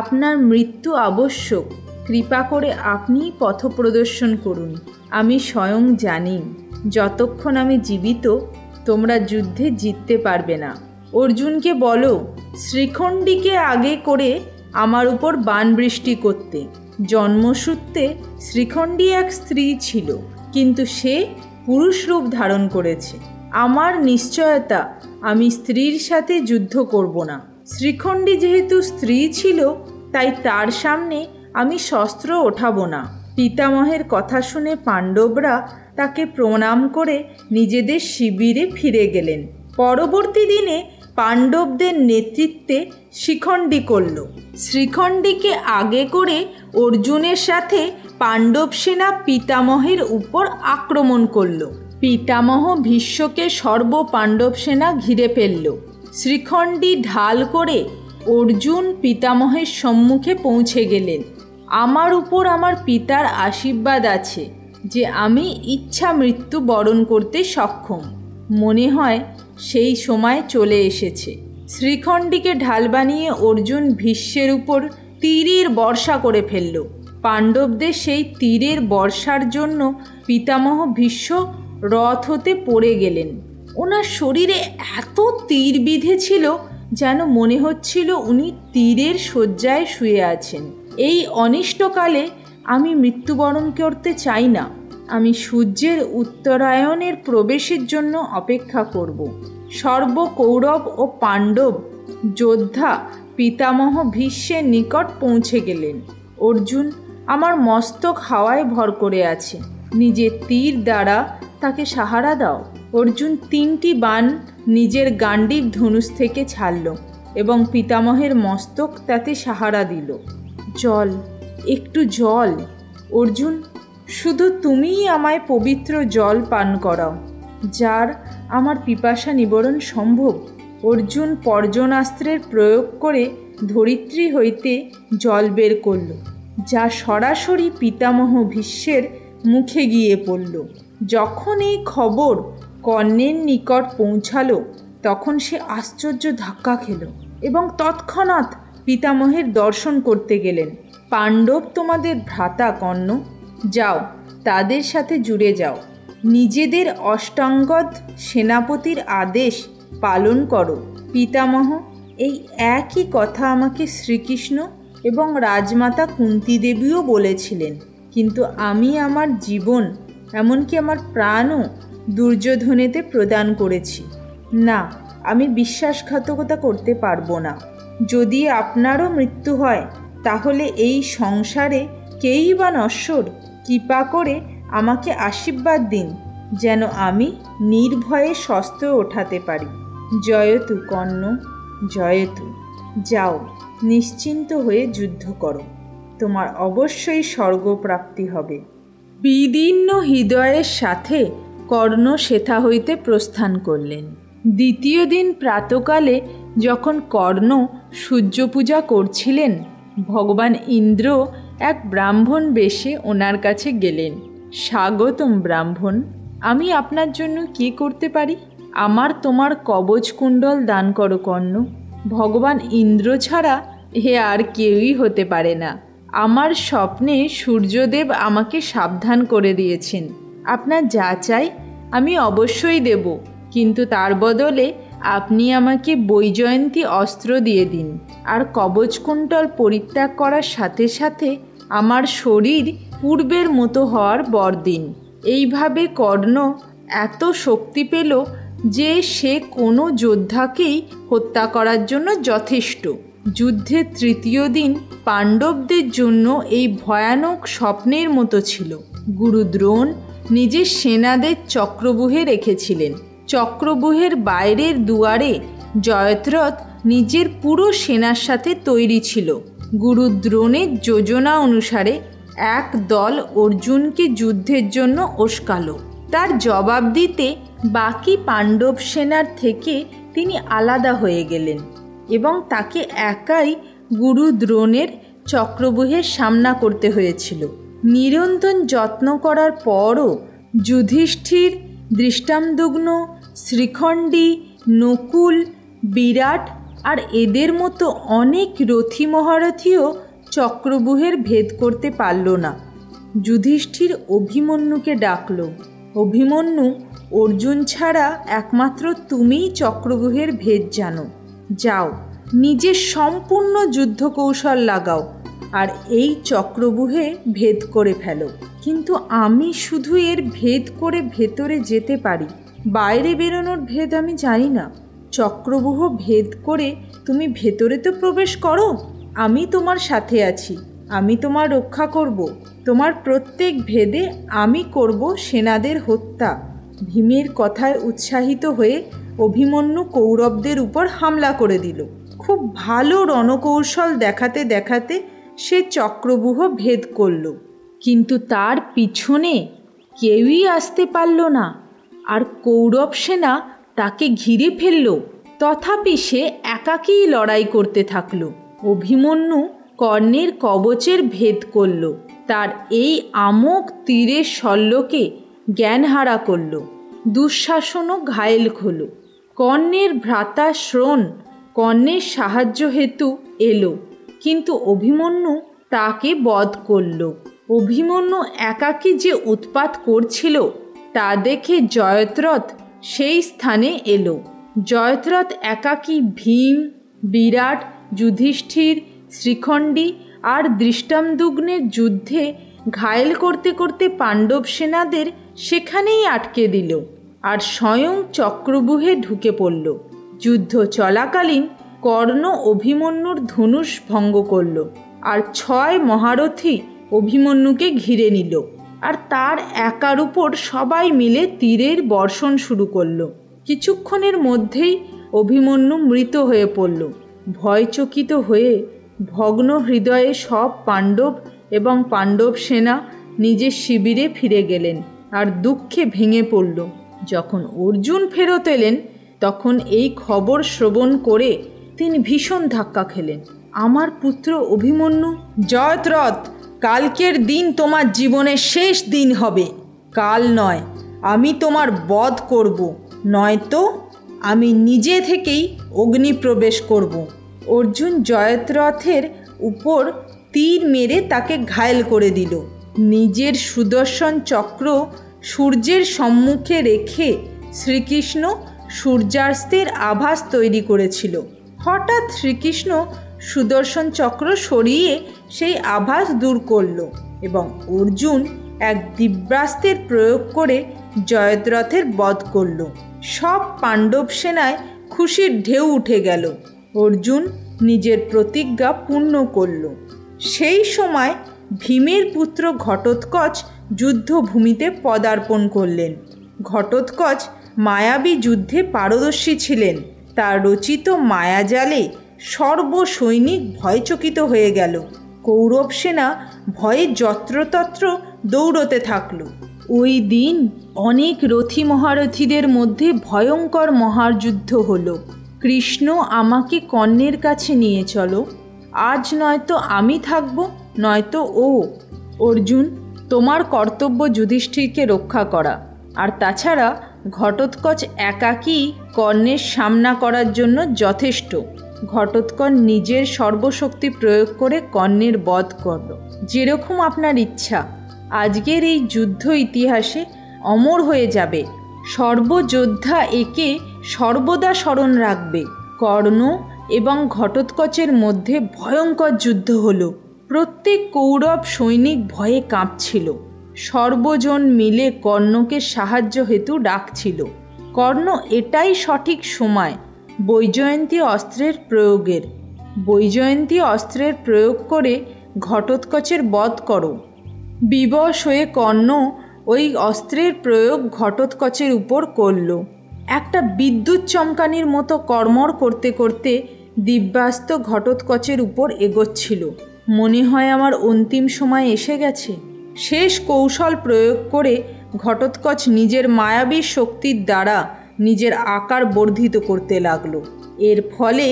আপনার মৃত্যু আবশ্যক। কৃপা করে আপনি পথ প্রদর্শন করুন। আমি স্বয়ং জানি যতক্ষণ আমি জীবিত তোমরা যুদ্ধে জিততে পারবে না। অর্জুনকে বলো শ্রীখণ্ডীকে আগে করে আমার উপর বান বৃষ্টি করতে। জন্মসূত্রে শ্রীখণ্ডী এক স্ত্রী ছিল, কিন্তু সে পুরুষ রূপ ধারণ করেছে। আমার নিশ্চয়তা, আমি স্ত্রীর সাথে যুদ্ধ করব না। শ্রীখণ্ডী যেহেতু স্ত্রী ছিল, তাই তার সামনে আমি শস্ত্র ওঠাব না। পিতামহের কথা শুনে পাণ্ডবরা তাকে প্রণাম করে নিজেদের শিবিরে ফিরে গেলেন। পরবর্তী দিনে पांडवদের নেতৃত্বে শ্রীখণ্ডী করল। শ্রীখণ্ডীকে আগে করে অর্জুনের সাথে পাণ্ডব সেনা পিতামহের উপর আক্রমণ করল। পিতামহ ভীষ্মকে সর্ব পাণ্ডব সেনা ঘিরে ফেলল। শ্রীখণ্ডী ঢাল করে অর্জুন পিতামহের সম্মুখে পৌঁছে গেলেন। আমার উপর আমার পিতার আশীর্বাদ আছে যে আমি ইচ্ছা মৃত্যু বরণ করতে সক্ষম। মনে হয় সেই সময় চলে এসেছে। শ্রীখণ্ডীকে ঢাল বানিয়ে অর্জুন ভীষ্মের উপর তীরের বর্ষা করে ফেলল। পাণ্ডবদের সেই তীরের বর্ষার জন্য পিতামহ ভীষ্ম রথ হতে পড়ে গেলেন। ওনার শরীরে এত তীর বিঁধেছিল যেন মনে হচ্ছিল উনি তীরের শয্যায় শুয়ে আছেন। এই অনিষ্টকালে আমি মৃত্যুবরণ করতে চাই না, আমি সূর্যের উত্তরায়ণের প্রবেশের জন্য অপেক্ষা করব। সর্ব কৌরব ও পাণ্ডব যোদ্ধা পিতামহ ভীষ্মের নিকট পৌঁছে গেলেন। অর্জুন আমার মস্তক হাওয়ায় ভর করে আছে, নিজের তীর দ্বারা তাকে সাহারা দাও। অর্জুন তিনটি বাণ নিজের গান্ডীব ধনুষ থেকে ছাড়ল এবং পিতামহের মস্তক তাতে সাহারা দিল। জল, একটু জল অর্জুন, শুধু তুমিই আমায় পবিত্র জল পান করাও যার আমার পিপাসা নিবারণ সম্ভব। অর্জুন পর্জনাস্ত্রের প্রয়োগ করে ধরিত্রী হইতে জল বের করল, যা সরাসরি পিতামহ ভীষ্মের মুখে গিয়ে পড়ল। যখন এই খবর কর্ণের নিকট পৌঁছালো তখন সে আশ্চর্য ধাক্কা খেল এবং তৎক্ষণাৎ পিতামহের দর্শন করতে গেলেন। পাণ্ডব তোমাদের ভ্রাতা কর্ণ, যাও তাদের সাথে জুড়ে যাও, নিজেদের অষ্টাঙ্গদ সেনাপতির আদেশ পালন করো। পিতামহ এই একই কথা আমাকে শ্রীকৃষ্ণ এবং রাজমাতা কুন্তি দেবীও বলেছিলেন, কিন্তু আমি আমার জীবন এমনকি আমার প্রাণও দুর্যোধনেতে প্রদান করেছি। না, আমি বিশ্বাসঘাতকতা করতে পারবো না। যদি আপনারও মৃত্যু হয় তাহলে এই সংসারে কেই বা নশ্বর। কৃপা করে আমাকে আশীর্বাদ দিন যেন আমি নির্ভয়ে শস্ত্র ওঠাতে পারি। জয়তু কর্ণ, জয়তু। যাও নিশ্চিন্ত হয়ে যুদ্ধ করো, তোমার অবশ্যই স্বর্গপ্রাপ্তি হবে। বিদীর্ণ হৃদয়ের সাথে কর্ণ সেথা হইতে প্রস্থান করলেন। দ্বিতীয় দিন প্রাতকালে যখন কর্ণ সূর্যপূজা করছিলেন, ভগবান ইন্দ্র এক ব্রাহ্মণ বেশে ওনার কাছে গেলেন। স্বাগতম ব্রাহ্মণ, আমি আপনার জন্য কি করতে পারি? আমার তোমার কবচ কুণ্ডল দান করো কর্ণ, ভগবান ইন্দ্র ছাড়া হে আর কেউই হতে পারে না। আমার স্বপ্নে সূর্যদেব আমাকে সাবধান করে দিয়েছেন, আপনার যা চাই আমি অবশ্যই দেব, কিন্তু তার বদলে আপনি আমাকে বৈজয়ন্তী অস্ত্র দিয়ে দিন। আর কবচকুণ্ডল পরিত্যাগ করার সাথে সাথে আমার শরীর পূর্বের মতো হওয়ার বর দিন। এইভাবে কর্ণ এত শক্তি পেল যে সে কোনো যোদ্ধাকেই হত্যা করার জন্য যথেষ্ট। যুদ্ধের তৃতীয় দিন পাণ্ডবদের জন্য এই ভয়ানক স্বপ্নের মতো ছিল। গুরু দ্রোণ নিজের সেনাদের চক্রবুহে রেখেছিলেন। চক্রবুহের বাইরের দুয়ারে জয়দ্রথ নিজের পুরো সেনার সাথে তৈরি ছিল। গুরু দ্রোণের যোজনা অনুসারে এক দল অর্জুনকে যুদ্ধের জন্য ওস্কালো। তার জবাব দিতে বাকি পাণ্ডব সেনার থেকে তিনি আলাদা হয়ে গেলেন এবং তাকে একাই গুরু দ্রোণের চক্রবুহের সামনা করতে হয়েছিল। নিরন্তর যত্ন করার পরও যুধিষ্ঠির, দৃষ্টান্তদুগ্ন, শ্রীখণ্ডী, নকুল, বিরাট আর এদের মতো অনেক রথী মহারথীও চক্রবুহের ভেদ করতে পারল না। যুধিষ্ঠির অভিমন্যুকে ডাকল, অভিমন্যু অর্জুন ছাড়া একমাত্র তুমিই চক্রবুহের ভেদ জানো, যাও নিজের সম্পূর্ণ যুদ্ধ কৌশল লাগাও আর এই চক্রবুহে ভেদ করে ফেলো। কিন্তু আমি শুধু এর ভেদ করে ভেতরে যেতে পারি, বাইরে বেরোনোর ভেদ আমি জানি না। চক্রবুহ ভেদ করে তুমি ভেতরে তো প্রবেশ করো, আমি তোমার সাথে আছি, আমি তোমার রক্ষা করব, তোমার প্রত্যেক ভেদে আমি করব সেনাদের হত্যা। ভীমের কথায় উৎসাহিত হয়ে अभिमन्यु कौरवदेर ऊपर हमला करे दिल। खूब भालो रणकौशल देखाते देखाते से चक्रव्यूह भेद करलो, किन्तु तार पिछने केउई आसते पारलो ना और कौरव सेना ताके घिरे फेललो। तथापि से एकाकी लड़ाई करते थाकलो। अभिमन्यु कर्णेर कवचेर भेद करलो, तार एई आमोक तीरे शल्यके ज्ञानहारा करलो। दुःशासनो घायल हलो। कर्णेर भ्राता श्रोण कर्णेर साहाज्य हेतु एलो, किन्तु अभिमन्यु ताके बध करलो। अभिमन्यु एकाकी जे उत्पात करछिलो ता देखे जयद्रथ सेई स्थाने एलो। जयद्रथ एकाकी भीम, विराट, युधिष्ठिर, श्रीखंडी और दृष्टामदुग्ने युद्धे घायल करते करते पांडव सेनादेर सेखानेई आटके दिल और स्वयं चक्रव्यूहे ढुके पड़ल। युद्ध चलाकालीन कर्ण अभिमन्युर धनुष भंग करल और छय महारथी अभिमन्युके घिरे निल और तार एकार ऊपर सबाई मिले तीरेर बर्षण शुरू करल। किछुक्षणेर मध्येई अभिमन्यु मृत हये पड़ल। भयचकित हये भग्न हृदये सब पांडव एवं पांडव सेना निजे शिबिरे फिरे गेलेन और दुःखे भेंगे पड़ल। जखन अर्जुन फेरत एलेन तखन एई खबर श्रवण करे तिनि भीषण धक्का खेलेन। आमार पुत्र अभिमन्यु, जयद्रथ, कालकेर दिन तोमार जीवनेर शेष दिन हबे। काल नय, आमी तोमार बध करब, नयतो आमी निजे थेकेई अग्नि प्रवेश करब। अर्जुन जयद्रथेर ऊपर तीर मेरे ताके घायल करे दिल। निजेर सुदर्शन चक्र सूर्येर सम्मुखे रेखे श्रीकृष्ण सूर्यास्तेर आभास तैरी करेछिल। हठात् श्रीकृष्ण सुदर्शन चक्र सरिये सेई आभास दूर करलो एबं अर्जुन एक दिव्यास्त्रेर प्रयोग करे जयद्रथेर बध करलो। सब पांडव सेनाय खुशिर ढेउ उठे गेल। अर्जुन निजेर प्रतिज्ञा पूर्ण करलो। सेई समय भीमेर पुत्र घटोत्कच युद्धभूमिते पदार्पण करलेन। घटोत्कच मायाबी युद्धे पारदर्शी छिलेन। तार रचित मायाजाले सर्वसैनिक भयचकित हये गेल। कौरव सेना भये यत्रतत्र दौड़ते थाकलो। ओई दिन अनेक रथी महारथीदेर मध्ये भयंकर महारयुद्ध हलो। कृष्ण आमाके कर्णेर काछे निये चलो, आज नयतो आमी थाकबो, नयतो ओ। अर्जुन, तोमार कर्तव्य युधिष्ठिरके रक्षा करा और ताछाड़ा घटोत्कच एकाकी कर्णेर सामना करार जन्य यथेष्ट। घटोत्कच निजेर सर्वशक्ति प्रयोग करे कर्णेर बध करल। जेरकम आपनार इच्छा। आजकेर एई युद्ध इतिहासे अमर हये जाबे। सर्वयोद्धा एके सर्वदा स्मरण राखबे। कर्ण एवं घटोत्कचेर मध्य भयंकर युद्ध हलो। प्रत्येक कौरव सैनिक भये काँपछिल। सर्वजन मिले कर्णके साहाय्य हेतु डाकछिल। कर्ण एटाई सठिक समय बैजयंती अस्त्रेर प्रयोगेर। बैजयंती अस्त्रेर प्रयोग करे घटोत्कचेर बध करो। बिवश हये कर्ण ওই অস্ত্রের প্রয়োগ ঘটোৎকচের উপর করল। একটা বিদ্যুৎ চমকানির মতো কর্মর করতে করতে দিব্যাস্ত ঘটোৎকচের উপর এগোচ্ছিল। মনে হয় আমার অন্তিম সময় এসে গেছে। শেষ কৌশল প্রয়োগ করে ঘটোৎকচ নিজের মায়াবী শক্তির দ্বারা নিজের আকার বর্ধিত করতে লাগলো। এর ফলে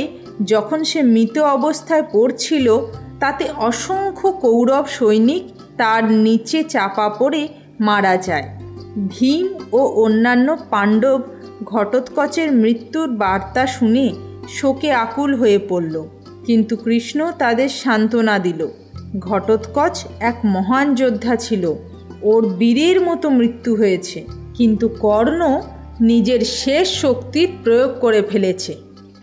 যখন সে মৃত অবস্থায় পড়ছিল তাতে অসংখ্য কৌরব সৈনিক তার নিচে চাপা পড়ে मारा जाए। भीम और अन्यान्य पांडव घटोत्कचेर मृत्युर बार्ता शुने शोके आकुल हये पड़ल, किन्तु कृष्ण तादेर सान्त्वना दिल। घटोत्कच एक महान योद्धा छिलो, और वीरेर मतो मृत्यु हयेछे, किन्तु कर्ण निजेर शेष शक्ति प्रयोग करे फेलेछे।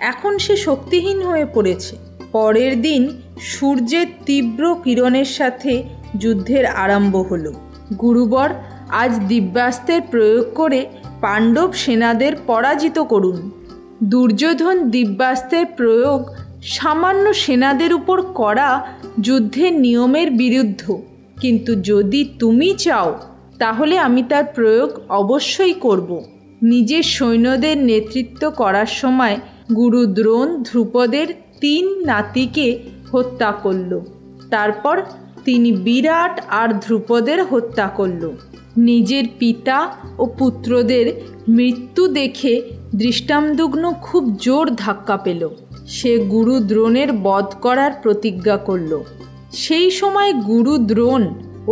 एखन से शक्तिहीन हये पड़ेछे। परेर दिन सूर्येर तीव्र किरणेर साथे युद्धेर आरम्भ हलो। गुरुवर, आज दिव्यास्त्रेर प्रयोग करे पांडव सेनादेर पराजित करुन। दुर्योधन दिव्यास्त्रेर प्रयोग सामान्य सेनादेर ऊपर करा युद्धेर नियमेर बिरुद्ध, किन्तु यदि तुमी चाओ ताहले आमी तार प्रयोग अवश्यई करब। নিজের সৈন্যদের নেতৃত্ব করার সময় গুরু দ্রোণ ধ্রুপদের তিন নাতিকে হত্যা করল। তারপর তিনি বিরাট আর ধ্রুপদের হত্যা করল। নিজের পিতা ও পুত্রদের মৃত্যু দেখে দৃষ্টান্তদুগ্ন খুব জোর ধাক্কা পেল। সে গুরু দ্রোণের বধ করার প্রতিজ্ঞা করল। সেই সময় গুরু দ্রোণ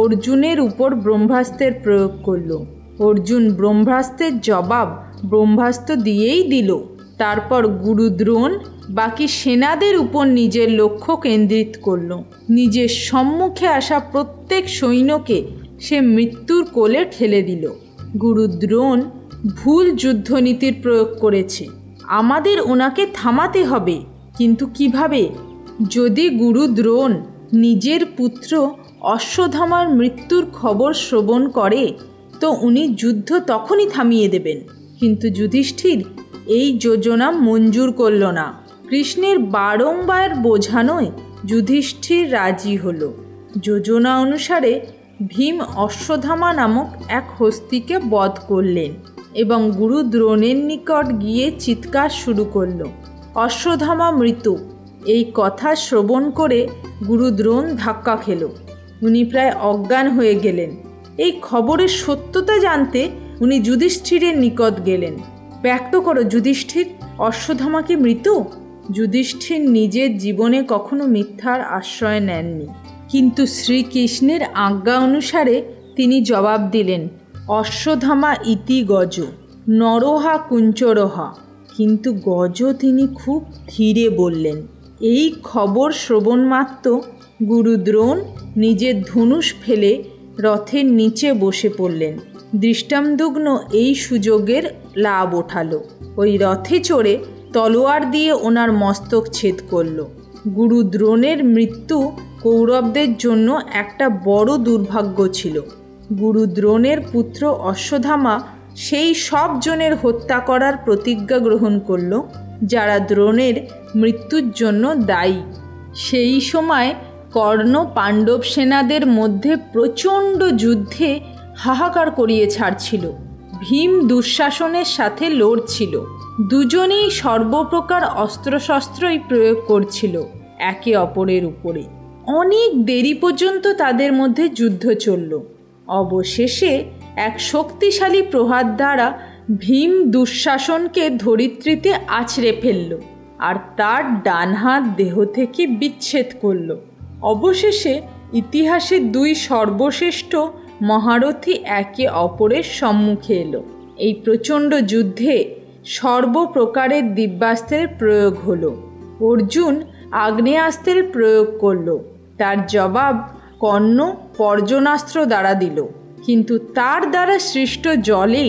অর্জুনের উপর ব্রহ্মাস্ত্রের প্রয়োগ করল। অর্জুন ব্রহ্মাস্ত্রের জবাব ব্রহ্মাস্ত্র দিয়েই দিল। তারপর গুরু দ্রোণ বাকি সেনাদের উপর নিজের লক্ষ্য কেন্দ্রিত করল। নিজের সম্মুখে আসা প্রত্যেক সৈন্যকে সে মৃত্যুর কোলে ঠেলে দিল। গুরু দ্রোণ ভুল যুদ্ধনীতির প্রয়োগ করেছে। আমাদের ওনাকে থামাতে হবে, কিন্তু কিভাবে? যদি গুরু দ্রোণ নিজের পুত্র অশ্বত্থামার মৃত্যুর খবর শ্রবণ করে তো উনি যুদ্ধ তখনই থামিয়ে দেবেন। কিন্তু যুধিষ্ঠির এই যোজনা মঞ্জুর করল না। কৃষ্ণের বারংবার বোঝানোয় যুধিষ্ঠির রাজি হল। যোজনা অনুসারে ভীম অশ্বত্থামা নামক এক হস্তিকে বধ করলেন এবং গুরু দ্রোণের নিকট গিয়ে চিৎকার শুরু করল, অশ্বত্থামা মৃত। এই কথা শ্রবণ করে গুরু দ্রোণ ধাক্কা খেল। উনি প্রায় অজ্ঞান হয়ে গেলেন। এই খবরের সত্যতা জানতে উনি যুধিষ্ঠিরের নিকট গেলেন। ব্যক্ত করো যুধিষ্ঠির, অশ্বত্থামাকে মৃত। যুধিষ্ঠির নিজের জীবনে কখনো মিথ্যার আশ্রয় নেননি, কিন্তু শ্রীকৃষ্ণের আজ্ঞা অনুসারে তিনি জবাব দিলেন, অশ্বত্থামা ইতি গজ নরহা কুঞ্চরহা। কিন্তু গজ তিনি খুব ধীরে বললেন। এই খবর শ্রবণ মাত্র গুরু দ্রোণ নিজের ধনুষ ফেলে রথের নিচে বসে পড়লেন। দৃষ্টান্তদুগ্ন এই সুযোগের লাভ ওঠালো। ওই রথে চড়ে তলোয়ার দিয়ে ওনার মস্তক ছেদ করল। গুরু দ্রোণের মৃত্যু কৌরবদের জন্য একটা বড় দুর্ভাগ্য ছিল। গুরু দ্রোণের পুত্র অশ্বত্থামা সেই সব জনের হত্যা করার প্রতিজ্ঞা গ্রহণ করল যারা দ্রোণের মৃত্যুর জন্য দায়ী। সেই সময় কর্ণ পাণ্ডব সেনাদের মধ্যে প্রচণ্ড যুদ্ধে হাহাকার করিয়ে ছাড়ছিল। ভীম দুঃশাসনের সাথে লড়ছিল। দুজনেই সর্বপ্রকার অস্ত্রশস্ত্রই প্রয়োগ করছিল একে অপরের উপরে। অনেক দেরি পর্যন্ত তাদের মধ্যে যুদ্ধ চলল। অবশেষে এক শক্তিশালী প্রহার দ্বারা ভীম দুঃশাসনকে ধরিত্রীতে আছড়ে ফেলল আর তার ডান হাত দেহ থেকে বিচ্ছেদ করল। অবশেষে ইতিহাসে দুই সর্বশ্রেষ্ঠ মহারথী একে অপরের সম্মুখে এলো। এই প্রচণ্ড যুদ্ধে সর্বপ্রকারের দিব্যাস্ত্রের প্রয়োগ হলো। অর্জুন আগ্নেয়াস্ত্রের প্রয়োগ করল। তার জবাব কর্ণ পর্জনাস্ত্র দ্বারা দিল, কিন্তু তার দ্বারা সৃষ্ট জলে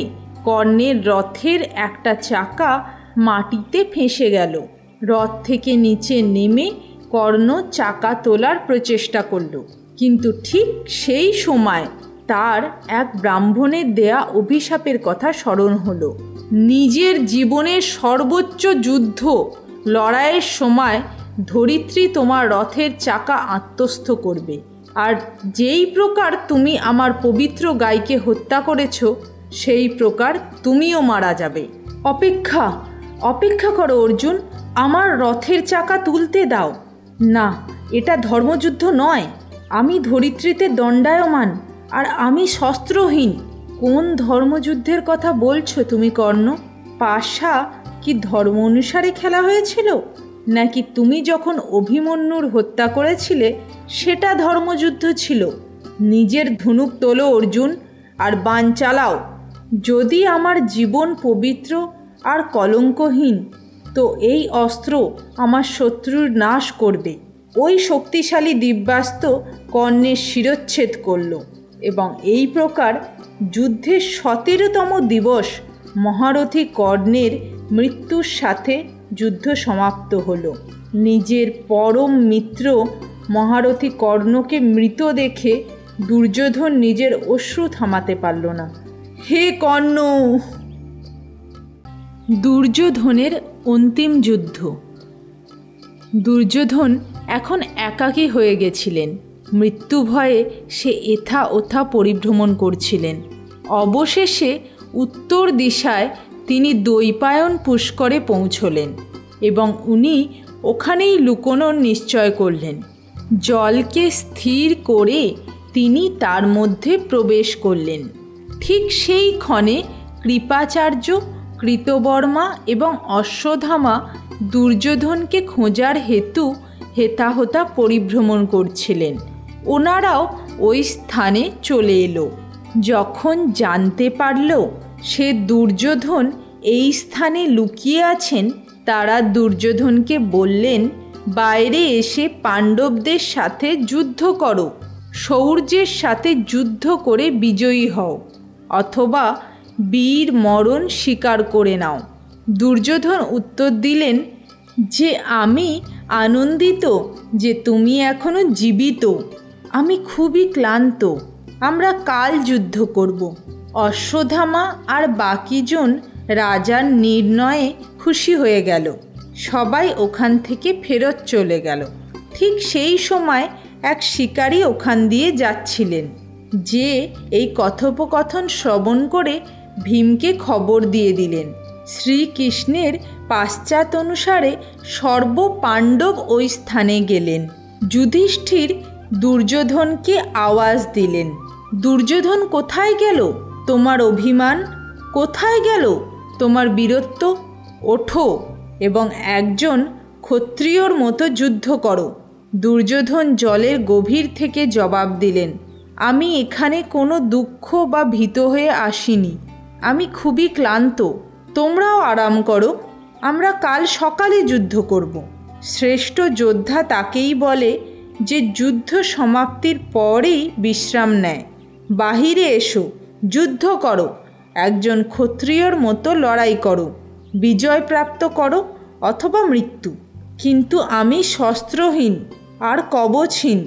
কর্ণের রথের একটা চাকা মাটিতে ফেঁসে গেল। রথ থেকে নিচে নেমে কর্ণ চাকা তোলার প্রচেষ্টা করল, কিন্তু ঠিক সেই সময় তার এক ব্রাহ্মণের দেয়া অভিশাপের কথা স্মরণ হলো। নিজের জীবনের সর্বোচ্চ যুদ্ধ লড়াইয়ের সময় ধরিত্রী তোমার রথের চাকা আত্মস্থ করবে, আর যেই প্রকার তুমি আমার পবিত্র গাইকে হত্যা করেছ সেই প্রকার তুমিও মারা যাবে। অপেক্ষা অপেক্ষা করো অর্জুন, আমার রথের চাকা তুলতে দাও। না, এটা ধর্মযুদ্ধ নয়। আমি ধরিত্রীতে দণ্ডায়মান আর আমি শস্ত্রহীন। কোন ধর্মযুদ্ধের কথা বলছো তুমি কর্ণ? পাশা কি ধর্ম অনুসারে খেলা হয়েছিল, নাকি তুমি যখন অভিমন্যুর হত্যা করেছিলে সেটা ধর্মযুদ্ধ ছিল? নিজের ধনুক তোলো অর্জুন আর বাণ চালাও। যদি আমার জীবন পবিত্র আর কলঙ্কহীন তো এই অস্ত্র আমার শত্রুর নাশ করবে। ওই শক্তিশালী দিব্যাস্ত্র কর্ণের শিরচ্ছেদ করল এবং এই প্রকার যুদ্ধের সতেরোতম দিবস মহারথী কর্ণের মৃত্যুর সাথে যুদ্ধ সমাপ্ত হলো। নিজের পরম মিত্র মহারথী কর্ণকে মৃত দেখে দুর্যোধন নিজের অশ্রু থামাতে পারল না। হে কর্ণ! দুর্যোধনের অন্তিম যুদ্ধ। দুর্যোধন এখন একাকী হয়ে গেছিলেন। মৃত্যু ভয়ে সে এথা ওথা পরিভ্রমণ করছিলেন। অবশেষে উত্তর দিশায় তিনি দৈপায়ন পুষ্করে পৌঁছলেন এবং উনি ওখানেই লুকোনোর নিশ্চয় করলেন। জলকে স্থির করে তিনি তার মধ্যে প্রবেশ করলেন। ঠিক সেই ক্ষণে কৃপাচার্য, কৃতবর্মা এবং অশ্বত্থামা দুর্যোধনকে খোঁজার হেতু হেতাহতা পরিভ্রমণ করছিলেন। ওনারাও ওই স্থানে চলে এলো। যখন জানতে পারল সে দুর্যোধন এই স্থানে লুকিয়ে আছেন, তারা দুর্যোধনকে বললেন, বাইরে এসে পাণ্ডবদের সাথে যুদ্ধ করো, শৌর্যের সাথে যুদ্ধ করে বিজয়ী হও, অথবা বীর মরণ স্বীকার করে নাও। দুর্যোধন উত্তর দিলেন যে, আমি আনন্দিত যে তুমি এখনও জীবিত, আমি খুবই ক্লান্ত, আমরা কাল যুদ্ধ করব। অশ্বত্থামা আর বাকিজন রাজার নির্ণয়ে খুশি হয়ে গেল। সবাই ওখান থেকে ফেরত চলে গেল। ঠিক সেই সময় এক শিকারী ওখান দিয়ে যাচ্ছিলেন, যে এই কথোপকথন শ্রবণ করে ভীমকে খবর দিয়ে দিলেন। শ্রীকৃষ্ণের পাশ্চাত্য অনুসারে সর্বপাণ্ডব ওই স্থানে গেলেন। যুধিষ্ঠির দুর্যোধনকে আওয়াজ দিলেন, দুর্যোধন কোথায় গেল তোমার অভিমান, কোথায় গেল তোমার বীরত্ব, ওঠো এবং একজন ক্ষত্রিয়র মতো যুদ্ধ করো। দুর্যোধন জলের গভীর থেকে জবাব দিলেন, আমি এখানে কোনো দুঃখ বা ভীত হয়ে আসিনি, আমি খুবই ক্লান্ত, তোমরাও আরাম করো, আমরা কাল সকালে যুদ্ধ করব। শ্রেষ্ঠ যোদ্ধা তাকেই বলে যে যুদ্ধ সমাপ্তির পরেই বিশ্রাম নেয়। বাহিরে এসো, যুদ্ধ করো, একজন ক্ষত্রিয়র মতো লড়াই করো, বিজয় প্রাপ্ত করো অথবা মৃত্যু। কিন্তু আমি শস্ত্রহীন আর কবচহীন,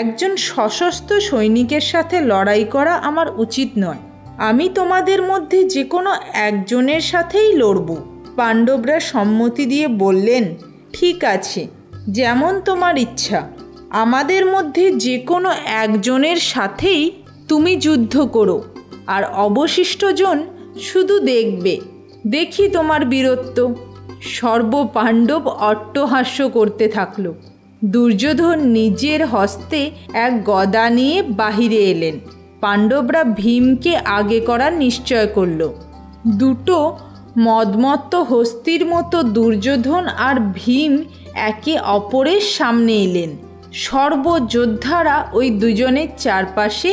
একজন সশস্ত্র সৈনিকের সাথে লড়াই করা আমার উচিত নয়, আমি তোমাদের মধ্যে যে কোনো একজনের সাথেই লড়ব। পাণ্ডবরা সম্মতি দিয়ে বললেন, ঠিক আছে, যেমন তোমার ইচ্ছা, আমাদের মধ্যে যে কোনো একজনের সাথেই তুমি যুদ্ধ করো, আর অবশিষ্টজন শুধু দেখবে, দেখি তোমার বীরত্ব। সর্বপাণ্ডব অট্টহাস্য করতে থাকল। দুর্যোধন নিজের হস্তে এক গদা নিয়ে বাহিরে এলেন। পাণ্ডবরা ভীমকে আগে করার নিশ্চয় করল। দুটো মদমত্ত হস্তির মতো দুর্যোধন আর ভীম একে অপরের সামনে এলেন। সর্বযোদ্ধারা ওই দুজনের চারপাশে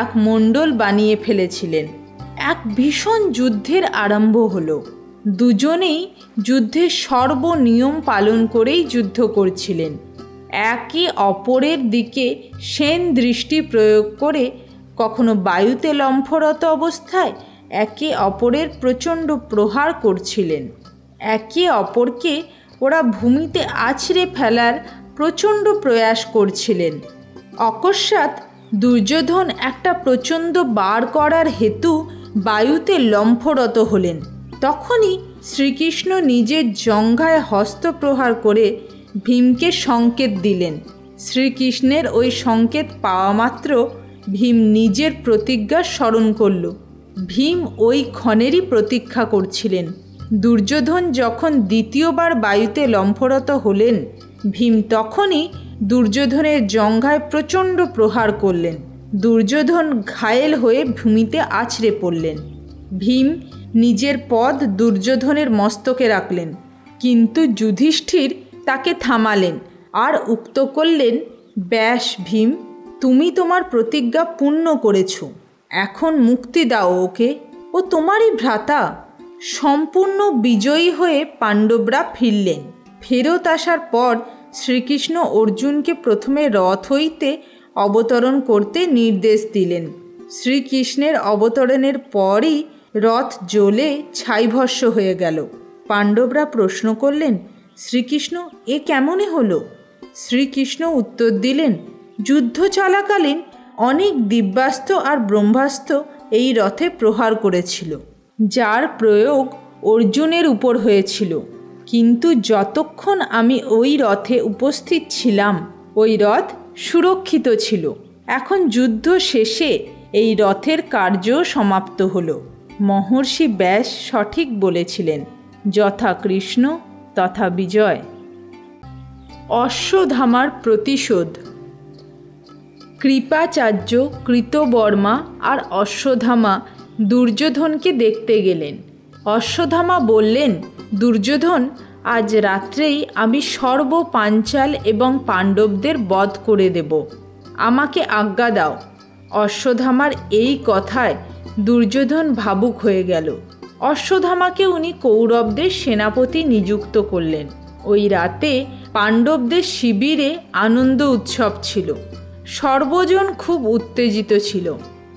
এক মণ্ডল বানিয়ে ফেলেছিলেন। এক ভীষণ যুদ্ধের আরম্ভ হলো। দুজনেই যুদ্ধের সর্বনিয়ম পালন করেই যুদ্ধ করছিলেন। একে অপরের দিকে সেন দৃষ্টি প্রয়োগ করে, কখনো বায়ুতে লম্ফরত অবস্থায় একে অপরের প্রচণ্ড প্রহার করছিলেন। একে অপরকে ওরা ভূমিতে আছড়ে ফেলার প্রচণ্ড প্রয়াস করছিলেন। অকস্মাৎ দুর্যোধন একটা প্রচণ্ড বার করার হেতু বায়ুতে লম্ফরত হলেন। তখনই শ্রীকৃষ্ণ নিজের জঙ্ঘায় হস্তপ্রহার করে ভীমকে সংকেত দিলেন। শ্রীকৃষ্ণের ওই সংকেত পাওয়া মাত্র ভীম নিজের প্রতিজ্ঞা স্মরণ করল। ভীম ওই ক্ষণেরই প্রতীক্ষা করছিলেন। দুর্যোধন যখন দ্বিতীয়বার বায়ুতে লম্ফরত হলেন, ভীম তখনই দুর্যোধনের জঙ্ঘায় প্রচণ্ড প্রহার করলেন। দুর্যোধন ঘায়েল হয়ে ভূমিতে আছড়ে পড়লেন। ভীম নিজের পদ দুর্যোধনের মস্তকে রাখলেন, কিন্তু যুধিষ্ঠির তাকে থামালেন আর উক্ত করলেন, ব্যাস ভীম, তুমি তোমার প্রতিজ্ঞা পূর্ণ করেছ, এখন মুক্তি দাও ওকে, ও তোমারই ভ্রাতা। সম্পূর্ণ বিজয়ী হয়ে পাণ্ডবরা ফিরলেন। ফেরত আসার পর শ্রীকৃষ্ণ অর্জুনকে প্রথমে রথ হইতে অবতরণ করতে নির্দেশ দিলেন। শ্রীকৃষ্ণের অবতরণের পরই রথ জ্বলে ছাইভস্য হয়ে গেল। পাণ্ডবরা প্রশ্ন করলেন, শ্রীকৃষ্ণ এ কেমনে হলো? শ্রীকৃষ্ণ উত্তর দিলেন, যুদ্ধ চলাকালীন অনেক দিব্যাস্ত্র আর ব্রহ্মাস্ত্র এই রথে প্রহার করেছিল, যার প্রয়োগ অর্জুনের উপর হয়েছিল, কিন্তু যতক্ষণ আমি ওই রথে উপস্থিত ছিলাম ওই রথ সুরক্ষিত ছিল। এখন যুদ্ধ শেষে এই রথের কার্য সমাপ্ত হলো। महर्षि व्यास सठिक बोलेছিলেন যথা কৃষ্ণ তথা বিজয়। অশ্বধামার প্রতিশোধ। कृपाचार्य कृतवर्मा और अश्वत्थामा दुर्योधन के देखते गेलें। अश्वत्थामा बोलें, दुर्योधन आज रात्रेई आमी सर्व पांचाल एवं पांडवदेर बध करे देब, आमाके आज्ञा दाओ। अश्वत्थामार एई कथाय दुर्योधन भावुक हो गेल। अश्वत्थामाके उनी कौरवदेर सेनापति नियुक्त करलें। ओई राते पांडवदेर शिबिरे आनंद उत्सव छिलो। सर्वजन खूब उत्तेजित छिलो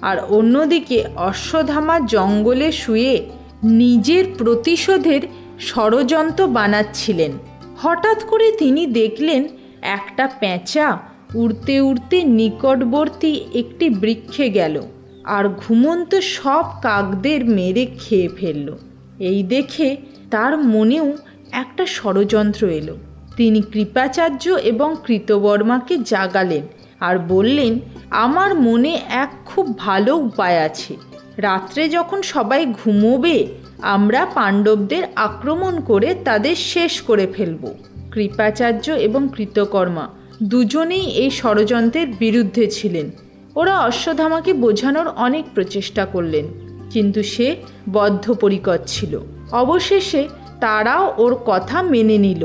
और अन्यदिके अश्वत्थामा जंगले शुए निजेर प्रतिशोधेर षड़यंत्र बानाच्छिलेन। हठात् करे तिनी देखलेन एकटा पैंचा उड़ते उड़ते निकटवर्ती एकटी वृक्षे गेल और घुमंत सब काकदेर मेरे खेये फेललो। एई देखे तार मनेओ एकटा षड़यंत्र एलो। तिनी कृपाचार्य एवं कृतवर्माके जागालेन और बोलें, आमार मने एक खूब भालो उपाय आछे। रात्रे जखन सबाई घुमोबे आम्रा पांडवदेर आक्रमण करे तादेर शेष करे फेलबो। कृपाचार्य एवं कृतकर्मा दुजोनेई एई षड़यंत्रेर बिरुद्धे छिलेन। ओरा अश्वत्थामाके बोझानोर अनेक प्रचेष्टा करलेन किन्तु से बद्धपरिकर छिलो। अवशेषे ताराओ ओर कथा मेने निल।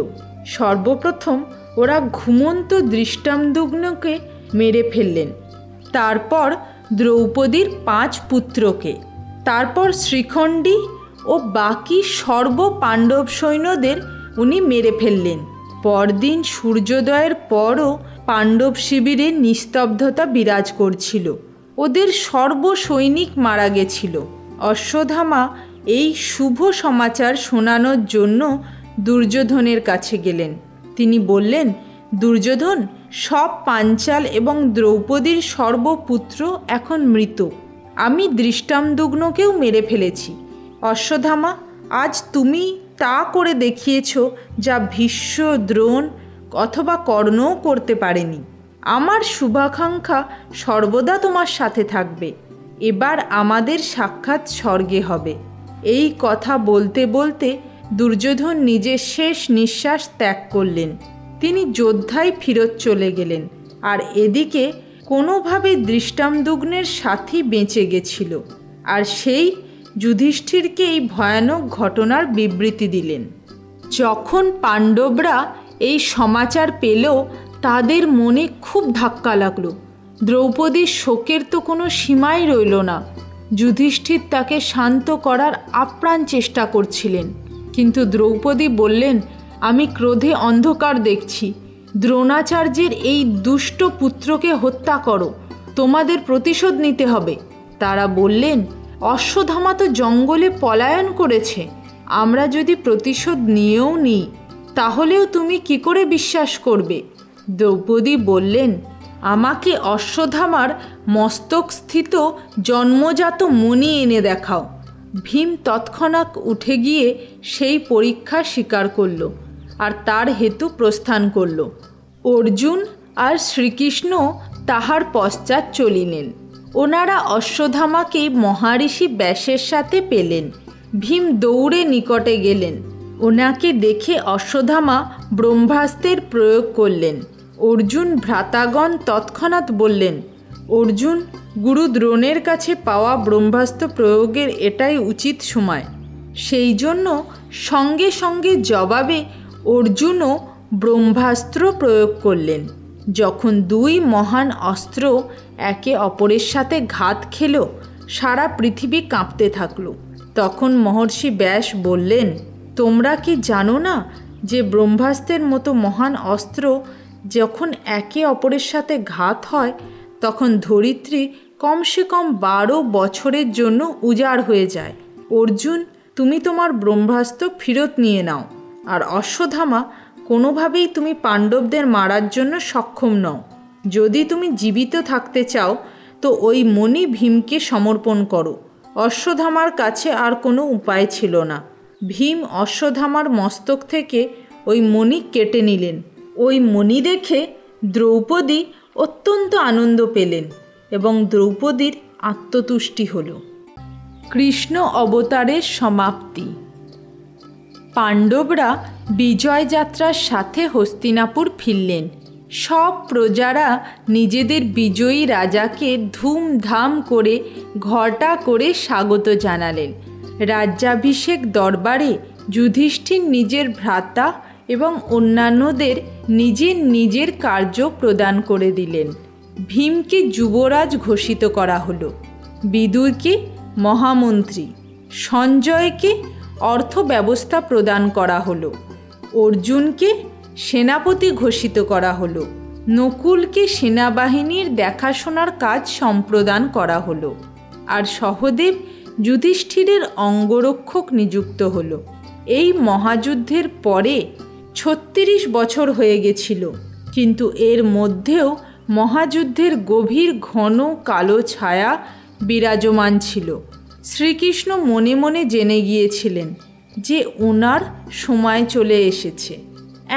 सर्वप्रथम ओरा घुमन्त दृष्टामदुग्नके मेरे फेललें, तारपर द्रौपदीर पाँच पुत्र के, तारपर श्रीखंडी और बाकी सर्व पांडव सैन्यदेर उनी मेरे फेललें। परदिन सूर्योदयेर परो पांडव शिबिरे निस्तब्धता बिराज करछिलो। ओदेर सर्व सैनिक मारा गेछिलो। अश्वत्थामा एई शुभ समाचार शोनानोर जोन्नो दुर्योधनेर काछे गेलेन। तिनी बोलें, दुर्योधन सब पांचाल एवं द्रौपदीर सर्वपुत्र एखन मृत, आमी दृष्टामदुग्नकेओ मेरे फेलेछि। अश्वत्थामा आज तुमी ता करे देखिएछो जा भीष्म द्रोण अथवा कर्णओ करते पारेनि। आमार शुभाकांक्षा सर्वदा तोमार साथे थाकबे। एबार आमादेर साक्षात स्वर्गे हबे। एई कथा बोलते बोलते दुर्योधन निजे शेष निश्वास त्याग करलेन। तिनी योद्धाई फिरत चले गेलेन और एदिके कोनोभावे दृष्टामदुग्नेर साथी बेंचे गेछिलो और सेई युधिष्ठिरके एई भयानक घटनार विबृति दिलेन। जखन पांडवरा एई समाचार पेल तादेर मने खूब धक्का लागलो। द्रौपदी शोकेर तो कोनो सीमाई रइल ना। युधिष्ठिर ताके शांत करार आप्राण चेष्टा करछिलेन किन्तु द्रौपदी बोलेन, आमी क्रोधे अंधकार देखछि, द्रोणाचार्येर एई दुष्ट पुत्र के हत्या करो, तोमादेर प्रतिशोध निते हबे। तारा बोलेन, अश्वत्थामा तो जंगले पलायन करेछे, आमरा जोदि प्रतिशोध निएओ नी ताहलेओ तुमी कि करे विश्वास करबे। द्रौपदी बोलेन, आमाके अश्वत्थामार मस्तकस्थित जन्मजात मणि एने देखाओ। भीम तत्क्षणात् उठे गिये सेई परीक्षा स्वीकार करलो और तार हेतु प्रस्थान करलो। अर्जुन और श्रीकृष्ण ताहार पश्चात चलिलेन। ओनारा अश्वत्थामा के महर्षि व्यासेर साथे पेलेन। भीम दौड़े निकटे गेलेन। ओनाके देखे अश्वत्थामा ब्रह्मास्त्रेर प्रयोग करलेन। अर्जुन भ्रातागण तत्क्षणात् बोलेन, अर्जुन गुरु द्रोणेर काछे पावा ब्रह्मास्त्र प्रयोगेर एटाई उचित समय। सेई जोन्नो संगे संगे जवाबे अर्जुनओ ब्रह्मास्त्र प्रयोग करलेन। जखन दुई महान अस्त्र एके अपरेर साथे घात खेलो सारा पृथिवी काँपते थाकलो। तखन महर्षि व्यास बोलेन, तोमरा कि जानो ना जे ब्रह्मास्त्रेर मतो महान अस्त्र जखन एके अपरेर साथे घात हय तखन धरित्री कम से कम बारो बछरेर जोन्नो उजाड़ हये जाय। अर्जुन तुमी तोमार ब्रह्मास्त्र फिरत निये नाओ और अश्वत्थामा कोनोभावेई तुमी पांडवदेर मारार जोन्नो सक्षम नओ। जोदि तुमी जीवित थाकते चाओ तो ओई मणि भीमके समर्पण करो। अश्वत्थामार काछे आर कोनो उपाय छिलो ना। भीम अश्वत्थामार मस्तक थेके ओई मणि केटे निलेन। ओई मणि देखे द्रौपदी अत्यंत आनंद पेलें एवं द्रौपदीर आत्मतुष्टि हलो। कृष्ण अवतारेर समाप्ति। पांडवरा विजय यात्रार साथे हस्तिनापुर फिरलेन। सब प्रजारा निजेदेर विजयी राजाके धूमधाम करे घटा करे स्वागत जानालेन। राज्याभिषेक दरबारे युधिष्ठिर निजेर भ्राता एवं अन्यान्यदेर निजेर निजेर कार्य प्रदान करे दिलेन। भीम के युवराज घोषित करा हलो। विदुर के महामंत्री, संजय के अर्थ व्यवस्था प्रदान करा हलो। अर्जुन के सेनापति घोषित करा हलो। नकुल के सेनाबाहिनीर देखाशोनार काज सम्प्रदान करा हलो। और सहदेव युधिष्ठिरेर अंगरक्षक नियुक्त हलो। एई महायुद्धेर परे छत्तीस बछर हये गेछिलो, किन्तु एर मध्येओ महायुद्धेर गभीर घन कालो छाया बिराजमान छिलो। श्रीकृष्ण मने मने जेने गियेछिलेन जे ओनार समय चले एसेछे।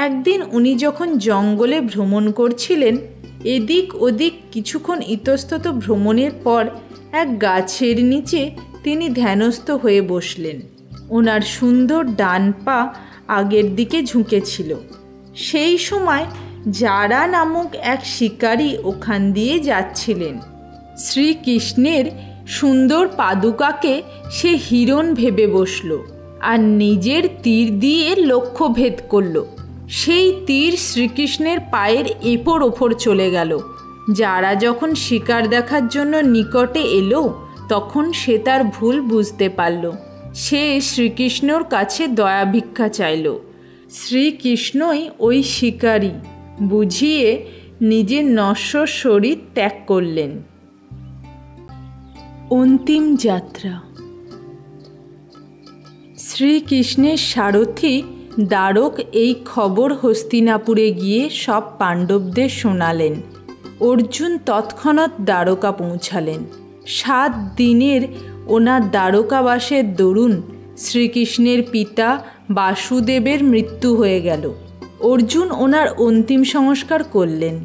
एकदिन उनी जखन जंगले भ्रमण करछिलेन, एदिक ओदिक किछुक्षण इतस्तत भ्रमणेर पर एक गाछेर नीचे तिनी ध्यानस्थ हये बसलेन। ओनार सुंदर डान पा आगेर दिके झुकेछिलो। सेई समय जारा नामक एक शिकारी ओखान दिये जाच्छिलेन। श्रीकृष्णेर सुंदर पादुकाके से हिरण भेबे बसलो और निजेर तीर दिये लक्ष्य भेद करलो। सेई तीर श्रीकृष्णेर पायेर एपर ओपर चले गेलो। जारा जखन शिकार देखार जोन्नो निकटे एलो तखन से तार भूल बुझते पारलो। से श्रीकृष्णर काछे दया भिक्षा चाइलो। श्रीकृष्णई ओई शिकारी बुझिए निजेर नश्वर शरीर त्याग करलेन। अंतिम यात्रा। श्रीकृष्णेर सारथी दारक एई खबर हस्तिनापुरे गिये सब पांडवदेर शोनालेन। अर्जुन तत्क्षणात् द्वारका पौंछालेन। सात दिनेर ओनार द्वारकाबासेर दरुण श्रीकृष्णेर पिता वासुदेवेर मृत्यु हये गेल। अर्जुन ओनार अंतिम संस्कार करलेन।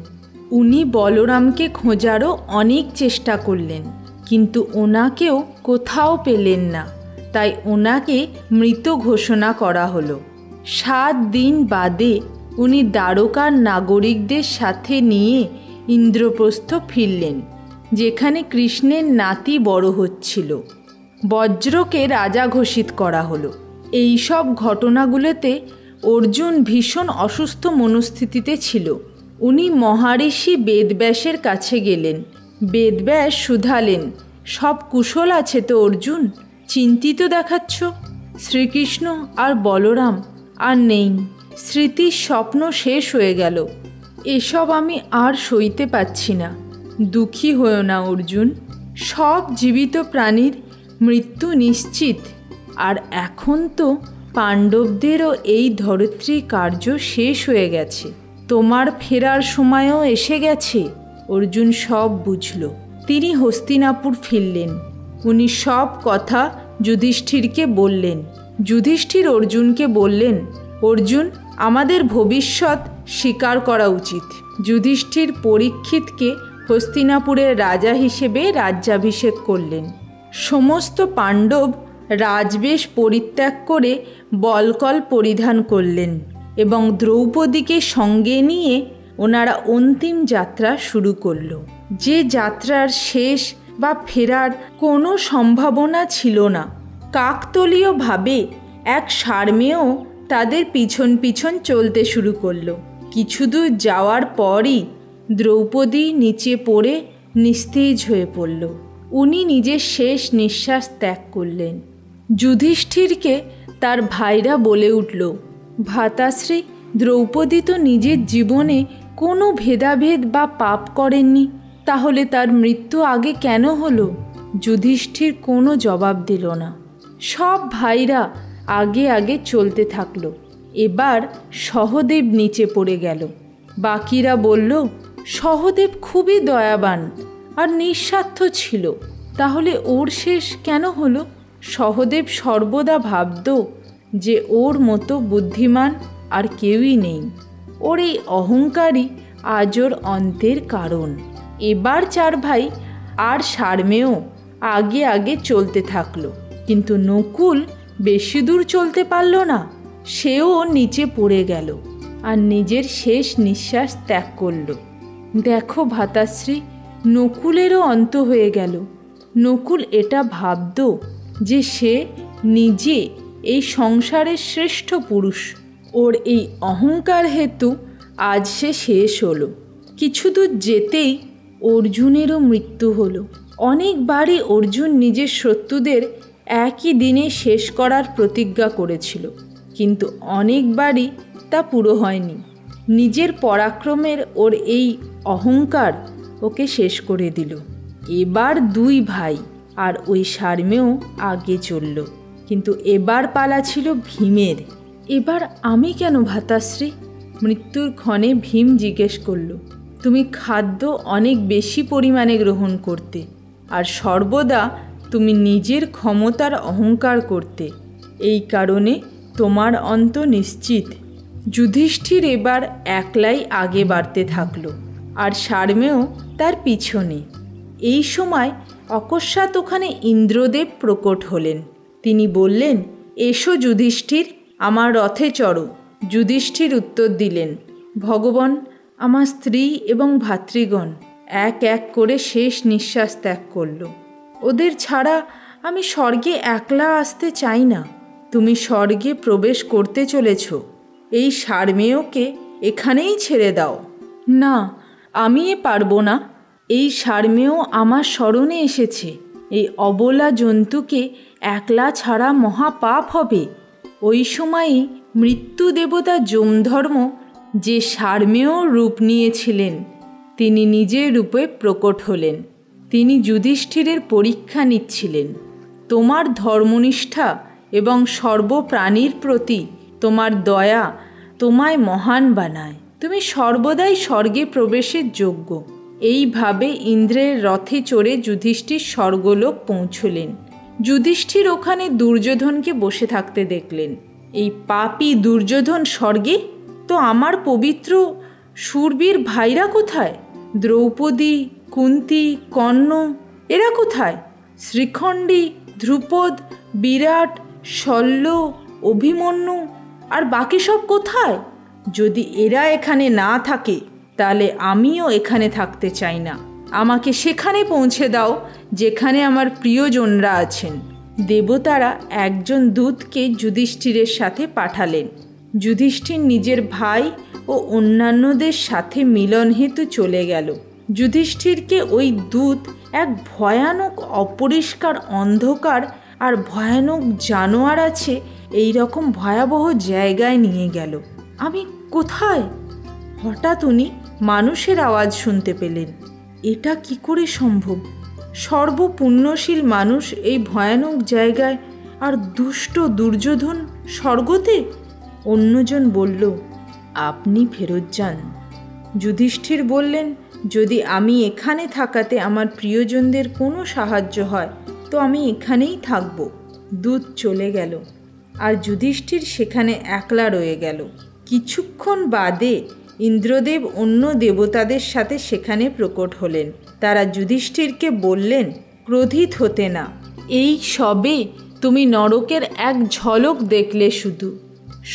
उनी बलरामके खोजारो अनेक चेष्टा करलेन, किन्तु ओनाकेओ कोथाओ पेलेन ना, ताई ओनाके मृत घोषणा करा हलो। सात दिन बादे उनी द्वारकार नागरिकदेर साथे निये इंद्रप्रस्थ फिरलेन, जेखाने कृष्णेर नाती बड़ो होच्छिलो। वज्रके राजा घोषित करा हलो। एई सब घटनागुलोते अर्जुन भीषण असुस्थ मनस्थितिते छिलो। उनी महर्षि वेदव्यासेर काछे गेलेन। वेदव्यास शुधालेन, सब कुशल आछे तो अर्जुन? चिंतित तो देखाच्छ। श्रीकृष्ण और बलराम आर नेई। स्मृति स्वप्न शेष हये गेल। एसब आमी आर सईते पाच्छी ना। दुखी हयो ना अर्जुन, सब जीवित प्राणीर मृत्यु निश्चित। और एखन तो पांडवदेरो एई धरित्री कार्य शेष हये गेछे। तोमार फेरार समयो एसे गेछे। अर्जुन सब बुझलो। तिनी हस्तिनापुर फिरलेन। उनी सब कथा युधिष्ठिर के बोलें। युधिष्ठिर अर्जुन के बोलें, अर्जुन आमादेर भविष्यत स्वीकार करा उचित। युधिष्ठिर परीक्षित के हस्तिनापुरे राजा हिसेबे राज्याभिषेक करलें। समस्त पांडव राजवेश परित्याग करे बलकल परिधान करलें एवं द्रौपदी के संगे निये ओनारा अंतिम यात्रा शुरू करलो। जे यात्रार शेष बा फेरार कोनो सम्भावना छिलो ना। काकतलीय भावे एक सारमेय तादेर पीछन पीछन चलते शुरू करलो। किछु दूर जावार परी द्रौपदी नीचे पड़े निस्तेज हये पड़लो। उनी निजेर शेष निश्वास त्याग करलेन। युधिष्ठिर के तार भाईरा बोले उठलो, भाताश्री द्रौपदी तो निजेर जीवने कोनो भेदाभेद बा पाप करेननी, ताहले तार मृत्यु आगे केन हलो? युधिष्ठिर कोनो जवाब दिल ना। सब भाईरा आगे आगे चलते थाकलो। एबार सहदेव नीचे पड़े गेल। बाकीरा बोल्लो, सहदेव खूबी दयाबान और निस्वार्थ छिलो, ताहले ओर शेष केन हलो? सहदेव सर्वदा भाबतो जे ओर मतो बुद्धिमान और केउई नहीं। और ये अहंकारी आजोर अंतेर कारण। एबार चार भाई आर सारमेय आगे आगे चलते थाकलो। किन्तु नकुल बेशी दूर चलते पारलो ना, सेও नीचे पड़े गेल और निजेर शेष निश्वास त्याग करलो। देखो भाताश्री, नकुलेरो अंत हो गेल। नकुल एटा भाबतो जे से निजे ए संसारे श्रेष्ठ पुरुष, और ए अहंकार हेतु आज से शेष हलो। किछु दूर जेतेई अर्जुनेरो मृत्यु हलो। अनेक बारी अर्जुन निजे शत्रुदेर एक ही दिने शेष करार प्रतिज्ञा करेछिलो, किन्तु अनेक बारी ता पुरो होयनी। निजेर पराक्रमेर और एई अहंकार ओके शेष करे दिलो। एबार दुई भाई और ओई शार्मेओ आगे चललो, किन्तु एबार पाला छिलो भीमेर। एबार आमी केन भाताश्री? मृत्युर क्षणे भीम जिज्ञेस करलो, तुमी खाद्य अनेक बेशी परिमाणे ग्रहण करते और सर्वदा तुमी निजेर क्षमतार अहंकार करते, एई कारणे तोमार अंत निश्चित। युधिष्ठिर एबार एकलाई आगे बाड़ते थाकलो और शार्मेओ तार पीछने। एई समय अकस्मात ओखाने इंद्रदेव प्रकट हलेन। तिनी बोलेन, एसो युधिष्ठिर, आमार रथे चढ़ो। युधिष्ठिर उत्तर दिलेन, भगवान, आमार स्त्री एवं भातृगण एक एक करे शेष निश्वास त्याग करलो। ओदेर छाड़ा आमी स्वर्गे एकला आसते चाई ना। तुमी स्वर्गे प्रवेश करते चलेछो, एई शार्मेयके एखानेई छेड़े दाओ। ना, आमी ए पारबो ना। एई शार्मेय आमार शरणे एसेछे। एई अबला जंतुके एकला छाड़ा महापाप हबे। ओई समयई मृत्यु देवता यमधर्म जे शार्मेय रूप नियेछिलेन तिनी निजे रूपे प्रकट हलेन। तिनी युधिष्ठिरेर परीक्षा निच्छिलेन। तोमार धर्मनिष्ठा एवं सर्वप्राणीर प्रति तोमार दया तोमाय महान बनाय। तुमी सर्वदाई स्वर्गे प्रवेशेर योग्य। एई भावे इंद्रेर रथे चढ़े युधिष्ठिर स्वर्गलोक पौंछलेन। युधिष्ठिर ओखाने दुर्योधनके बसे थाकते देखलेन। एई पापी दुर्योधन स्वर्गे, तो आमार पवित्र शूरबीर भाईरा कोथाय? द्रौपदी, कुंती, कर्ण एरा कोथाय? श्रीखंडी, ध्रुपद, विराट, शल्य, अभिमन्यु और बाकी सब कोथाय? यदि एरा एखाने ना थाके ताहले आमिओ एखाने थाकते चाई ना। आमाके सेखाने पौंछे दाओ जेखाने आमार प्रियजनरा आछेन। देवतारा एकजन दूतके युधिष्ठिरेर साथे पाठालेन। युधिष्ठिर निजेर भाई ओ अन्यान्यदेर साथे मिलन हेतु चले गेल। युधिष्ठिर के ओई दूत एक भयानक अपरिष्कार अंधकार और भयानक जानोयार आछे एई रकम भयाबह जायगाय निये गेल। आमी कोथाय? हठात् उनी मानुषेर आवाज शुनते पेलेन। एटा कि करे सम्भव? सर्वपुण्यशील मानुष एई भयानक जायगाय और दुष्ट दुर्योधन स्वर्गते? अन्यजन बोल्लो, आपनी फेरत जान। युधिष्ठिर बोलेन, यदि आमी एखाने थाकाते आमार प्रियजनदेर कोनो साहाज्य हय तो आमी एखानेई थाकबो। दूत चले गेल और युधिष्ठिर सेखाने एकला रये गेल। किछुक्षण बादे इंद्रदेव अन्य देवतादेर साथे सेखाने प्रकट हलेन। तारा युधिष्ठिरके बोललेन, क्रोधित होते ना। एई सबे तुमी नरकेर एक झलक देखले शुधु।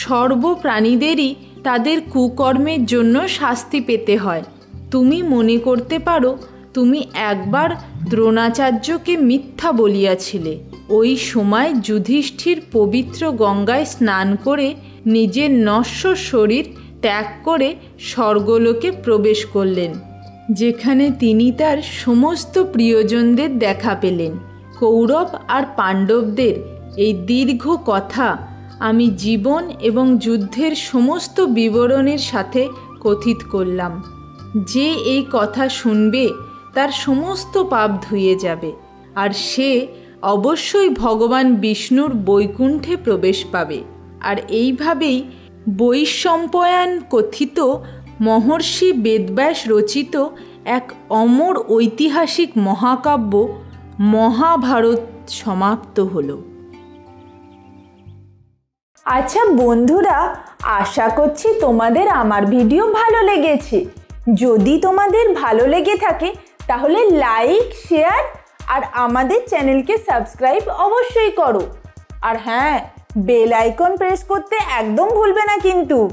सर्वप्राणीदेरई तादेर कुकर्मेर जन्य शास्ति पेते हय। तुमी मने करते पारो तुमी एक बार द्रोणाचार्य के मिथ्या बलियाछिले। ओई समय युधिष्ठिर पवित्र गंगाय स्नान करे निजेर नश्वर शरीर त्याग करे स्वर्गलोके प्रवेश करलेन, जेखाने तिनी तार समस्त प्रियजनदेर देखा पेलेन। कौरव और पांडवदेर एई दीर्घ कथा आमी जीवन एवं युद्धेर समस्त विवरणेर साथे कथित करलाम। जे ए कथा शुनबे तार समस्त पाप धुए जाबे और से अवश्य भगवान विष्णुर बैकुंठे प्रवेश पाबे। और एई भावेई वैशम्पायन कथित महर्षि वेदव्यास रचित एक अमर ऐतिहासिक महाकाव्य महाभारत समाप्त हलो। अच्छा बंधुरा, आशा करछि तोमादेर आमार भिडियो भालो लेगेছে। যদি তোমাদের ভালো লেগে থাকে তাহলে লাইক, শেয়ার और आमादेर चैनल के सबस्क्राइब अवश्य करो और हाँ बेल आइकन प्रेस करते एकदम भूलबे ना किन्तु।